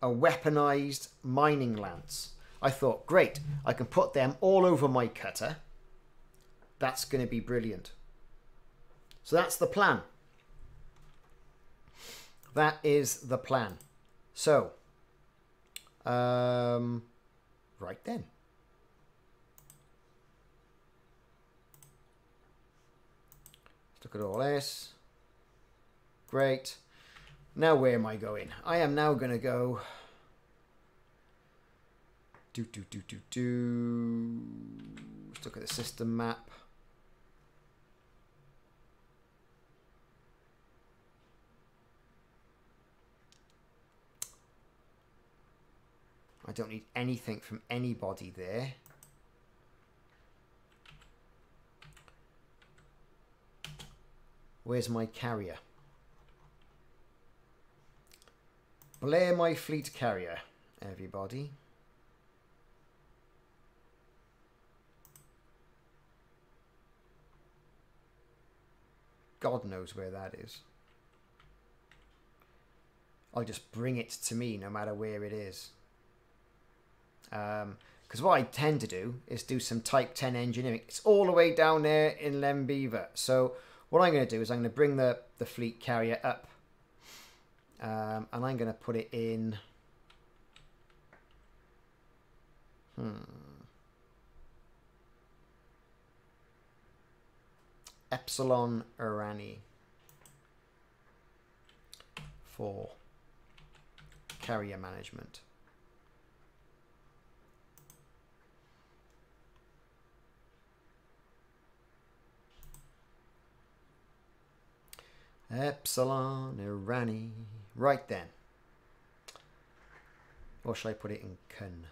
a weaponized mining lance. I thought, great, I can put them all over my cutter. That's going to be brilliant. So that's the plan. That is the plan. So, right then. Let's look at all this. Great. Now where am I going? I am now going to go... Let's look at the system map. I don't need anything from anybody there. Where's my carrier? Blair my fleet carrier, everybody. God knows where that is. I'll just bring it to me no matter where it is. Because what I tend to do is do some Type 10 engineering. It's all the way down there in Lembava. So what I'm going to do is I'm going to bring the fleet carrier up. And I'm going to put it in... Epsilon Irani. For carrier management. Epsilon Irani. Right then. Or should I put it in Kun?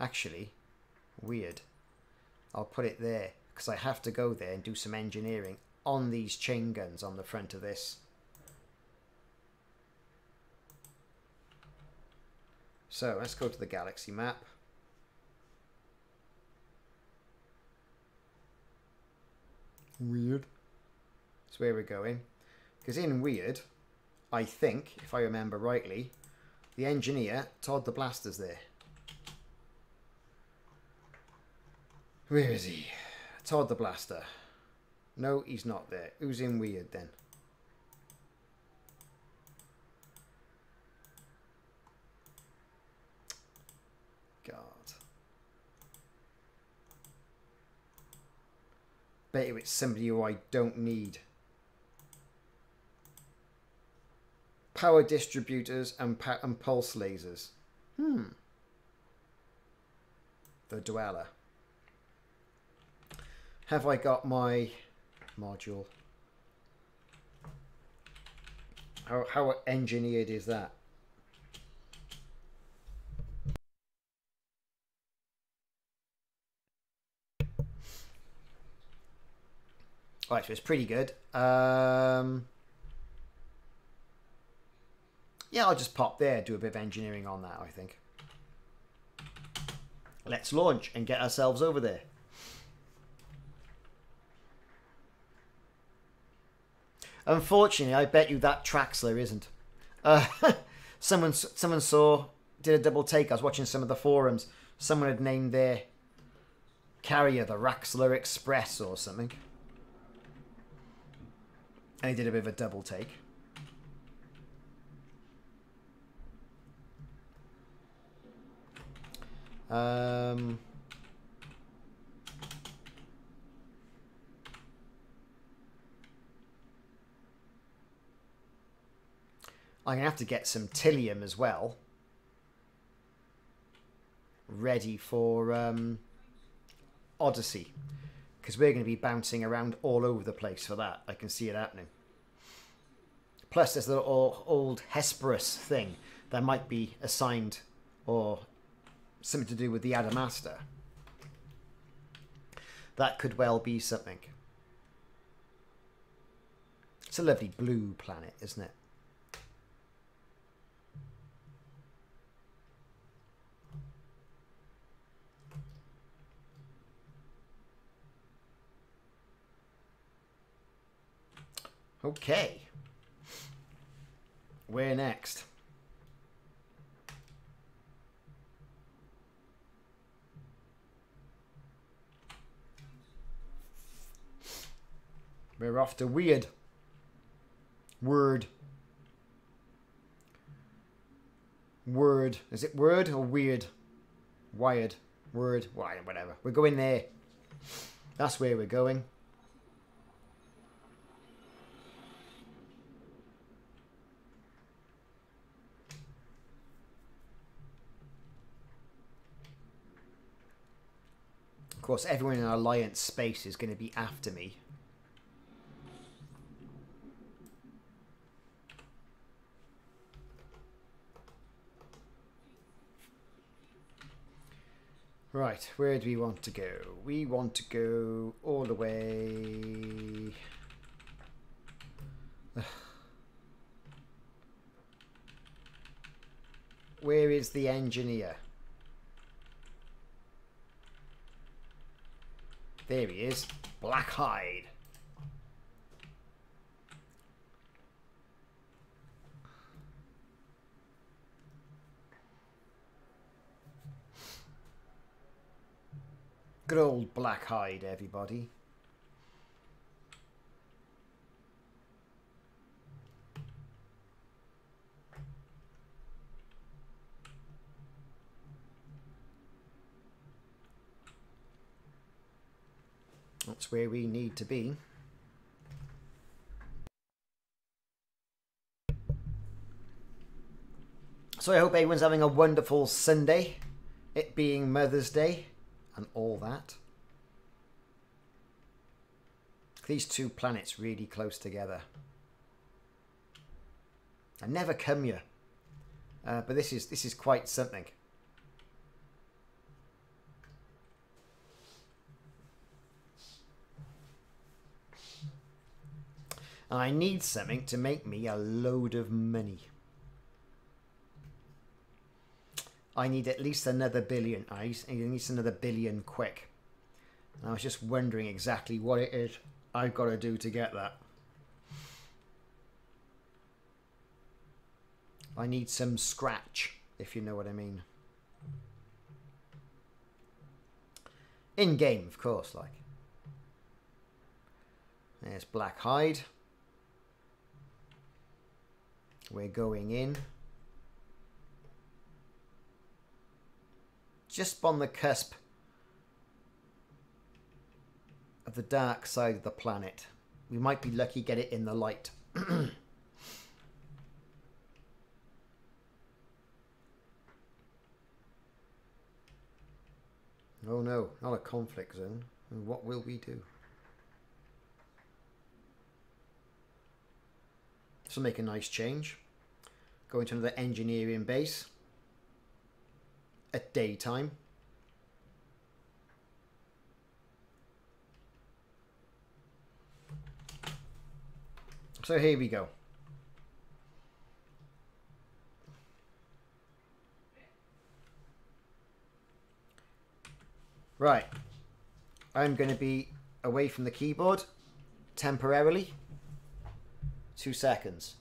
Actually, weird. I'll put it there because I have to go there and do some engineering on these chain guns on the front of this. So let's go to the galaxy map. Weird. That's where we're going. Because in Weird, I think, if I remember rightly, the engineer Todd the Blaster's there. Where is he? Todd the Blaster. No, he's not there. Who's in Weird then? God. Bet you it's somebody who I don't need. Power distributors and pulse lasers. The Dweller. Have I got my module? How engineered is that? Alright, so it's pretty good. Yeah, I'll just pop there, do a bit of engineering on that, I think. Let's launch and get ourselves over there. Unfortunately, I bet you that Traxler isn't. Someone did a double take. I was watching some of the forums. Someone had named their carrier the Raxler Express or something. And he did a bit of a double take. I'm going to have to get some Tillium as well. Ready for Odyssey. Because we're going to be bouncing around all over the place for that. I can see it happening. Plus there's the little old Hesperus thing that might be assigned or something to do with the Adamaster. That could well be something. It's a lovely blue planet, isn't it? Okay. Where next? We're off to Weird. Word. Is it Word or Weird? Wired. Word. Wired. Whatever. We're going there. That's where we're going. Of course, everyone in Alliance space is going to be after me. Right, where do we want to go? We want to go all the way... Where is the engineer? There he is, Black Hyde. Good old Black Hyde, everybody. That's where we need to be. So I hope everyone's having a wonderful Sunday, it being Mother's Day. And all that. These two planets really close together. I never come here, but this is quite something. I need something to make me a load of money. I need at least another billion. I need another billion quick. And I was just wondering exactly what it is I've got to do to get that. I need some scratch, if you know what I mean. In game, of course, like. There's Black Hyde. We're going in. Just on the cusp of the dark side of the planet. We might be lucky to get it in the light. Oh no, not a conflict zone. And what will we do? This will make a nice change. Go into another engineering base. At daytime. So here we go. Right. I'm going to be away from the keyboard temporarily. 2 seconds.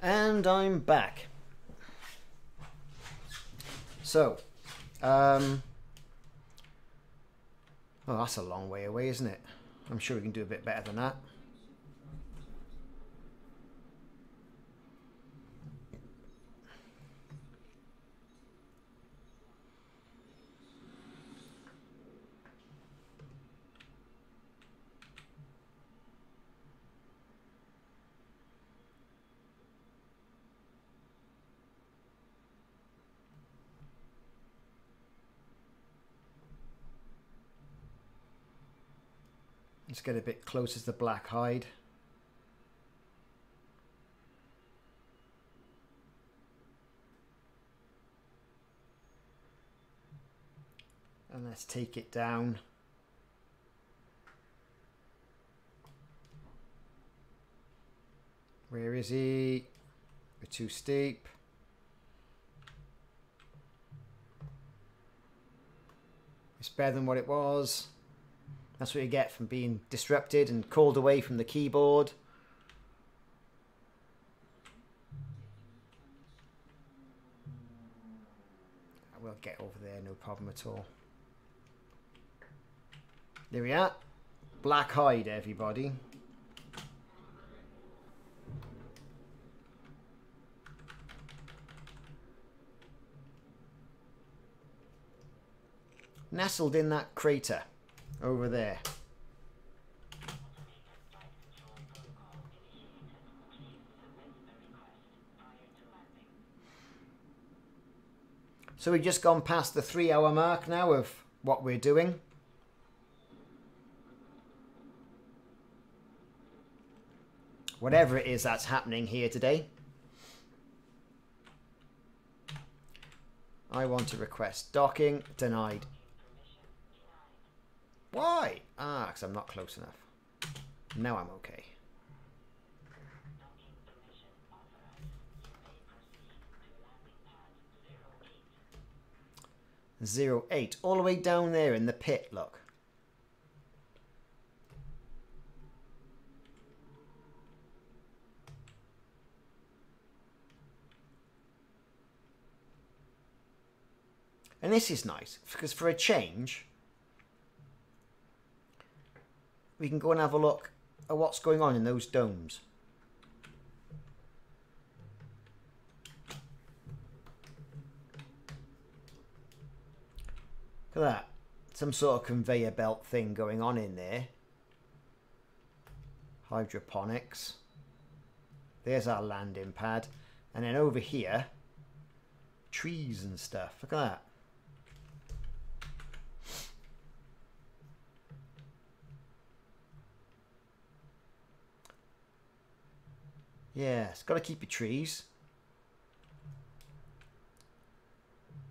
And I'm back. So, well, that's a long way away, isn't it? I'm sure we can do a bit better than that. Let's get a bit closer to the Black Hyde. And let's take it down. Where is he? We're too steep. It's better than what it was. That's what you get from being disrupted and called away from the keyboard. I will get over there, no problem at all. There we are. Black Hyde, everybody. Nestled in that crater. Over there. So we've just gone past the 3-hour mark now of what we're doing. Whatever it is that's happening here today. I want to request docking. Denied. Why? Ah, because I'm not close enough. Now I'm okay. .08. All the way down there in the pit, look. And this is nice, because for a change... we can go and have a look at what's going on in those domes. Look at that. Some sort of conveyor belt thing going on in there. Hydroponics. There's our landing pad. And then over here, trees and stuff. Look at that. Yeah, it's got to keep your trees.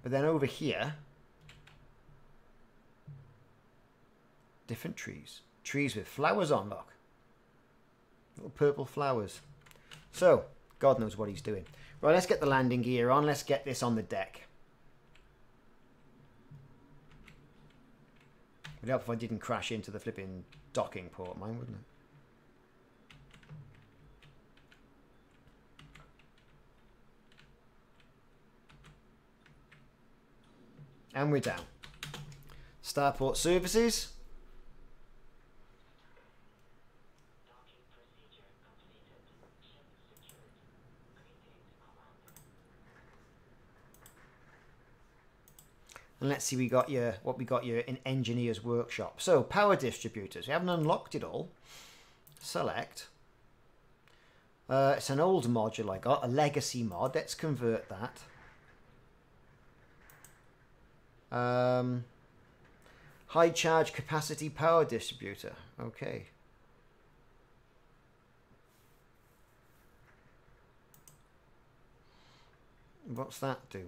But then over here, different trees. Trees with flowers on, look. Little purple flowers. So, God knows what he's doing. Right, let's get the landing gear on. Let's get this on the deck. It would help if I didn't crash into the flipping docking port mine, wouldn't it? And we're down. Starport services. And let's see, we got your what we got here in engineer's workshop. So power distributors. We haven't unlocked it all. Select. It's an old module I got, a legacy mod. Let's convert that. High charge capacity power distributor. Okay. What's that do?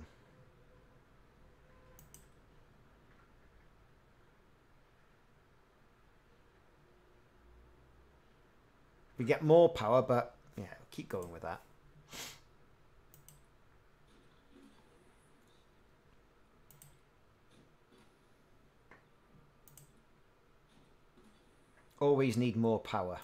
We get more power, but yeah, keep going with that. Always need more power.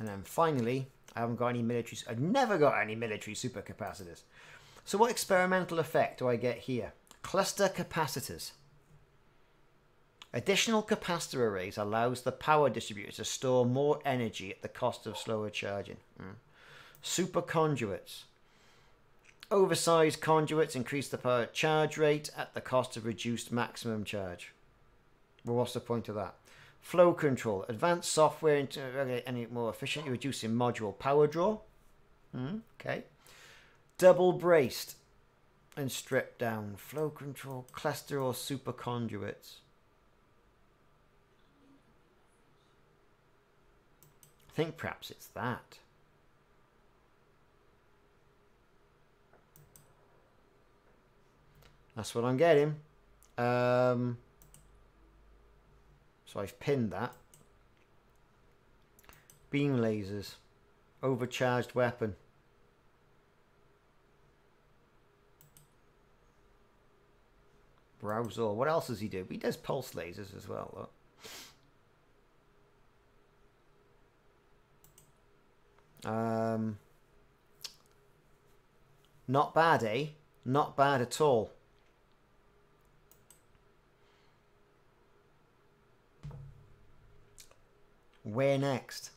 And then finally, I haven't got any military. I've never got any military supercapacitors. So what experimental effect do I get here? Cluster capacitors. Additional capacitor arrays allows the power distributor to store more energy at the cost of slower charging. Super conduits. Oversized conduits increase the power charge rate at the cost of reduced maximum charge. Well, what's the point of that? Flow control. Advanced software into any more efficiently reducing module power draw. Okay. Double braced and stripped down. Flow control, cluster or super conduits. I think perhaps it's that. That's what I'm getting. So I've pinned that. Beam lasers. Overcharged weapon. Browser. What else does he do? He does pulse lasers as well, look. Not bad, eh? Not bad at all. Where next?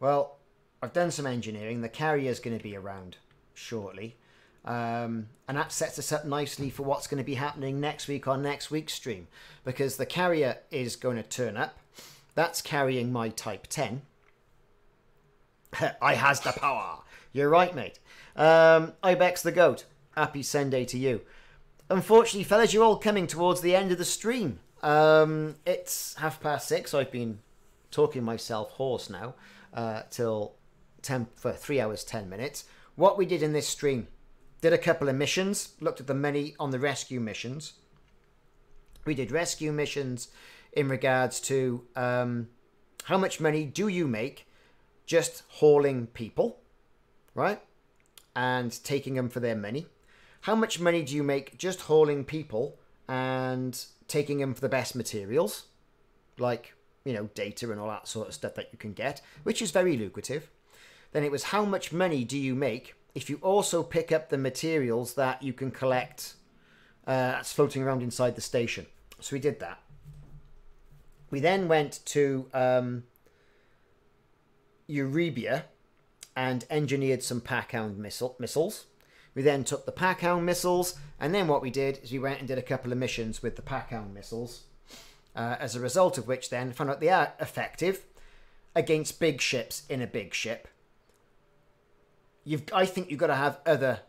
Well, I've done some engineering. The carrier's going to be around shortly. And that sets us up nicely for what's going to be happening next week on next week's stream. Because the carrier is going to turn up. That's carrying my Type 10. I has the power. You're right, mate. Ibex the goat. Happy Sunday to you. Unfortunately, fellas, you're all coming towards the end of the stream. It's 6:30. I've been talking myself hoarse now till 10 for 3 hours 10 minutes. What we did in this stream, did a couple of missions, looked at the money on the rescue missions. We did rescue missions in regards to how much money do you make just hauling people, right, and taking them for their money. How much money do you make just hauling people and taking them for the best materials, like, you know, data and all that sort of stuff that you can get, which is very lucrative. Then it was how much money do you make if you also pick up the materials that you can collect that's floating around inside the station. So we did that. We then went to Eurybia and engineered some Packhound missiles. We then took the Packhound missiles, and then what we did is we went and did a couple of missions with the Packhound missiles. As a result of which then found out they are effective against big ships in a big ship. I think you've got to have other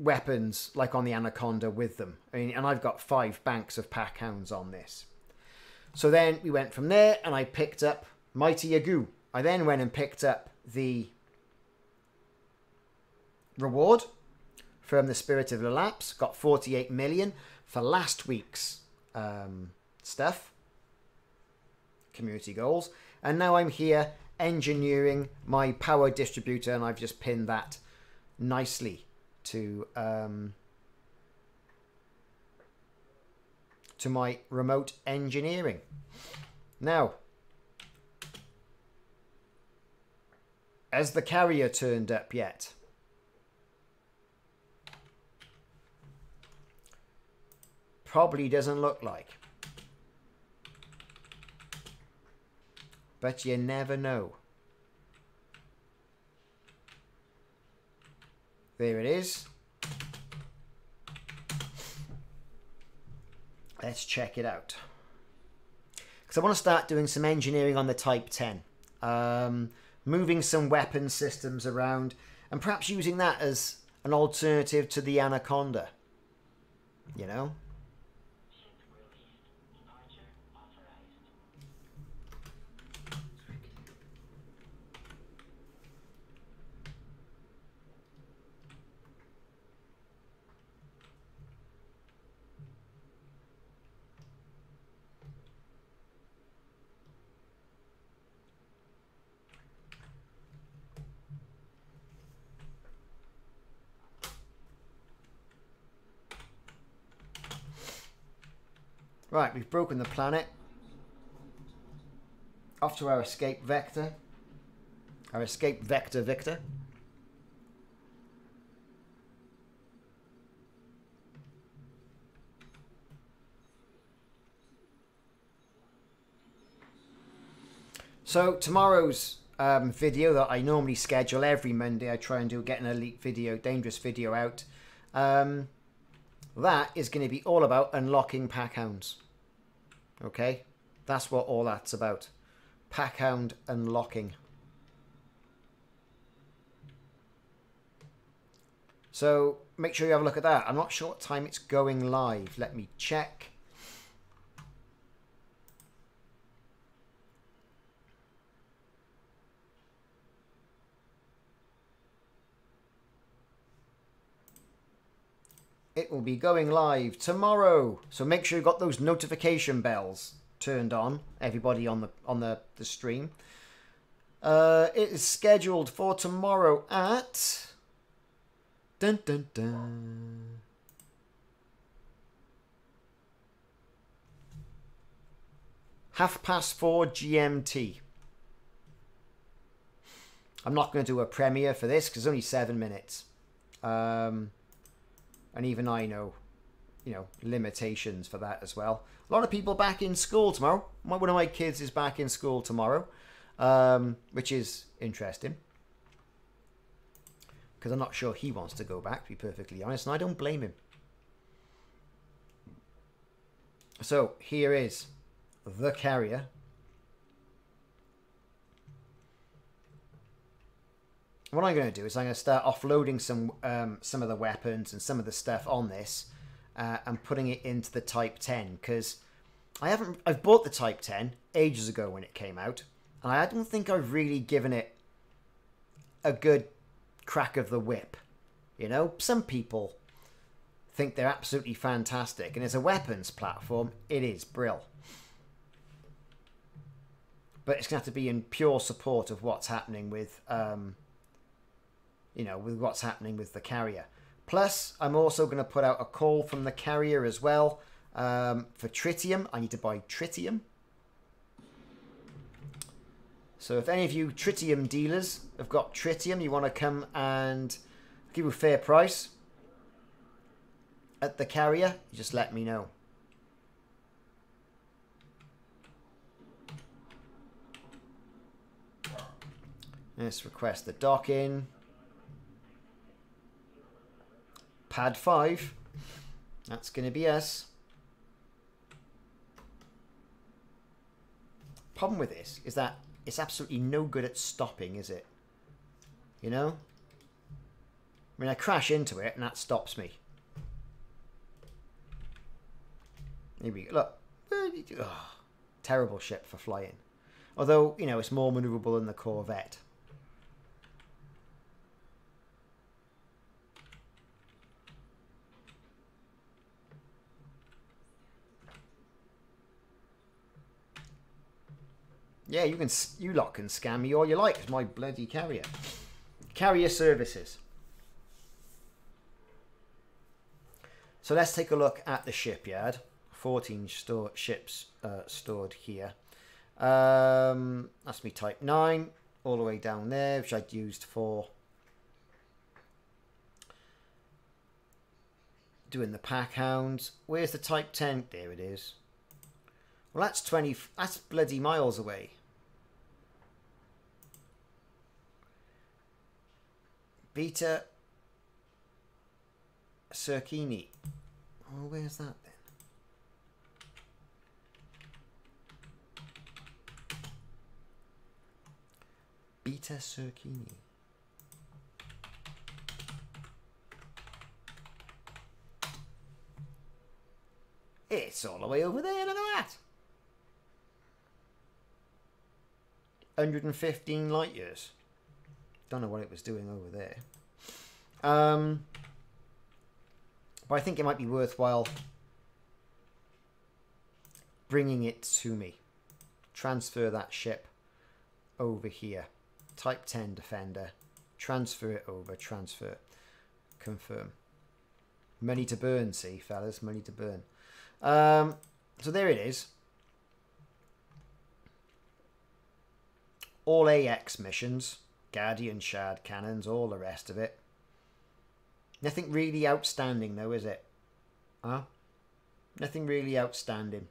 weapons like on the Anaconda with them. I mean, and I've got 5 banks of Packhounds on this. So then we went from there and I picked up Mighty Yagoo. I then went and picked up the reward from the Spirit of Laelaps. Got 48 million for last week's stuff, community goals, and now I'm here engineering my power distributor, and I've just pinned that nicely to my remote engineering. Now, has the carrier turned up yet? Probably doesn't look like. But you never know. There it is. Let's check it out. Because I want to start doing some engineering on the Type 10. Moving some weapon systems around. And perhaps using that as an alternative to the Anaconda. You know? Right, we've broken the planet. off to our escape vector. Our escape vector, Victor. So tomorrow's video that I normally schedule every Monday, I try and do, get an elite video, dangerous video out. That is going to be all about unlocking Packhounds. Okay? That's what all that's about. Packhound unlocking. So make sure you have a look at that. I'm not sure what time it's going live. Let me check. It will be going live tomorrow. So make sure you've got those notification bells turned on, everybody on the stream. It is scheduled for tomorrow at... Dun, dun, dun. half past 4 GMT. I'm not going to do a premiere for this because it's only 7 minutes. And even I know, you know, limitations for that as well. A lot of people back in school tomorrow. One of my kids is back in school tomorrow, which is interesting. Because I'm not sure he wants to go back, to be perfectly honest. And I don't blame him. So, here is the carrier. What I'm going to do is I'm going to start offloading some of the weapons and some of the stuff on this and putting it into the Type 10 because I've bought the Type 10 ages ago when it came out, and I don't think I've really given it a good crack of the whip. You know, some people think they're absolutely fantastic, and as a weapons platform, it is brill. But it's going to have to be in pure support of what's happening with... you know, with what's happening with the carrier. Plus, I'm also going to put out a call from the carrier as well for tritium. I need to buy tritium. So if any of you tritium dealers have got tritium, you want to come and give a fair price at the carrier, just let me know. Let's request the dock in. Pad 5. That's going to be us. Problem with this is that it's absolutely no good at stopping, is it? You know? I mean, I crash into it and that stops me. Here we go. Look. Oh, terrible ship for flying. Although, you know, it's more maneuverable than the Corvette. Yeah, you lot can scam me all you like. It's my bloody carrier. Carrier services. So let's take a look at the shipyard. 14 ships stored here. That's me Type 9 all the way down there, which I'd used for doing the Packhounds. Where's the Type 10? There it is. Well, that's 20... That's bloody miles away. Beta Circini. Oh, where's that then? Beta Circini. It's all the way over there. Look at that. 115 light years. Don't know what it was doing over there. But I think it might be worthwhile bringing it to me. Transfer that ship over here. Type 10 Defender. Transfer it over. Transfer. Confirm. Money to burn, see, fellas. Money to burn. So there it is. all AX missions, Guardian shard cannons, all the rest of it. Nothing really outstanding though, is it? Huh? Nothing really outstanding.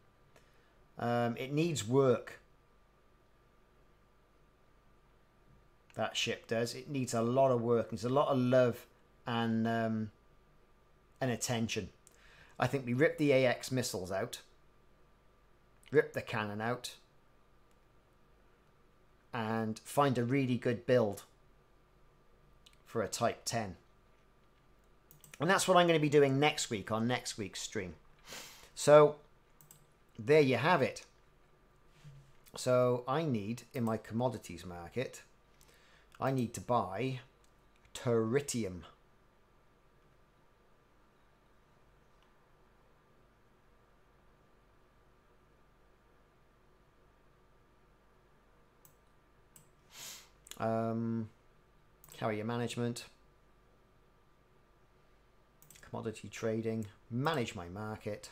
It needs work. That ship does. It needs a lot of work. It needs a lot of love and attention. I think we ripped the AX missiles out. Ripped the cannon out. And find a really good build for a Type 10. And that's what I'm going to be doing next week on next week's stream. So there you have it. So I need, in my commodities market, I need to buy territium. Carrier management, commodity trading, manage my market.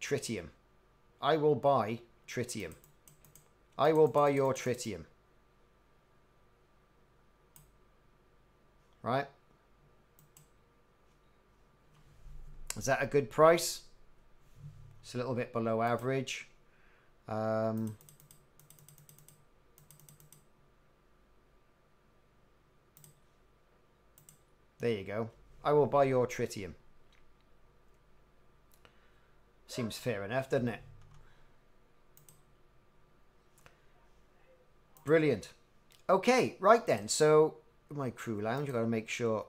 Tritium. I will buy tritium. I will buy your tritium. Right? Is that a good price? It's a little bit below average. There you go. I will buy your tritium. Seems fair enough, doesn't it? Brilliant. Okay, right then. So my crew lounge, I've got to make sure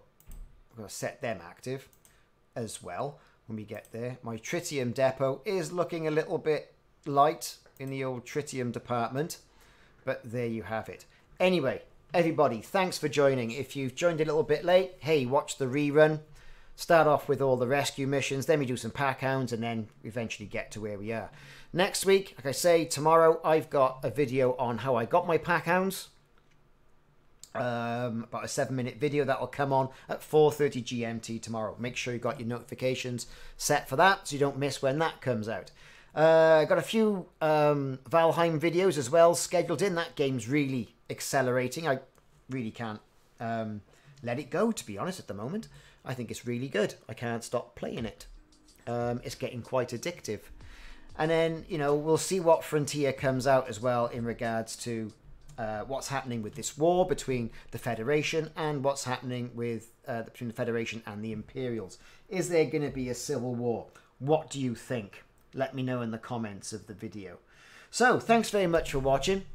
I've got to set them active as well when we get there. My tritium depot is looking a little bit light in the old tritium department, but there you have it. Anyway, everybody, thanks for joining. If you've joined a little bit late, hey, watch the rerun. Start off with all the rescue missions, then we do some packhounds, and then eventually get to where we are. Next week, like I say, tomorrow, I've got a video on how I got my packhounds. About a 7-minute video that will come on at 4:30 GMT tomorrow. Make sure you've got your notifications set for that so you don't miss when that comes out. I've got a few Valheim videos as well scheduled in. That game's really accelerating. I really can't let it go, to be honest, at the moment. I think it's really good. I can't stop playing it. It's getting quite addictive. And then, you know, we'll see what Frontier comes out as well in regards to what's happening with this war between the Federation and what's happening with between the Federation and the Imperials. Is there going to be a civil war? What do you think? Let me know in the comments of the video. So, thanks very much for watching.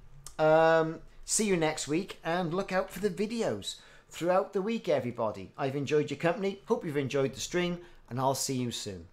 See you next week and look out for the videos throughout the week, everybody. I've enjoyed your company, hope you've enjoyed the stream, and I'll see you soon.